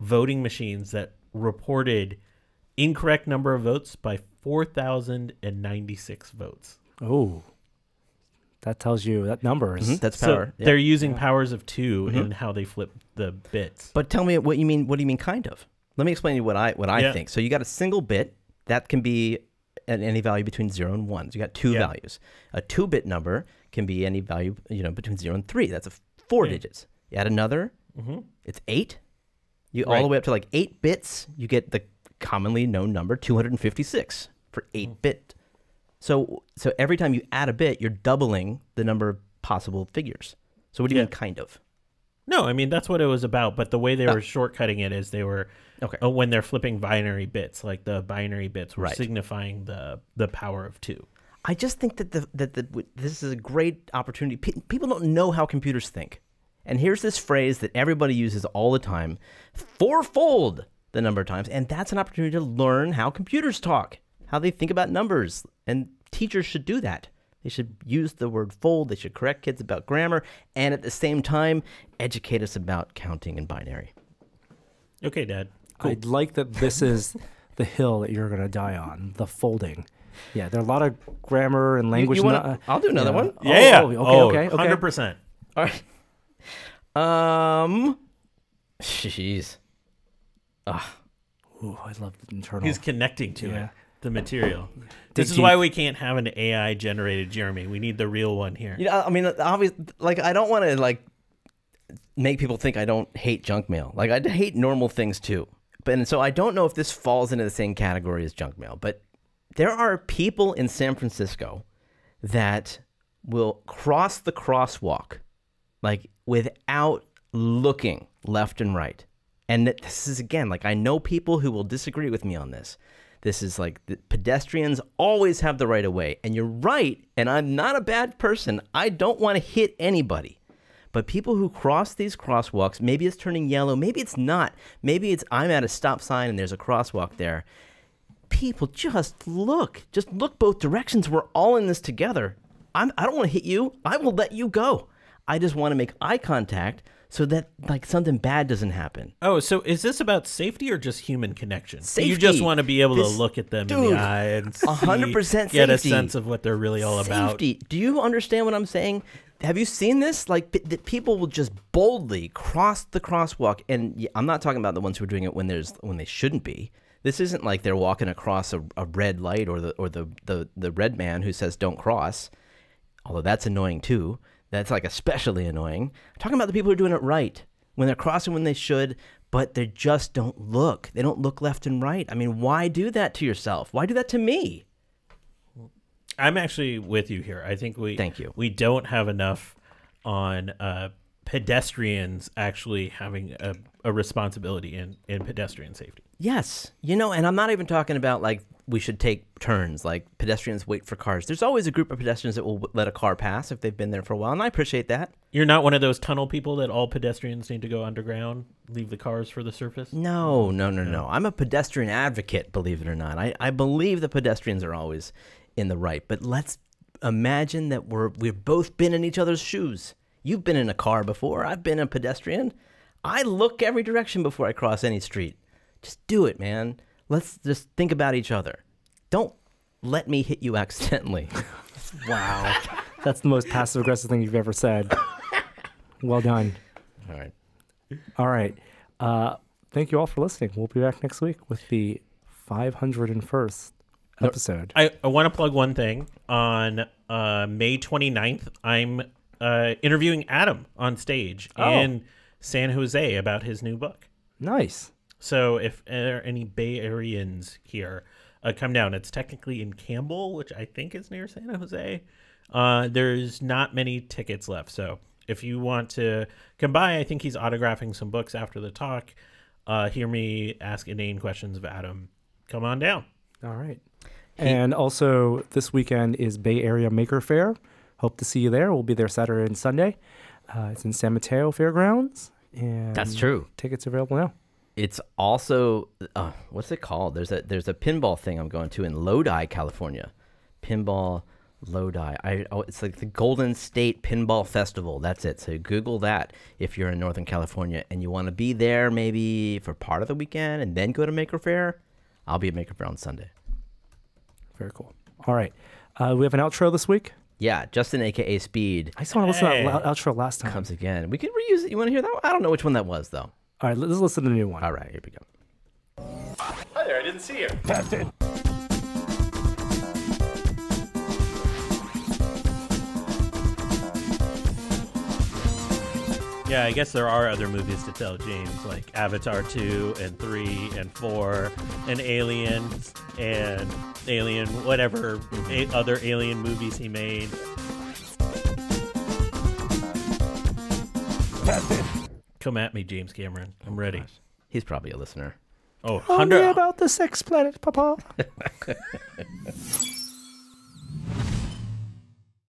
voting machines that reported incorrect number of votes by four thousand ninety-six votes. Oh, that tells you that number is mm-hmm. that's power. So yeah. They're using yeah. powers of two mm-hmm. in how they flip the bits. But tell me what you mean. What do you mean, kind of? Let me explain to you what I what I yeah. think. So you got a single bit that can be at any value between zero and one. So you got two yeah. values. A two-bit number can be any value you know between zero and three. That's a four right. digits. You add another, mm-hmm. it's eight. You right. all the way up to like eight bits. You get the commonly known number two hundred fifty-six for eight mm. bit. So, so every time you add a bit, you're doubling the number of possible figures. So what do you yeah. mean, kind of? No, I mean, that's what it was about. But the way they oh. were shortcutting it is they were, okay. oh, when they're flipping binary bits, like the binary bits were right. signifying the, the power of two. I just think that, the, that the, this is a great opportunity. Pe people don't know how computers think. And here's this phrase that everybody uses all the time, fourfold the number of times. And that's an opportunity to learn how computers talk, how they think about numbers. And teachers should do that. They should use the word fold. They should correct kids about grammar. And at the same time, educate us about counting and binary. Okay, Dad. Cool. I'd like that this is the hill that you're going to die on, the folding. Yeah, there are a lot of grammar and language. You, you wanna, I'll do another yeah. one. Yeah. Oh, yeah. Oh, okay, oh, okay, okay. one hundred percent. All right. Um, jeez. Ugh. Ooh, I love the internal. He's connecting to yeah. it. The material. This is why we can't have an A I generated Jeremy. We need the real one here. You know, I mean, obviously, like I don't want to like make people think I don't hate junk mail. Like I hate normal things too. But and so I don't know if this falls into the same category as junk mail. But there are people in San Francisco that will cross the crosswalk like without looking left and right. And this is again, like I know people who will disagree with me on this. This is like the pedestrians always have the right of way. And you're right. And I'm not a bad person. I don't want to hit anybody. But people who cross these crosswalks, maybe it's turning yellow. Maybe it's not. Maybe it's I'm at a stop sign and there's a crosswalk there. People just look. Just look both directions. We're all in this together. I'm, I don't want to hit you. I will let you go. I just want to make eye contact. So that like something bad doesn't happen. Oh, so is this about safety or just human connection? Safety. You just want to be able this, to look at them dude, in the eye and see, one hundred percent safety. Get a sense of what they're really all safety. About. Safety. Do you understand what I'm saying? Have you seen this? Like that people will just boldly cross the crosswalk, and I'm not talking about the ones who are doing it when there's when they shouldn't be. This isn't like they're walking across a, a red light or the or the, the the red man who says don't cross. Although that's annoying too. That's like especially annoying. I'm talking about the people who are doing it right, when they're crossing when they should, but they just don't look. They don't look left and right. I mean, why do that to yourself? Why do that to me? I'm actually with you here. I think we Thank you. We don't have enough on uh, pedestrians actually having a, a responsibility in, in pedestrian safety. Yes. You know, and I'm not even talking about like we should take turns, like pedestrians wait for cars. There's always a group of pedestrians that will let a car pass if they've been there for a while, and I appreciate that. You're not one of those tunnel people that all pedestrians need to go underground, leave the cars for the surface? No, no, no, no. no. I'm a pedestrian advocate, believe it or not. I, I believe the pedestrians are always in the right, but let's imagine that we're, we've both been in each other's shoes. You've been in a car before. I've been a pedestrian. I look every direction before I cross any street. Just do it, man. Let's just think about each other. Don't let me hit you accidentally. Wow. That's the most passive-aggressive thing you've ever said. Well done. All right. All right. Uh, thank you all for listening. We'll be back next week with the five hundred and first episode. I, I want to plug one thing on uh, May twenty-ninth, I'm uh, interviewing Adam on stage oh. in San Jose about his new book. Nice. So if there are any Bay Areans here, uh, come down. It's technically in Campbell, which I think is near San Jose. Uh, there's not many tickets left. So if you want to come by, I think he's autographing some books after the talk. Uh, hear me ask inane questions of Adam. Come on down. All right. He and also this weekend is Bay Area Maker Fair. Hope to see you there. We'll be there Saturday and Sunday. Uh, it's in San Mateo Fairgrounds. And that's true. Tickets available now. It's also, uh, what's it called? There's a there's a pinball thing I'm going to in Lodi, California. Pinball Lodi. I, oh, it's like the Golden State Pinball Festival. That's it. So Google that if you're in Northern California and you want to be there maybe for part of the weekend and then go to Maker Faire. I'll be at Maker Faire on Sunday. Very cool. All right. Uh, we have an outro this week. Yeah, Justin, a k a. Speed. I just want to listen hey. to that outro last time. Comes again. We can reuse it. You want to hear that one? I don't know which one that was, though. All right, let's listen to the new one. All right, here we go. Hi there, I didn't see you. That's it. Yeah, I guess there are other movies to tell James, like Avatar two and three and four and Alien and Alien, whatever a other Alien movies he made. Come at me, James Cameron. I'm oh, ready. Gosh. He's probably a listener. Oh, one hundred about the sex planet, Papa.